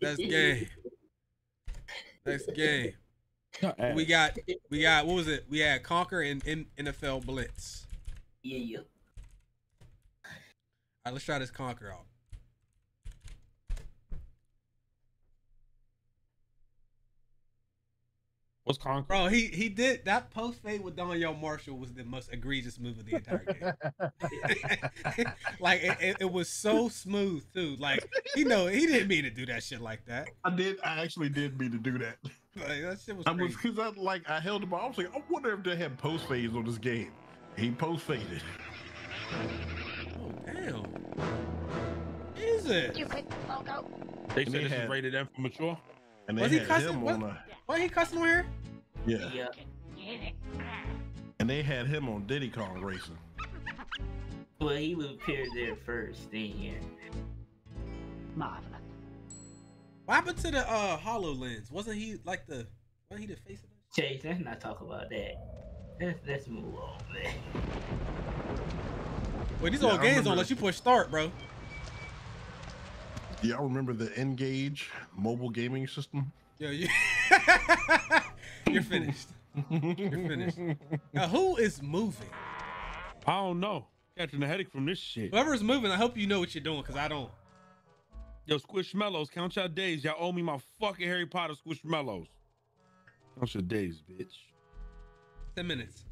Next game. Next game. We got, we got, what was it? We had Conker and, and N F L Blitz. Yeah, yeah. All right, let's try this Conker out. What's Conker? Bro, he he did that post fade with Danielle Marshall was the most egregious move of the entire game. Like it, it, it was so smooth too. Like you know he didn't mean to do that shit like that. I did. I actually did mean to do that. Like, that shit was. I crazy. was because I like I held the ball. I was like, I wonder if they had post fades on this game. He post faded. Oh damn! What is it? You quit, Loco. They said this is rated M for mature. And they was had he cussing? him was, on. A... Was he cussing on here? Yeah. yeah. And they had him on Diddy Kong Racing. Well, he would appear there first, then here. Marvelous. What happened to the uh, HoloLens? Wasn't he like the? Wasn't he the face of it? Chase, let's not talk about that. Let's, let's move on, man. Wait, these yeah, old games don't let you push start, bro. Yeah, I remember the N-Gage mobile gaming system. Yeah, you... You're finished. You're finished. Now, who is moving? I don't know. Catching a headache from this shit. Whoever's moving, I hope you know what you're doing, because I don't. Yo, Squishmallows, count your days. Y'all owe me my fucking Harry Potter Squishmallows. Count your days, bitch. ten minutes.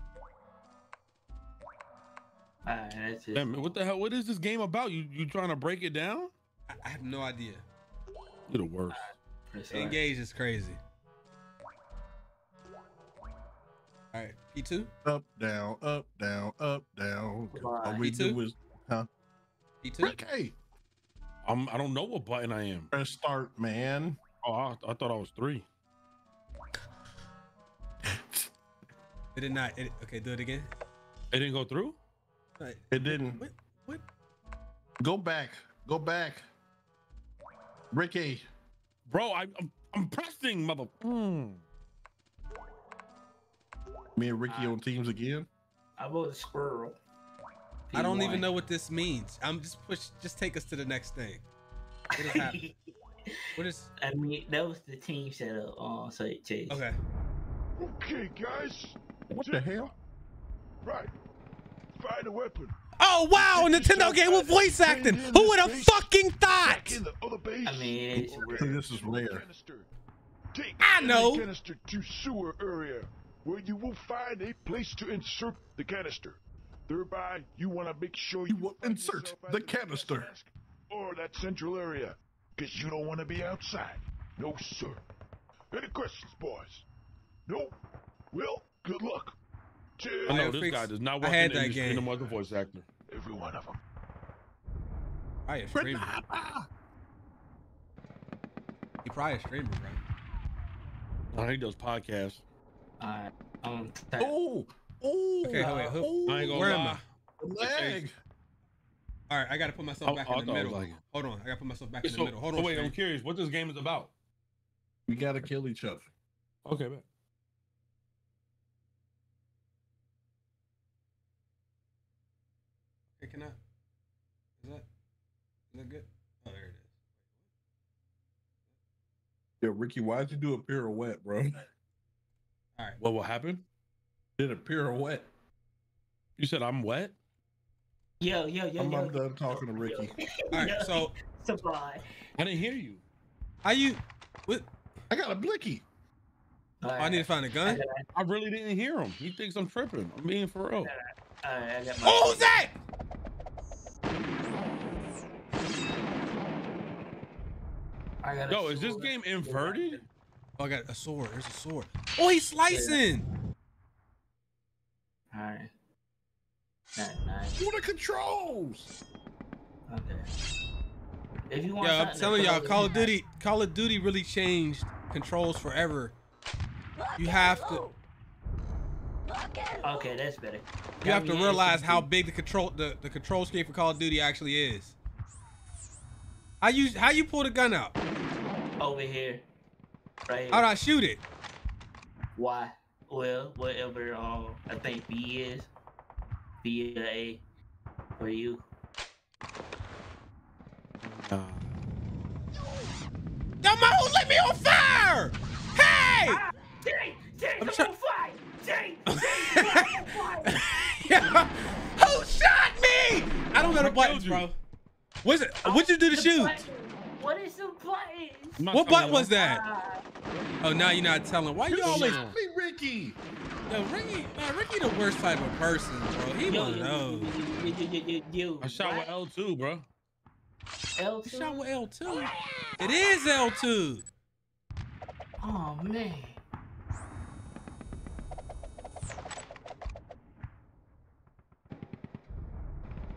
All right, that's it. Damn, what the hell? What is this game about? You you trying to break it down? I, I have no idea. You're the worst. Uh, Engage is crazy. All right, P two. Up, down, up, down, up, down. All we P two? do is, huh? P two. Okay. I'm. I don't know what button I am. Press start, man. Oh, I, I thought I was three. It did not. It, okay, do it again. It didn't go through? It didn't. What? What? Go back. Go back. Ricky. Bro, I, I'm, I'm pressing, mother. Mm. Me and Ricky I, on teams again? I vote squirrel. Team I don't one. even know what this means. I'm just push. Just take us to the next thing. What is happening? What is? I mean, that was the team setup. Oh, so it changed. Okay. Okay, guys. What the hell? Right. Find a weapon. Oh wow, a Nintendo game with voice acting. Who would have fucking thought? I mean, it's rare. This is rare. Take I know. The canister to sewer area, where you will find a place to insert the canister. Thereby, you want to make sure you, you will insert the canister or that central area, because you don't want to be outside. No sir. Any questions, boys? Nope. Well, good luck. I know this guy does not work in the industry and was a voice actor. Every one of them. I a streamer. He probably a streamer, right? I he does podcasts. Uh, um, oh, oh. Okay, uh, wait. Who, oh, I ain't gonna where lie. am I? Leg. All right, I gotta put myself back I'll, in the middle. Like Hold on, I gotta put myself back so, in the middle. Hold so on. Wait, Shane. I'm curious. What this game is about? We gotta kill each other. Okay, man. Can I? Is that is that good? Oh, there it is. Yo, Ricky, why'd you do a pirouette, bro? All right. What will happen? Did a pirouette. You said I'm wet? Yo, yo, yo, I'm yo. I'm done talking to Ricky. All right, so. Supply. I didn't hear you. How you? What? I got a blicky. Oh, I need to find a gun? I really didn't hear him. He thinks I'm tripping. I'm being for real. All right, I got my Who's that? I got Yo, is this game inverted? Oh, I got a sword. There's a sword. Oh, he's slicing. All right. All right, nice. What are the controls? Okay. If you want, yo, I'm telling y'all, Call of Duty, Call of Duty really changed controls forever. You have to. Okay, that's better. You have to realize how big the control the, the control scheme for Call of Duty actually is. How you how you pull the gun out? Over here, right here. How'd I shoot it? Why? Well, whatever. Um, I think B is B or A for you. Uh. The mole lit me on fire! Hey! Ah, Jay, Jay, I'm trying. Jay, Jay, Jay, yeah. Who shot me? I don't know the buttons, bro. What's it? Oh, what'd you do to shoot? Button. What is the button? What button was that? Uh, oh, now you're not telling. Why you always be Ricky? Yo, Ricky, man, Ricky the worst type of person, bro. He yo, one of those. I shot with L two, bro. L two? You shot with L two. Oh, yeah. It is L two. Oh, man.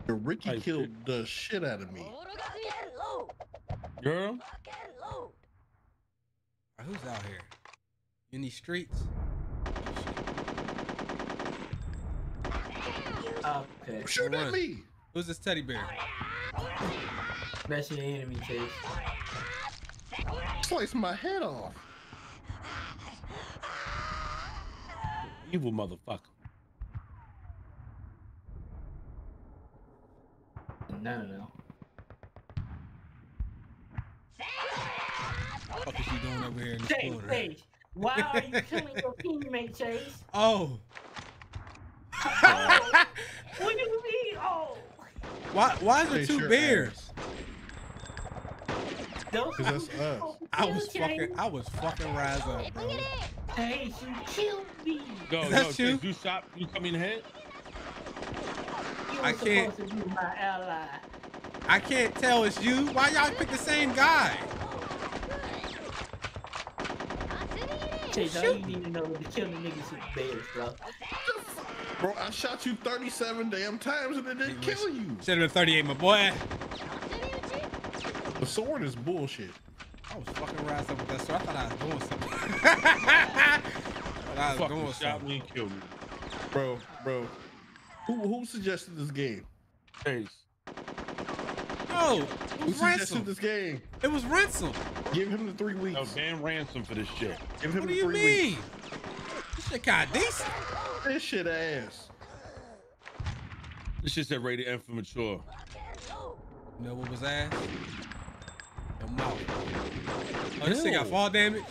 Ricky I killed did. the shit out of me. Girl? Who's out here? In these streets? Okay. Shoot at me. Who's this teddy bear? That's your enemy, Chase. Slice my head off. Evil motherfucker. No, no, no. What the fuck is she doing over here in the corner? Chase, why are you killing your teammate, Chase? Oh. Oh. What do you mean? Oh. Why? Why is there two bears? Those that's us. I was fucking. I was fucking rise up, bro. Chase, you killed me. Go, go, Chase. You shot. You come in here. I can't. My ally. I can't tell it's you. Why y'all pick the same guy? Chase, all you need to know is to kill the niggas with bears, bro. Bro, I shot you thirty-seven damn times and it didn't was, kill you. Should have been thirty-eight, my boy. The sword is bullshit. I was fucking rising up with that sword. I thought I was doing something. I, I was doing something. Shot me and killed me. Bro, bro. Who, who suggested this game? Chase. Oh, who Ransom. suggested this game? It was Ransom. Give him the three weeks. No, damn Ransom for this shit. Give him what the three mean? weeks. What do you mean? This shit kind of decent. This shit ass. This shit said rated M for mature. You know what was ass? Your mouth. Oh, this thing got fall damage.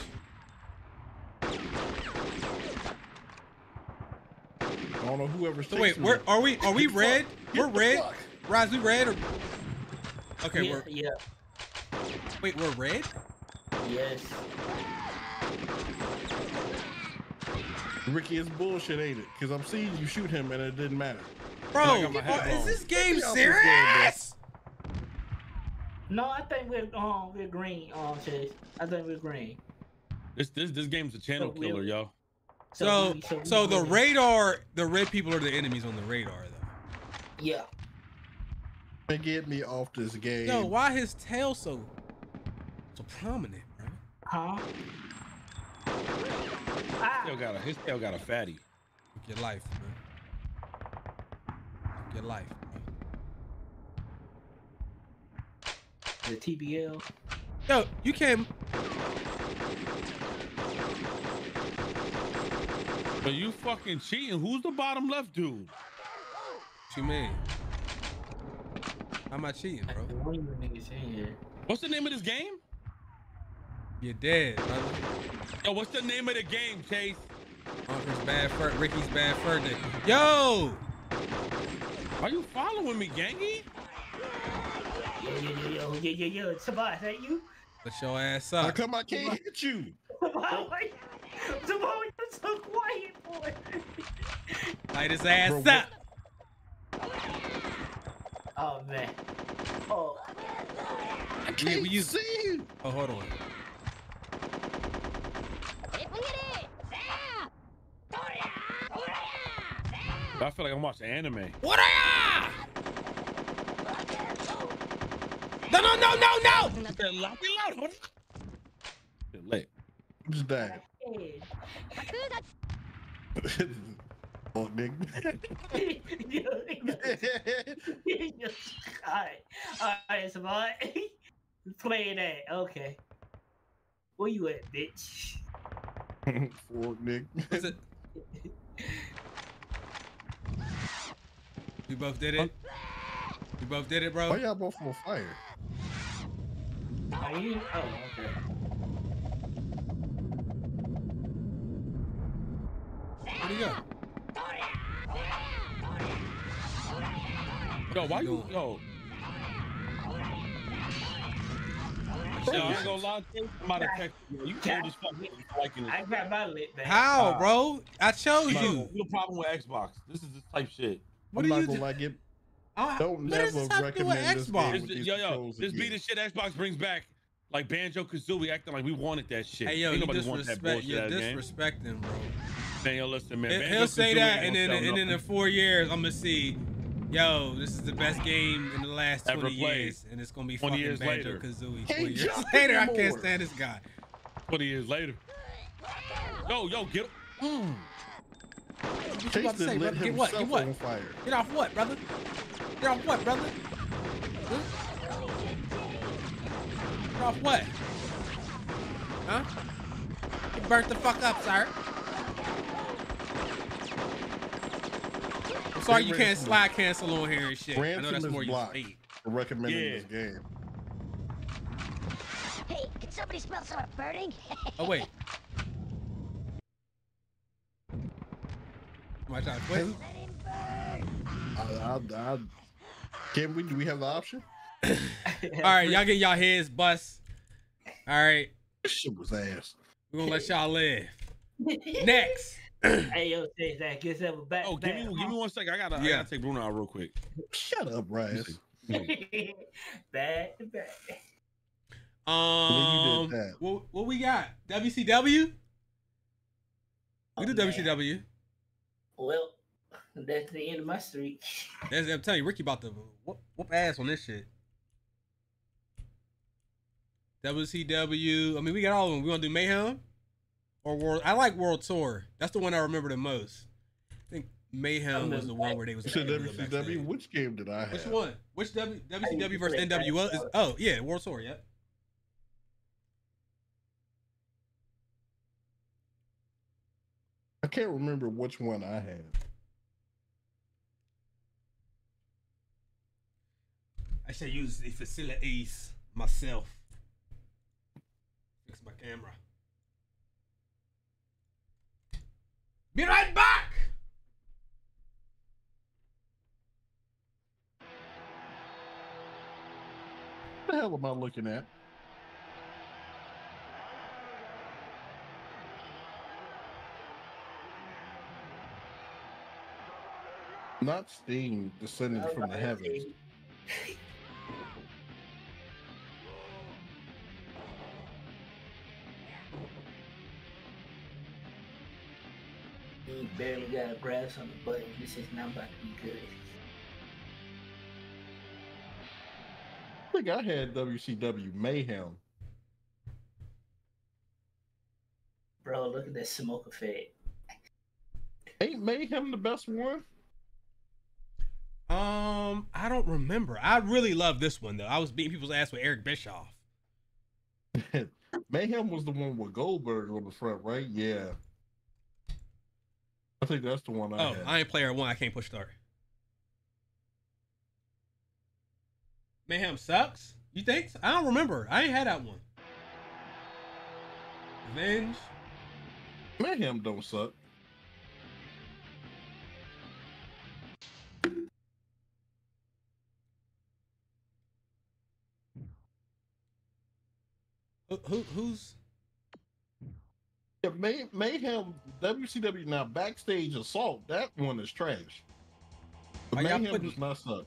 I don't know whoever's so wait, where, are we are we red? We're red. Rise, we red or okay, yeah, we're yeah. Wait, we're red? Yes. Ricky, it's bullshit, ain't it? Because I'm seeing you shoot him and it didn't matter. Bro, are, is this game serious? No, I think we're um we're green, um Chase. I think we're green. This this this game's a channel so killer, we'll, y'all. So, so, so, so the radar, the red people are the enemies on the radar, though. Yeah. Get me off this game. Yo, why his tail so, so prominent, bro? Huh? Ah. Still got a, his tail got a fatty. Your life, bro. Your life, bro. The T B L. Yo, you can't. Are you fucking cheating? Who's the bottom left dude? What you mean? How am I cheating, bro? What's the name of this game? You're dead, brother. Yo, what's the name of the game, Chase? Conker's Bad Fur, Ricky's Bad Fur Day. Yo! Are you following me, gangy? Yo, yo, yo, yo, yo, yo, Sabah, is that you? Let your ass up. How come I can't hit you? Sabah, so quiet, boy. Light his ass bro, up. Oh man. Oh. I can't yeah, we use... see you. Oh, hold on. I feel like I'm watching anime. What are ya? No, no, no, no, no! Get lit. I'm just dying. Oh, nigga. Alright. Alright, Savant. Play that. Okay. Where you at, bitch? Fork, nigga. What's it? We both did it. Huh? We both did it, bro. Why y'all both on fire? Are you? Oh, okay. Where do you go? Yo, why you? Yo. Yo, I ain't gonna lie to you. I'm out of Texas. You can't just fucking like it. I grabbed my lip back. How, bro? I chose you. You have a problem with Xbox. This is this type shit. What I'm are not you gonna like it. I, Don't never recommend this Xbox. Game with these yo, yo, this be the shit Xbox brings back. Like Banjo Kazooie acting like we wanted that shit. Hey, yo, ain't nobody wants that bullshit. You're disrespecting, bro. Man, yo, listen, man. It, he'll say that, and then and then in four years, I'm gonna see. Yo, this is the best game in the last twenty years, and it's gonna be fucking Banjo Kazooie. Twenty years later, I can't stand this guy. Twenty years later. Yo, yo, get. Mm. What you about to say, brother? Get what? Get what? Get off what, brother? Get off what, brother? Hmm? Get off what? Huh? You burnt the fuck up, sir. I'm sorry you can't slide cancel on here and shit. Ransom I know that's more your speed. Recommending yeah. this game. Hey, can somebody smell something burning? Oh wait. My time. Wait. I, I, I, can we? Do we have the option? All right, y'all get y'all heads bust. All right. This shit was ass. We're gonna let y'all live. Next. Hey yo, say that. Get yourself a back. Oh, give me, give me one second. I gotta, yeah. I gotta take Bruno out real quick. Shut up, Bryce. Bad, bad. Um, well, what, what we got? W C W. Oh, we do man. W C W. Well, that's the end of my streak. That's, I'm telling you, Ricky about to whoop, whoop ass on this shit. W C W. I mean, we got all of them. We want to do Mayhem or World. I like World Tour. That's the one I remember the most. I think Mayhem was the one where they was. So W C W. Which game did I have? Which one? Which W? W C W versus N W L. Is, oh yeah, World Tour. Yep. I can't remember which one I had. I should use the facilities myself. Fix my camera. Be right back! What the hell am I looking at? Not steam descending from the heavens. You barely got a grasp on the button. This is not about to be good. I think I had W C W Mayhem. Bro, look at that smoke effect. Ain't Mayhem the best one? Um, I don't remember. I really love this one though. I was beating people's ass with Eric Bischoff. Mayhem was the one with Goldberg on the front, right? Yeah. I think that's the one I Oh, had. I ain't player one. I can't push start. Mayhem sucks? You think? So? I don't remember. I ain't had that one. Revenge. Mayhem don't suck. Who, who's? Yeah, May, Mayhem, W C W, now Backstage Assault, that one is trash. But Mayhem putting, is not suck.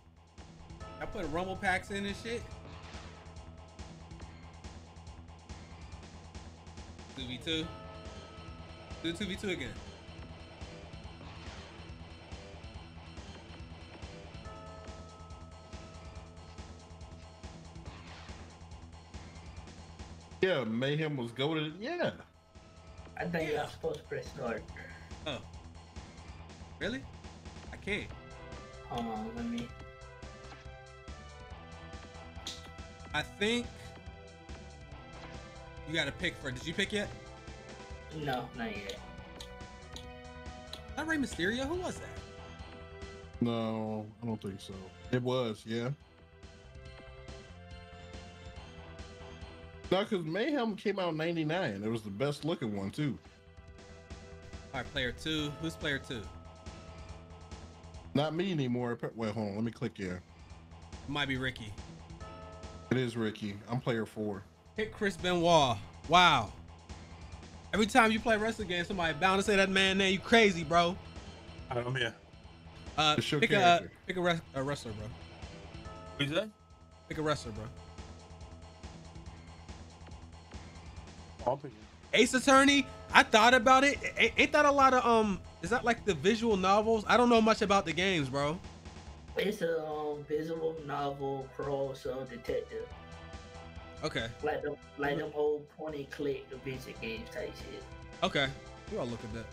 I put rumble packs in and shit. two v two. Do two v two again. Yeah, Mayhem was goated. Yeah. I think yeah. I'm supposed to press start. Oh. Really? I can't. Hold on, let me. I think you got to pick for. Did you pick yet? No, not yet. Not Rey Mysterio. Who was that? No, I don't think so. It was, yeah. No, because Mayhem came out in ninety-nine. It was the best looking one, too. All right, player two. Who's player two? Not me anymore. Wait, hold on. Let me click here. It might be Ricky. It is Ricky. I'm player four. Hit Chris Benoit. Wow. Every time you play wrestling game, somebody bound to say that man name. You crazy, bro. I'm here. Uh, pick a, uh, pick a, res a wrestler, bro. Who's that? Pick a wrestler, bro. I'll pick it. Ace Attorney. I thought about it. A ain't that a lot of um? Is that like the visual novels? I don't know much about the games, bro. It's a um, visual novel, prose, uh, detective. Okay. Like them, like them old point and click adventure games type shit. Okay, we all look at that.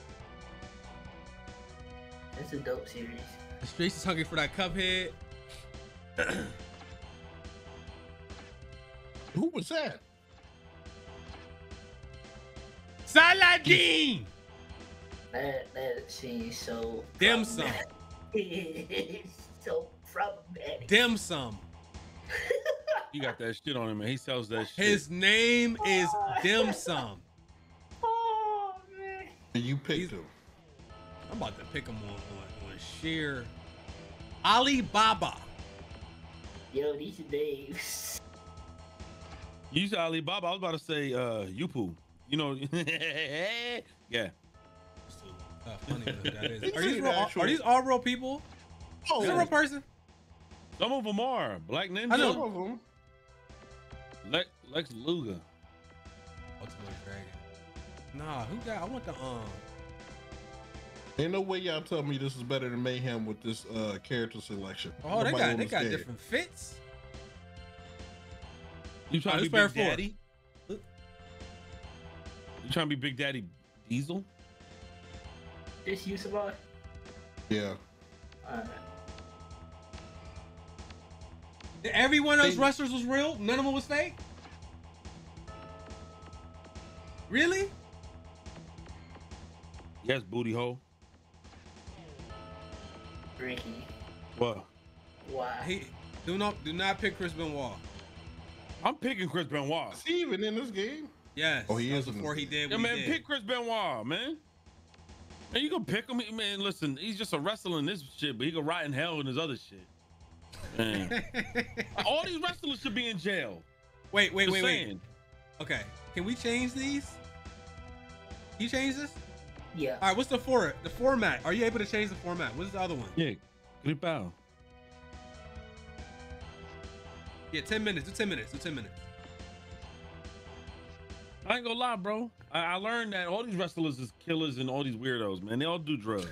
It's a dope series. The Streets is hungry for that Cuphead. Who was that? Saladin! That, that seems so... Dim sum. It's so problematic. Dim sum. You got that shit on him, man. He sells that shit. His name is oh. Dim Sum. Oh, man. And you picked He's, him. I'm about to pick him on, on, on sheer Alibaba. Yo, these are names. You said Alibaba. I was about to say uh, Yupu. You know, yeah. Uh, funny that is. Are, these real, are these all real people? Oh, is it a real person? Some of them are. Black Ninja. I know. Some of them. Le Lex Luger. Ultimate Dragon. Nah, who got? I want the um. Ain't no way y'all tell me this is better than Mayhem with this uh, character selection. Oh, Nobody they got they got different fits. You trying oh, to be Big Daddy? Four. You trying to be Big Daddy Diesel? This you survive? Yeah. Alright. Every one of those they, wrestlers was real? None of them was fake? Really? Yes, booty hole. Ricky. What? Why? He, do not do not pick Chris Benoit. I'm picking Chris Benoit. Is he even in this game? Yes. Oh, he is before he did. Yeah, man, did. Pick Chris Benoit, man. Man, you gonna pick him, man? Listen, he's just a wrestler in this shit, but he can rot in hell in his other shit. Man. All these wrestlers should be in jail. Wait, wait, just wait, saying. wait. Okay, can we change these? Can you change this? Yeah. All right. What's the for the format? Are you able to change the format? What's the other one? Yeah. Clip out. Yeah, ten minutes. Do ten minutes. Do ten minutes. I ain't gonna lie, bro. I, I learned that all these wrestlers is killers and all these weirdos, man. They all do drugs.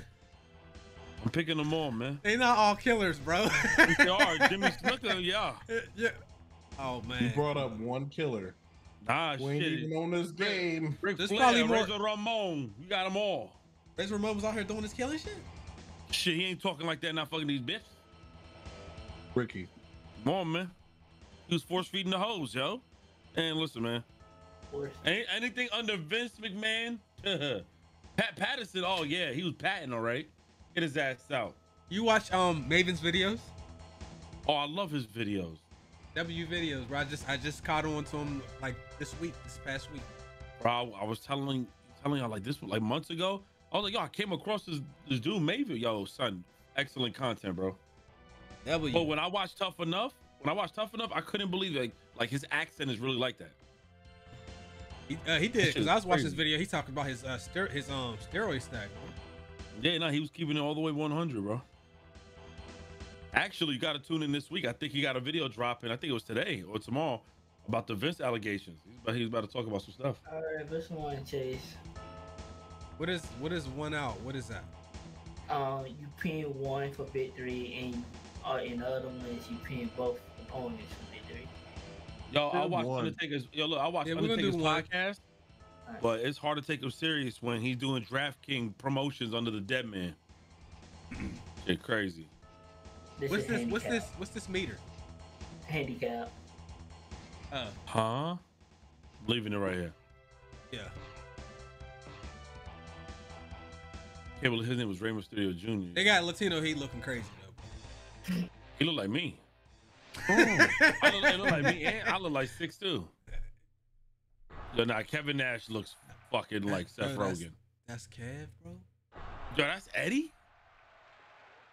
I'm picking them all, man. They not all killers, bro. They are. Jimmy Snooker, yeah. yeah. Oh man. You brought up one killer. Nah, we shit. Ain't even on this game. Rick Flair, probably Razor Ramon. You got them all. Razor Ramon was out here doing this killing shit. Shit, he ain't talking like that. Not fucking these bitches. Ricky, come on, man. He was force feeding the hoes, yo. And listen, man. Anything under Vince McMahon, Pat Patterson. Oh yeah, he was patting all right. Get his ass out. You watch um Maven's videos? Oh, I love his videos. W videos, bro. I just I just caught on to him like this week, this past week. Bro, I was telling telling y'all like this like months ago. I was like, yo, I came across this this dude Maven. Yo, son, excellent content, bro. W. But when I watched Tough Enough, when I watched Tough Enough, I couldn't believe it. Like, like his accent is really like that. He, uh, he did because I was watching this video. He talked about his uh, ster his um steroid stack. Bro. Yeah, no, he was keeping it all the way one hundred, bro. Actually, you got to tune in this week. I think he got a video dropping. I think it was today or tomorrow about the Vince allegations. He's about, he's about to talk about some stuff. All right, this one, Chase. What is what is one out? What is that? Um, you pin one for victory, and uh, in the other ones you pin both opponents for victory. Yo, I watched Undertaker's. Yo, look, I watched yeah, Undertaker's podcast. One. But it's hard to take him serious when he's doing DraftKings promotions under the dead man. Shit, crazy. This what's this? Handicap. What's this? What's this meter? Handicap. Uh. Huh? I'm leaving it right here. Yeah. Yeah, well, his name was Rey Mysterio Junior They got Latino Heat looking crazy though. He looked like me. I look, he look like me, and I look like six two. Yo, nah, Kevin Nash looks fucking like Seth bro, Rogen. That's, that's Kev, bro. Yo, that's Eddie.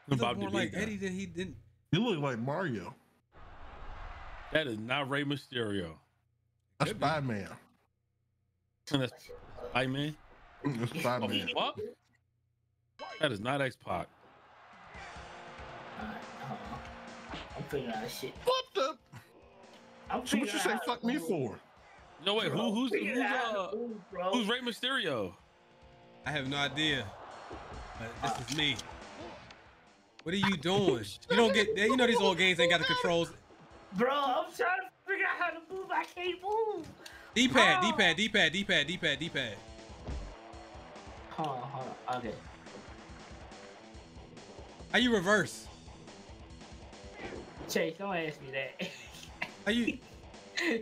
He looked more like Eddie than he didn't. He looked like Mario. That is not Rey Mysterio. That's Spider-Man. That's Spider-Man. That's Spider-Man. Oh, what? That is not X-Pac. Uh, I'm figuring out shit. What the? I'm so what you say fuck me for? No, wait, who, who's who's, who's, uh, who's Rey Mysterio? I have no idea. Uh, this is me. What are you doing? You don't get, you know these old games ain't got the controls. Bro, I'm trying to figure out how to move. I can't move. D-pad, oh. D-pad, D-pad, D-pad, D-pad, D-pad. Hold on, hold on, okay. How you reverse? Chase, don't ask me that. How you?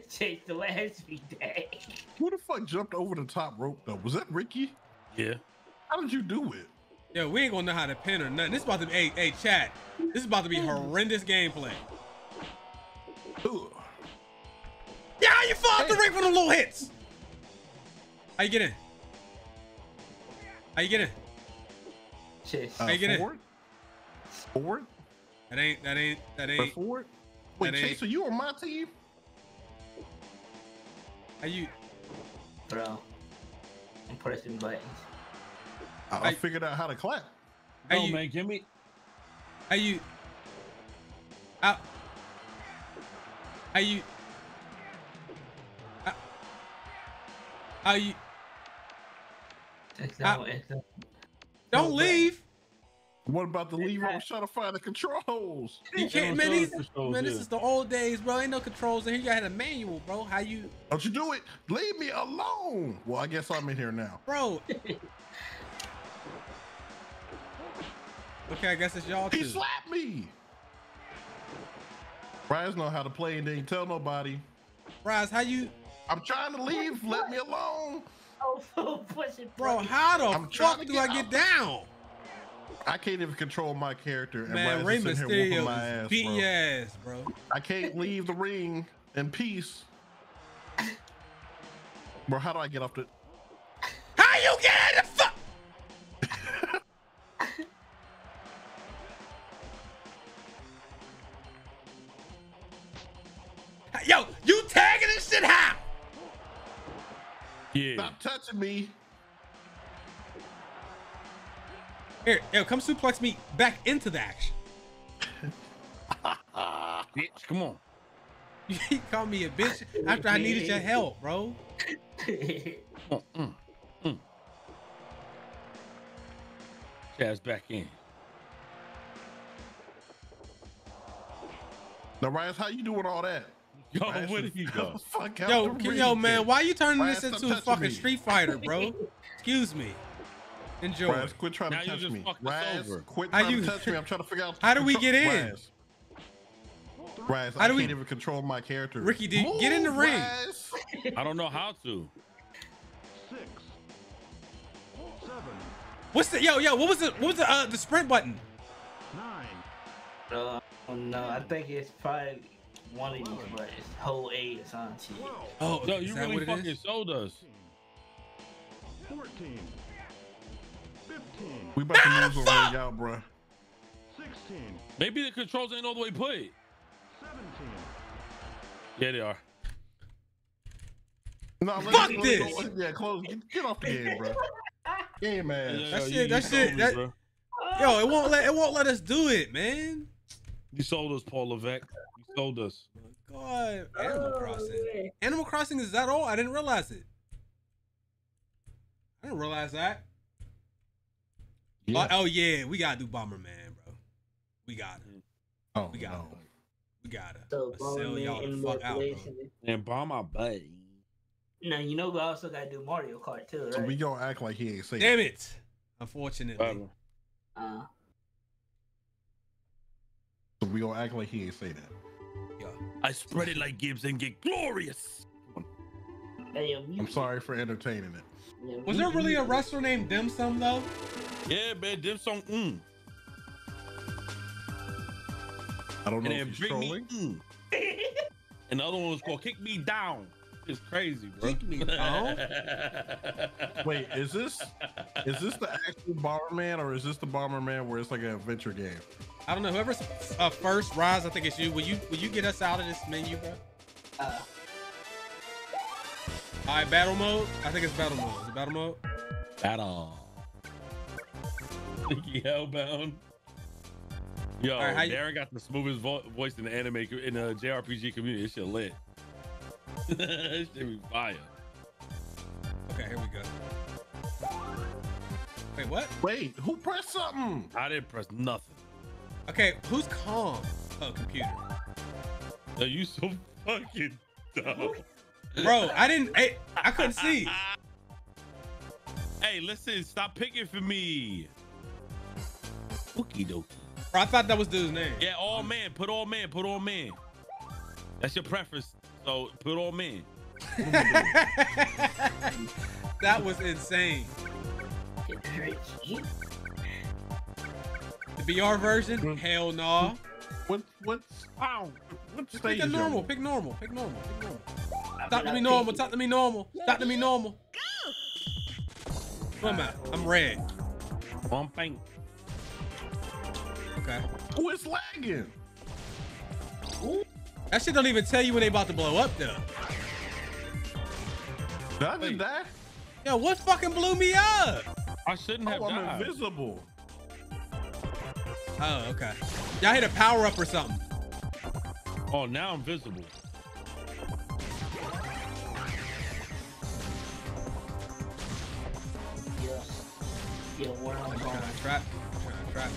Chase, don't ask me that. Who the fuck jumped over the top rope though? Was that Ricky? Yeah. How did you do it? Yo, we ain't gonna know how to pin or nothing. This is about to be, hey, hey, chat. This is about to be horrendous gameplay. Ooh. Yeah, how you fall off the ring for the little hits? How you get in? How you get in? Chase. How you get in? Uh, Forward? That ain't, that ain't, that ain't. Forward? Wait, that Chase, ain't. Are you on my team? Are you? Bro, I'm pressing buttons. I, I figured out how to clap. Are no, you, man, give me. Are you? Out. Are you? Out. Are you? Out. Don't leave. What about the lever? I'm trying to find the controls. You can't, man, these, controls, man yeah. This is the old days, bro. Ain't no controls in here. You had a manual, bro. How you? Don't you do it? Leave me alone. Well, I guess I'm in here now, bro. Okay, I guess it's y'all. He too. slapped me. Bryce know how to play and didn't tell nobody. Bryce, how you? I'm trying to leave. What? Let me alone. Oh, push it, bro. How the I'm fuck do get I get down? I can't even control my character. Man, Rey Mysterio beat your ass, bro. I can't leave the ring in peace. Bro, how do I get off the... How you get in the fuck? Yo, you tagging this shit how? Yeah. Stop touching me. Here, yo, come suplex me back into the action. Bitch, come on. You called me a bitch after I needed your help, bro. Come on, mm, mm. Jazz back in. Now, Ryan, how you doing all that? Yo, Ryan, where did he go? Fuck yo, yo, man, why are you turning Ryan, this into a fucking me. Street Fighter, bro? Excuse me. Enjoy. Raz, quit trying now to touch me. Raz, quit trying you, to touch me. I'm trying to figure out how do we get in. Raz, Raz I do can't we, even control my character. Ricky, dude, move, get in the ring. Raz. I don't know how to. Six, seven. What's the yo yo? What was the what was the uh, the sprint button? Nine. Uh, oh no, I think it's probably one of these, but it's whole eight or something. Oh, yo, you really fucking sold us. Fourteen. We about to lose our way out, bro. sixteen. Maybe the controls ain't all the way played. seventeen. Yeah, they are. No, fuck let's, this. Let's yeah, close. Get, get off the game, bro. Game ass. Yeah, that yo, shit. That shit. Me, that, yo, it won't let it won't let us do it, man. You sold us, Paul Levesque. You sold us. Oh, God, Animal oh, Crossing. Man. Animal Crossing is that all? I didn't realize it. I didn't realize that. Yeah. Oh, oh yeah, we gotta do Bomberman, bro. We got it. Oh, we got no. it. We gotta so sell y'all the fuck out, bro. And bomb my butt. Now, you know, we also gotta do Mario Kart too, right? So we gonna act like he ain't saying. Damn it! Unfortunately. Uh. So we gonna act like he ain't say that. Yeah. I spread it like Gibbs and get glorious. Damn, I'm sorry for entertaining it. Damn, was there really a wrestler named Dim Sum though? Yeah, man, Dim Sum. Mm. I don't know and if he's trolling. Mm. And the other one was called Kick Me Down. It's crazy, bro. Kick me down? Wait, is this is this the actual Bomberman or is this the Bomberman where it's like an adventure game? I don't know. Whoever's uh, first, Rise, I think it's you. Will you will you get us out of this menu, bro? Uh. All right, battle mode. I think it's battle mode. Is it battle mode? Battle. Hellbound. Yo, right, Darren you... got the smoothest vo voice in the anime in the J R P G community. It's shit lit. This shit be fire. Okay, here we go. Wait, what? Wait, who pressed something? I didn't press nothing. Okay, who's calm? Oh, computer. Are you so fucking dumb, bro? I didn't. I, I couldn't see. Hey, listen, stop picking for me. Okie dokie. Bro, I thought that was dude's name. Yeah, all man. Put all man. Put all man. That's your preference. So put all men. That was insane. The B R version? Hell no. Nah. What? What? Ow! What Just pick a normal. Pick normal. Pick normal. Pick normal. Talk to me normal. Talk to me normal. Talk to me normal. Come on, I'm red. One thing. Okay. Oh, it's lagging. Ooh. That shit don't even tell you when they about to blow up though. That did that? Yo, what fucking blew me up? I shouldn't have. Oh, I'm died. Invisible. Oh, okay. Y'all hit a power up or something. Oh, now I'm visible. Yeah. Yeah, where I'm trying to trap. I'm trying to trap.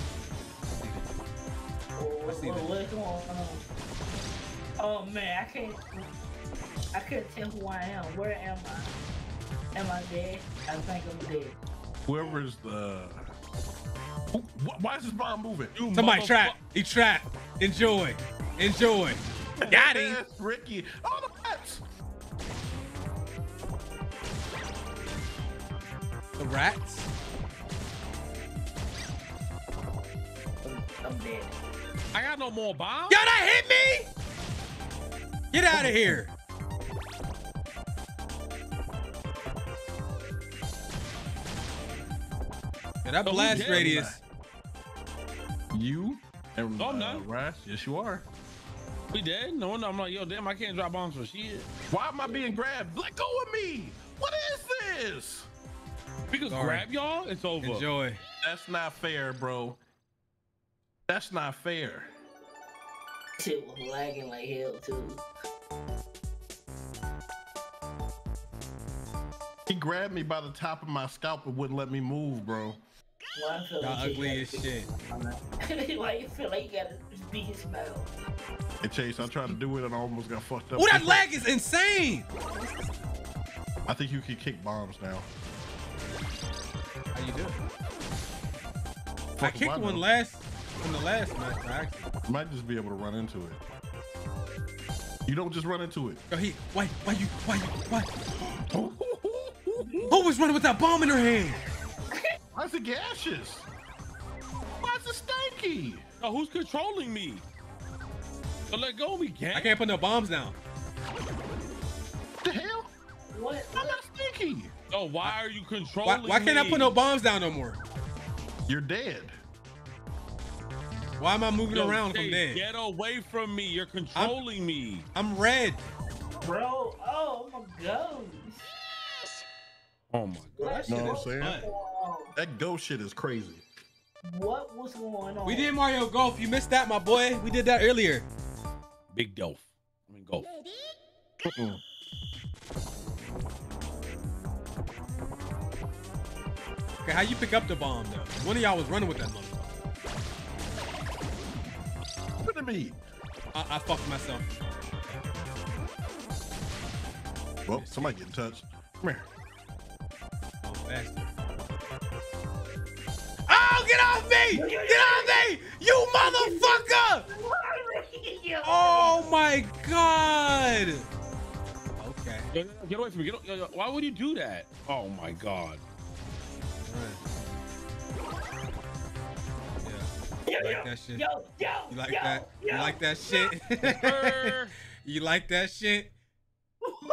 I see that. Oh man, I can't. I couldn't tell who I am. Where am I? Am I dead? I think I'm dead. Whoever's the. Who, why is this bomb moving? You Somebody trapped. He trapped. Enjoy. Enjoy. Got him. Yes, Ricky. Oh, the rats. The rats. I'm, I'm dead. I got no more bombs. Yo, that hit me. Get out of here! Yeah, that blast oh, radius. You? And, oh, no. Uh, Rash? Yes, you are. We dead? No wonder I'm like, yo, damn, I can't drop bombs for shit. Why am I being grabbed? Let go of me! What is this? We can grab y'all? It's over. Enjoy. That's not fair, bro. That's not fair. It was lagging like hell too. He grabbed me by the top of my scalp and wouldn't let me move, bro. Why you ugly as shit. Why you feel like you got a big smile? And Chase, I tried to do it and I almost got fucked up. Oh, that lag is insane! I think you can kick bombs now. How you doing? Fuck I kicked one last... in the last match, right? You might just be able to run into it. You don't just run into it. Yo, he, why, why you, why, you, why? Always running with that bomb in her hand. Why is it gaseous? Why is it stanky? Oh, who's controlling me? So let go of me, gang. I can't put no bombs down. What the hell? What? I'm not stinky. Oh, why are you controlling me? Why, why can't me? I put no bombs down no more? You're dead. Why am I moving Yo, around from there? Get away from me. You're controlling I'm, me. I'm red. Bro, oh my gosh. Oh my gosh. No, what I'm saying? That ghost shit is crazy. What was going on? We did Mario Golf. You missed that, my boy. We did that earlier. Big Dolph. I mean, Golf. Mm-mm. Okay, how you pick up the bomb, though? One of y'all was running with that motherfucker. Me. I, I fucked myself. Well, somebody get in touch. Come here. Oh, oh, get off me! Get off me! You motherfucker! Oh my god! Okay. Yo, get away from me. Get, yo, yo, why would you do that? Oh my god. Yo, you like that shit? Yo, yo, you like yo, that? Yo, you like that yo, shit? Yo. You like that shit? What was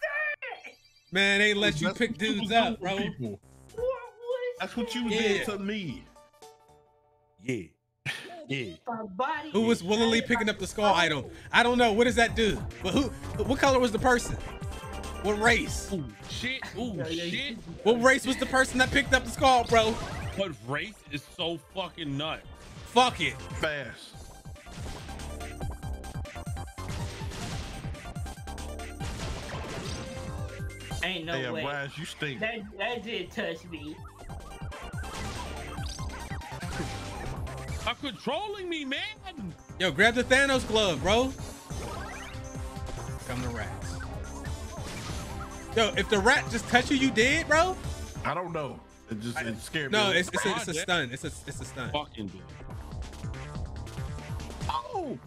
that? Man, they let you that's pick dudes up, bro. People. What was that's that? What you did yeah. to me. Yeah. Yeah. Who was willingly picking up the skull idol? I don't know. What does that do? But who? What color was the person? What race? Ooh, shit. Ooh, yeah, yeah, shit. What race was the person that picked up the skull, bro? But race is so fucking nuts. Fuck it. Fast. Ain't no Damn, way. Wise, you stink. That, that did touch me. I'm controlling me, man. Yo, grab the Thanos glove, bro. Come to rats. Yo, if the rat just touched you, you dead, bro? I don't know. It just it scared no, me. No, it's it's a, it's a stun. It's a it's a stun. Fucking dude. Oh,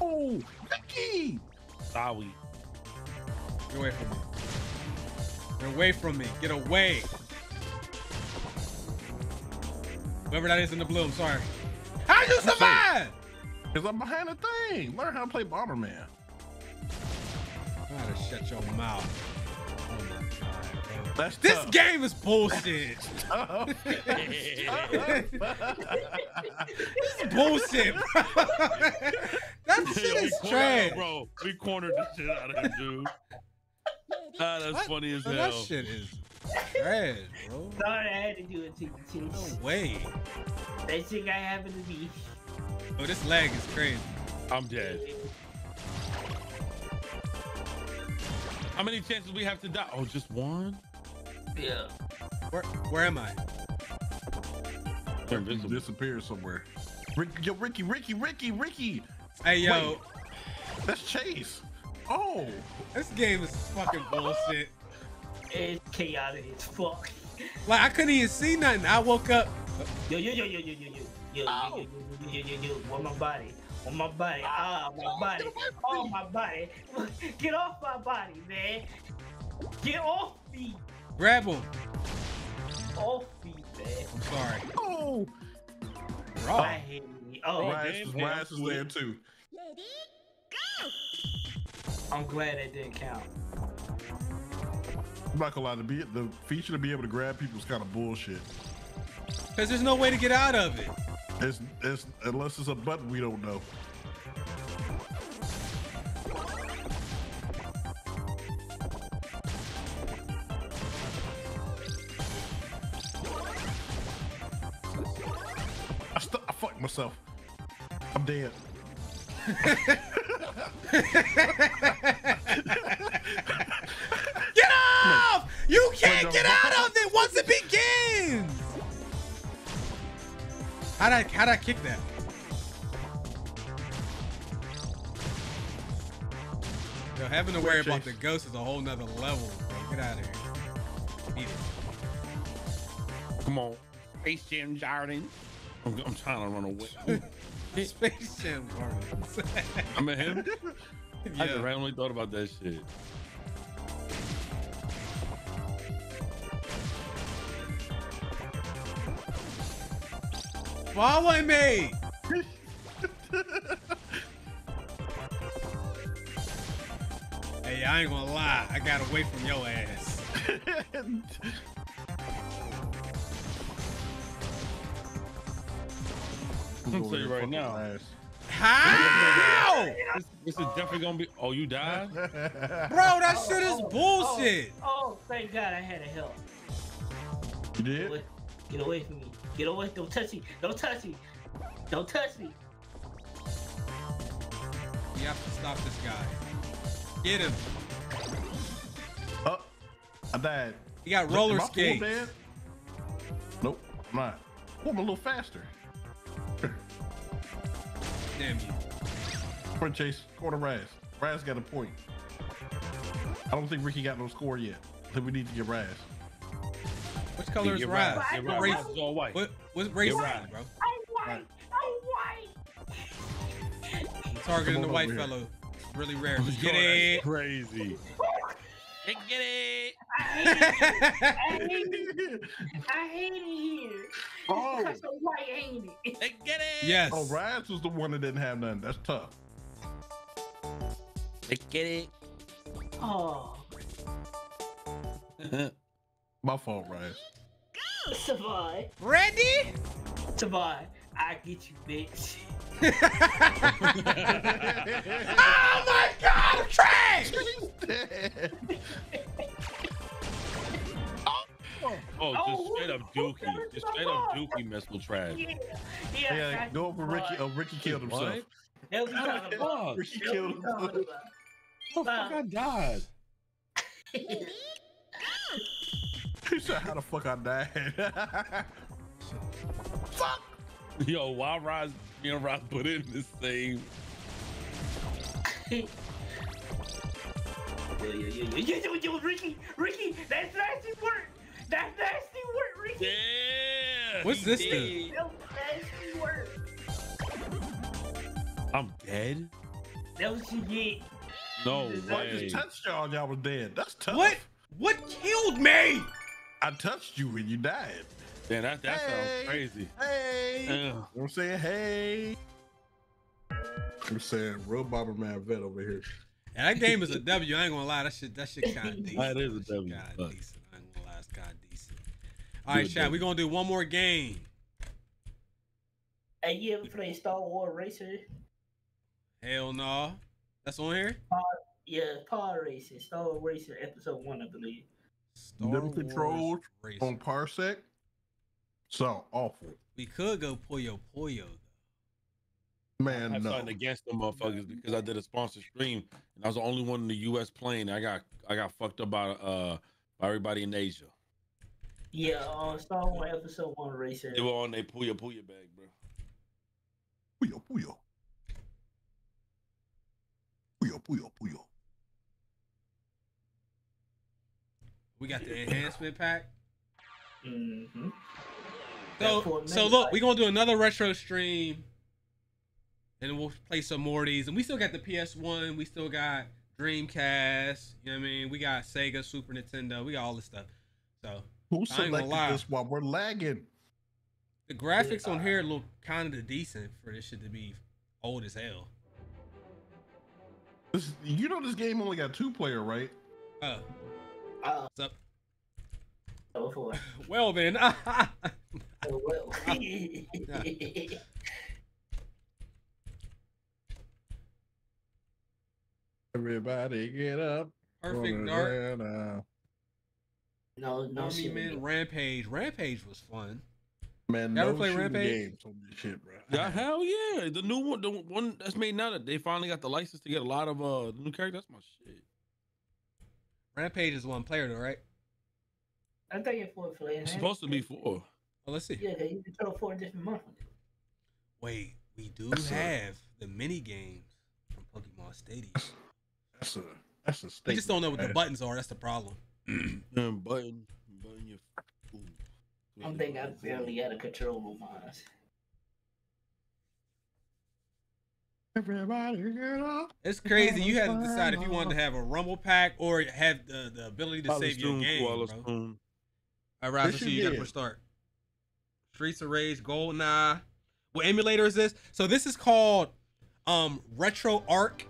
oh, Mickey. Sorry. Get away from me. Get away from me. Get away. Whoever that is in the blue, I'm sorry. How'd you survive? Because I'm behind the thing. Learn how to play Bomberman. You gotta shut your mouth. That's this tough. Game is bullshit. This is bullshit, bro. That shit is trash, bro. We cornered the shit out of him, dude. Ah, that's what? Funny as hell. That shit is trash, bro. Sorry, I had to do it to the team. No way. That shit got happened to me. Oh, this lag is crazy. I'm dead. How many chances we have to die? Oh, just one? Yeah. Where where am I? They're invisible. Disappeared somewhere. Ricky, yo, Ricky, Ricky, Ricky, Ricky. Hey, yo. Wait. That's Chase. Oh. This game is fucking bullshit. It's chaotic as fuck. Like, I couldn't even see nothing. I woke up. Yo, yo, yo, yo, yo, yo, yo. Ow. Yo, yo, yo, yo, yo, yo. Where my body? Oh my body, ah, oh, my body, oh my body. Get off my body, man. Get off me. Grab him. Off me, man. I'm sorry. Oh. Raw. I hate you. Oh, Wise is there too. Ready, go. I'm glad that didn't count. I'm not gonna lie, to be, the feature to be able to grab people is kind of bullshit. Cause there's no way to get out of it. It's, it's, unless it's a button we don't know. I, st I fucked myself. I'm dead. Get off! You can't get out of it once it begins! How'd I, how'd I kick that? Yo, having to worry about the ghost is a whole nother level. Get out of here. Beat it. Come on. Space Jam Jordan. I'm, I'm trying to run away. Space Jam Jordan. I'm at him? Yeah. I just randomly thought about that shit. Follow me! Hey, I ain't gonna lie. I got away from your ass. I'm telling you right now. Ass. How? This, this is definitely gonna be. Oh, you died? Bro, that oh, shit is oh, bullshit. Oh, oh, thank God I had a help. You did? Get away, get away from me. Get away, don't touch me, don't touch me, don't touch me. You have to stop this guy. Get him. Oh, I died. He got roller skates. Nope, I'm not. Oh, I'm a little faster. Damn you. Point chase, score to Raz. Raz got a point. I don't think Ricky got no score yet. I think we need to get Raz. Which color is Raz? Raz? What race is all white? What, what race is Raz, bro? I'm white. Right. I'm white. I'm targeting the white fellow. Here. It's really rare. Let's get it. Crazy. Get it. I hate it. I hate it here. Oh. Because the white ain't it. Get it. Yes. Oh, Raz was the one that didn't have none. That's tough. Get it. Oh. My fault, Raz. Go, Savai. Ready? Savai, I get you, bitch. Oh my God, trash! Oh, oh, just oh, straight up Dookie. Just straight up Dookie messed with trash. Yeah, yeah. yeah go over Ricky. Oh, Ricky killed himself. Hell, oh, Ricky killed himself. Oh, fuck, I died. He said, how the fuck I died? Fuck! Yo, why Roz, me and Roz put in this thing? Yo, yo, yo, yo, yo, yo, Ricky, Ricky, that's nasty work. That's nasty work, Ricky. Yeah, what's this dude? That was nasty work. I'm dead? That was you get. No way. I just touched y'all and y'all was dead. That's tough. What? What killed me? I touched you and you died. Man, that, that hey, sounds crazy. Hey. You know what I'm saying? Hey. I'm saying real Bomberman vet over here. Yeah, that game is a W. I ain't gonna lie. That shit, that shit kind of decent. That is a W. Kind of decent. I ain't gonna lie. It's kind of decent. All right, Chad, we're gonna do one more game. Hey, you ever play Star Wars Racer? Hell no. That's on here? Uh, yeah, Power Racer, Star Wars Racer, Episode One, I believe. Star Wars controls Racer on Parsec. Sound awful. We could go Poyo Poyo though. Man, I'm no. starting against them motherfuckers because I did a sponsored stream and I was the only one in the U S playing. I got I got fucked up by uh by everybody in Asia. Yeah, uh, Star Wars Episode One Racer. They were on their Poyo Poyo bag, bro. Poyo Poyo. Puyo, puyo, puyo. We got the enhancement pack. Mm-hmm. So, so look, we're gonna do another retro stream, and we'll play some more of these. And we still got the P S one, we still got Dreamcast. You know what I mean? We got Sega, Super Nintendo. We got all this stuff. So who selected this while we're lagging? The graphics on here look kind of decent for this shit to be old as hell. This, you know, this game only got two player, right? Uh, uh what's up? Oh, boy. Well then. Oh, well. Nah. Everybody get up! Perfect Dark. No, no. Army Man Rampage. Rampage was fun. Man, no play Rampage? Games on this shit, bro. Yeah, hell yeah. The new one, the one that's made now that they finally got the license to get a lot of uh new characters. That's my shit. Rampage is one player though, right? I thought you're four player. It's supposed to be four. Well, let's see. Yeah, you can throw four different months. Wait, we do that's have a, the mini games from Pokemon Stadium. That's a that's a statement. I just don't know what the buttons are. That's the problem. button, button your. Ooh. I don't think I barely got a control of mine. Everybody get up. It's crazy. You had to decide if you wanted to have a rumble pack or have the, the ability to Wallace save your game. Wallace bro. Wallace All right, Rob, I see you got to start. Streets of Rage, GoldenEye. What emulator is this? So this is called um, RetroArch.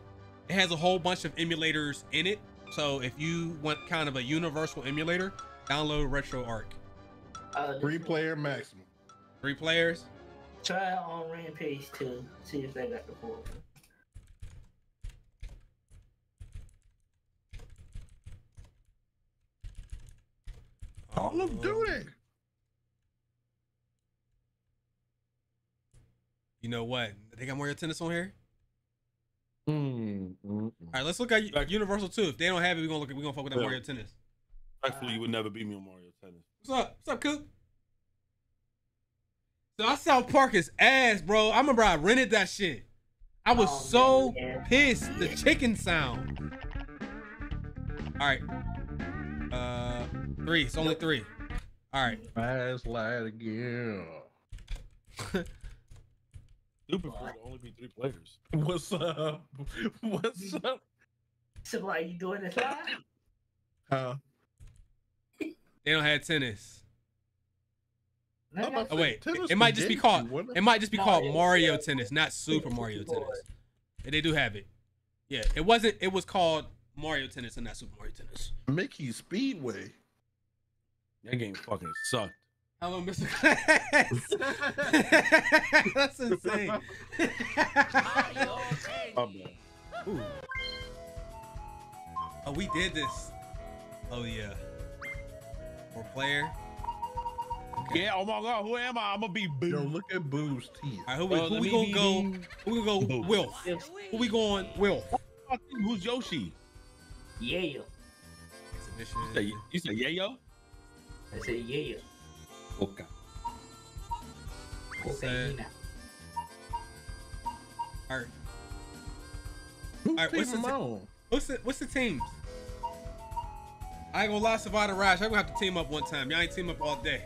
It has a whole bunch of emulators in it. So if you want kind of a universal emulator, download RetroArch. Uh, three player maximum. Three players. Try on Rampage to see if they got the four. Call of Duty. You know what? They got Mario Tennis on here. Mm, mm, mm. All right, let's look at like, Universal too. If they don't have it, we're gonna look. We're gonna fuck with that yeah. Mario Tennis. Actually, you would never beat me on Mario Tennis. What's up? What's up, Coop? So I saw Parker's ass, bro. I remember I rented that shit. I was oh, so man. pissed. The chicken sound. All right. Uh, three. It's only three. All right. Fast light again. Stupid for it to only be three players. What's up? What's up? So why are you doing this live? Huh? They don't have tennis. Oh wait, tennis it, it might just be called. You, it? it might just be Mario, called Mario yeah. Tennis, not Super Mario Tennis. And they do have it. Yeah, it wasn't. It was called Mario Tennis and not Super Mario Tennis. Mickey Speedway. That game fucking sucked. Hello, Mister Glass. That's insane. Oh, oh, we did this. Oh yeah. Or player. Okay. Yeah, oh my god, who am I? I'm gonna be Boo. Yo, look at Boo's teeth. All right, who we, who oh, we gonna go? Who we gonna go? Wilf. Who we going? Wilf. Who's Yoshi? Yayo. You say Yayo? I say Yayo. Okay. Okay. All right. All right. What's the, what's the what's the teams? I ain't gonna lie, Savada Raj. I'm gonna have to team up one time. Y'all ain't team up all day.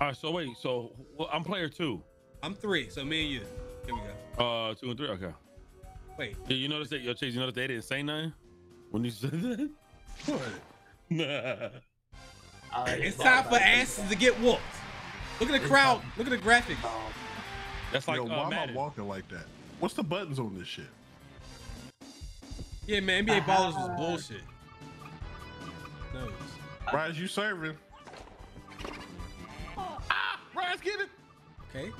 All right, so wait, so well, I'm player two. I'm three, so me and you. Here we go. Uh, two and three, okay. Wait. Yeah, you notice that, yo, Chase, you notice they didn't say nothing when you said that? What? Nah. Uh, it's time for asses to get whooped. Look at the crowd. Look at the graphics. That's like, yo, why uh, am I walking like that? What's the buttons on this shit? Yeah, man, N B A Ballers was bullshit. No. Raj, you serving. Ah, Raj, get it. Okay.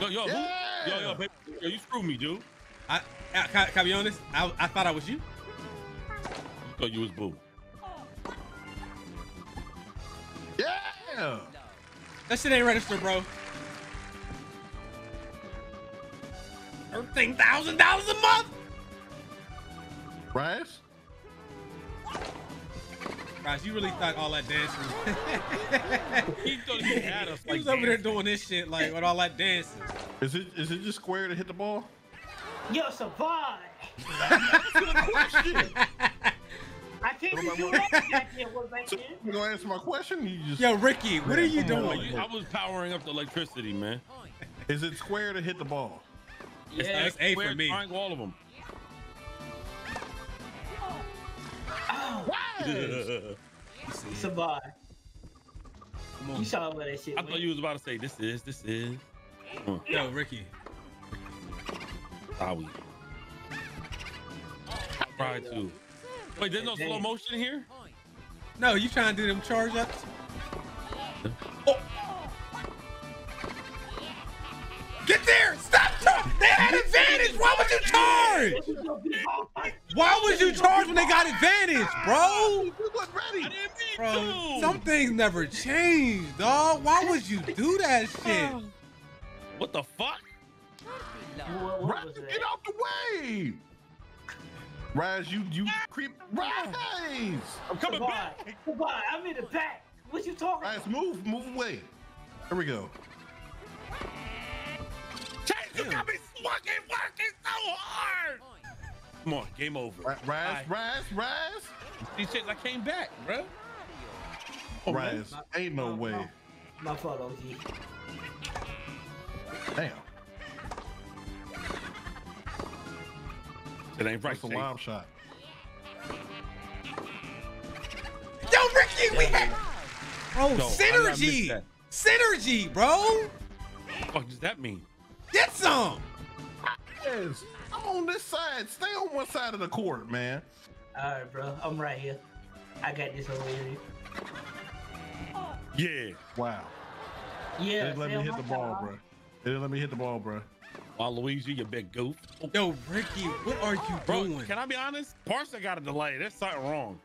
Yo, yo, yeah. who, yo, yo, baby, yo, you screwed me, dude. I, I can, can I be honest? I, I thought I was you. You thought you was Boo. Yeah. That shit ain't registered, bro. Thirteen thousand dollars a month. Raj. Raj, you really thought all that dancing? He thought he had us. He like was dancing. Over there doing this shit like with all that dancing. Is it is it just square to hit the ball? Yo, survive. I can't do that. So you gonna answer my question? You just... Yo, Ricky, what are you doing? I was powering up the electricity, man. Is it square to hit the ball? Yeah, it's, it's A for me. All of them. Survive. Yeah. You saw what that shit. I went. thought you was about to say this is this is. Huh. Yo, Ricky. How we? Try to. Wait, there's no slow motion here? No, you trying to do them charge ups? Oh. Get there! Stop! They had advantage! Why would you charge? Why would you charge when they got advantage, bro? Bro, some things never change, dog. Why would you do that shit? What the fuck? Raj, get out the way! Raj, you, you creep. Raj! I'm coming back! Goodbye, I'm in the back. What you talking about? Raj, move, move away. Here we go. You got me fucking working so hard! Come on, game over. Raz, right. Raz, Raz! These shit, I came back, bro. Oh, Raz, ain't no way. My fault, O G. Damn. It ain't right. That's a wild shot. Yo, Ricky, we had... Bro, no, synergy! Synergy, bro! What the fuck does that mean? Get some! Yes. I'm on this side. Stay on one side of the court, man. Alright, bro. I'm right here. I got this over here. Yeah. Wow. Yeah. They didn't let me hit the ball, bro. They didn't let me hit the ball, bro. Wow, Luigi, you big goof. Yo, Ricky, what are you bro, doing? Can I be honest? Parsec got a delay. There's something wrong.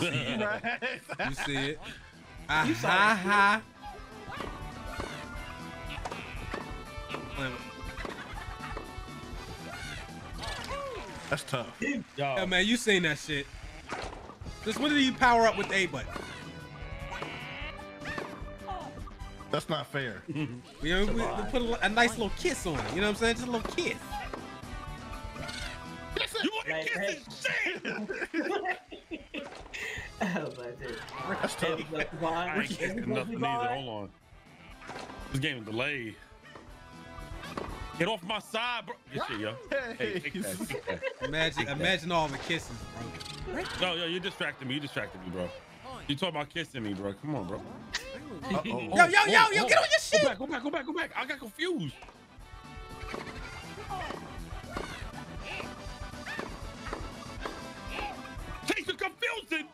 Damn. You see it. You see it. Ah, you ha, ha. That's tough. Yo. Yeah, man, you seen that shit. Just what did you power up with the A button? That's not fair. You know, we, we put a, a nice little kiss on it. You know what I'm saying? Just a little kiss. You want to kiss this shit? Oh my dude. That's tough. I ain't kissing nothing either. Hold on. This game is delayed. Get off my side, bro. This shit, yo. Hey, take that, take that. Imagine, imagine all the kisses, bro. Yo, yo, you distracted me. You distracted me, bro. You talking about kissing me, bro. Come on, bro. Uh -oh. Yo, yo, oh, yo, oh, yo, get on your shit. Go back, go back, go back, go back. I got confused. Chase is confusing.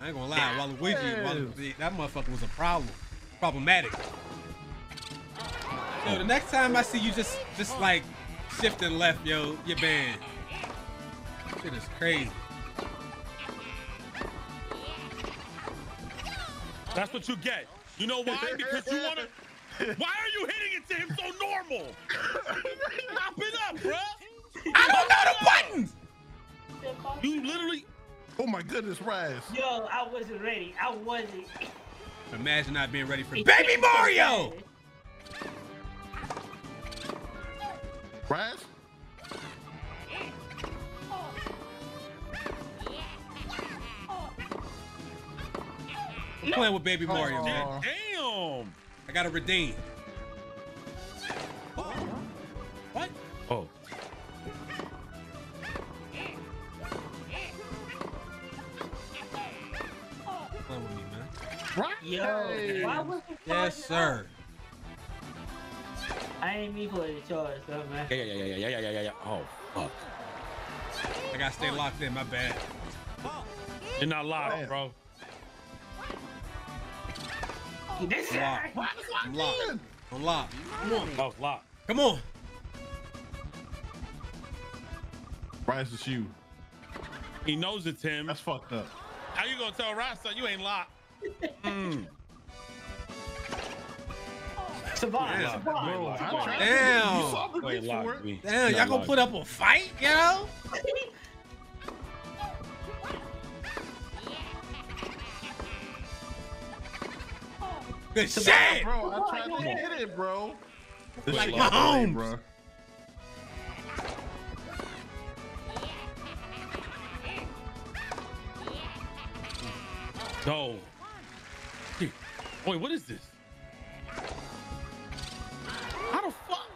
I ain't gonna lie, Waluigi, Waluigi, that motherfucker was a problem. Problematic. Yo, the next time I see you just, just like, shifting left, yo, you're banned. Shit is crazy. That's what you get. You know why? Because you wanna. Why are you hitting it to him so normal? Pop it up, bruh. I don't know the buttons. You literally. Oh my goodness, Raz. Yo, I wasn't ready. I wasn't. Imagine not being ready for Baby Mario. Raz. I'm no. playing with Baby Mario, oh, man. Damn! I gotta redeem. Oh. What? Oh. Play with me, man. Right? Yo, hey. Why was it yes, sir. I ain't me playing the charge, though, man. Yeah, yeah, yeah, yeah, yeah, yeah, yeah, yeah. Oh, fuck. I gotta stay locked in, my bad. You're not live, bro. This I'm locked. I'm locked. I'm locked. Come on. Oh, locked. Come on. Rice is you. He knows it's him. That's fucked up. How you gonna tell Rice that you ain't locked? mm. Survive. Survive. Bro, Survive. Damn. You saw the reach for it. Damn. Y'all gonna put up a fight, you know? Good shit! Bro, I tried oh, to hit God. it, bro. This like my home, bro. Go. Dude. Wait, what is this? How the fuck?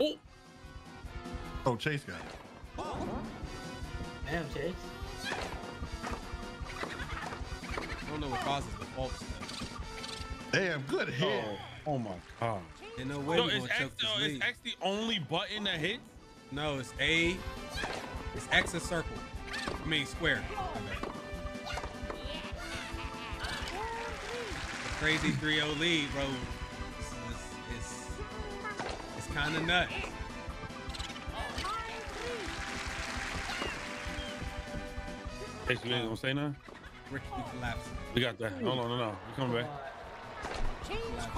Oh. Oh, Chase got it. Oh. Damn, Chase. I don't know what causes the fault stuff. Damn, good hit. Oh, oh my God. Ain't no way no, is, X, no, is X the only button that hits? No, it's A. It's X a circle. I mean, square. Okay. The crazy three oh lead, bro. It's, it's, it's, it's kind of nuts. Hey, you ain't gonna say nothing? Ricky collapsed. We got that. Hold on, no, no. We coming back.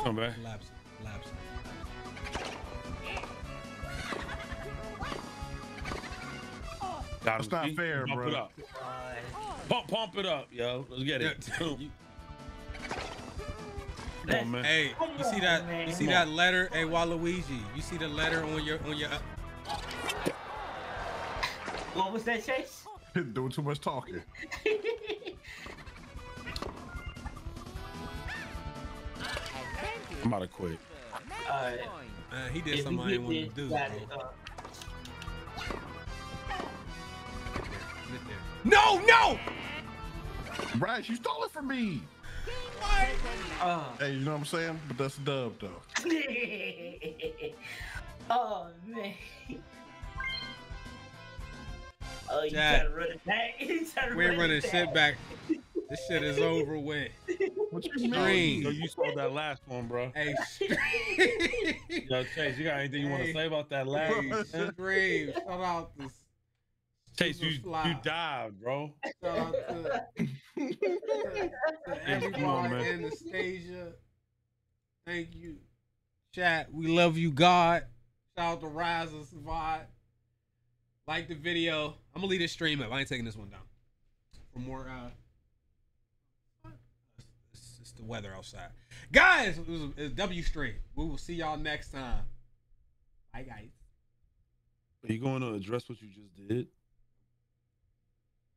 Come back. Collapse. Collapse. That's not fair, bro. Pump it up. Pump, pump it up, yo. Let's get it. Come on, man. Hey, you see that? You see that letter? Hey, Waluigi. You see the letter on your on your. What was that, Chase? Doing too much talking. I'm about to quit. Uh, Man, he did something I didn't want to do. It, uh... No, no! Bryce, you stole it from me. Uh, hey, you know what I'm saying? But that's a dub, though. Oh, man. Oh, you Jack, gotta run it back. You gotta we're run running it back. shit back. This shit is over with. What you mean? So you saw that last one, bro. Hey, yo, Chase, you got anything you hey. want to say about that last one? Scream. Shout out to Chase, you, you dived, bro. Shout out to, to everyone, Anastasia. Thank you. Chat, we love you, God. Shout out to Rise and Survive. Like the video. I'm gonna leave this stream up. I ain't taking this one down. For more, uh, the weather outside. Guys, it was, it's W Stream. We will see y'all next time. Bye, guys. Are you going to address what you just did?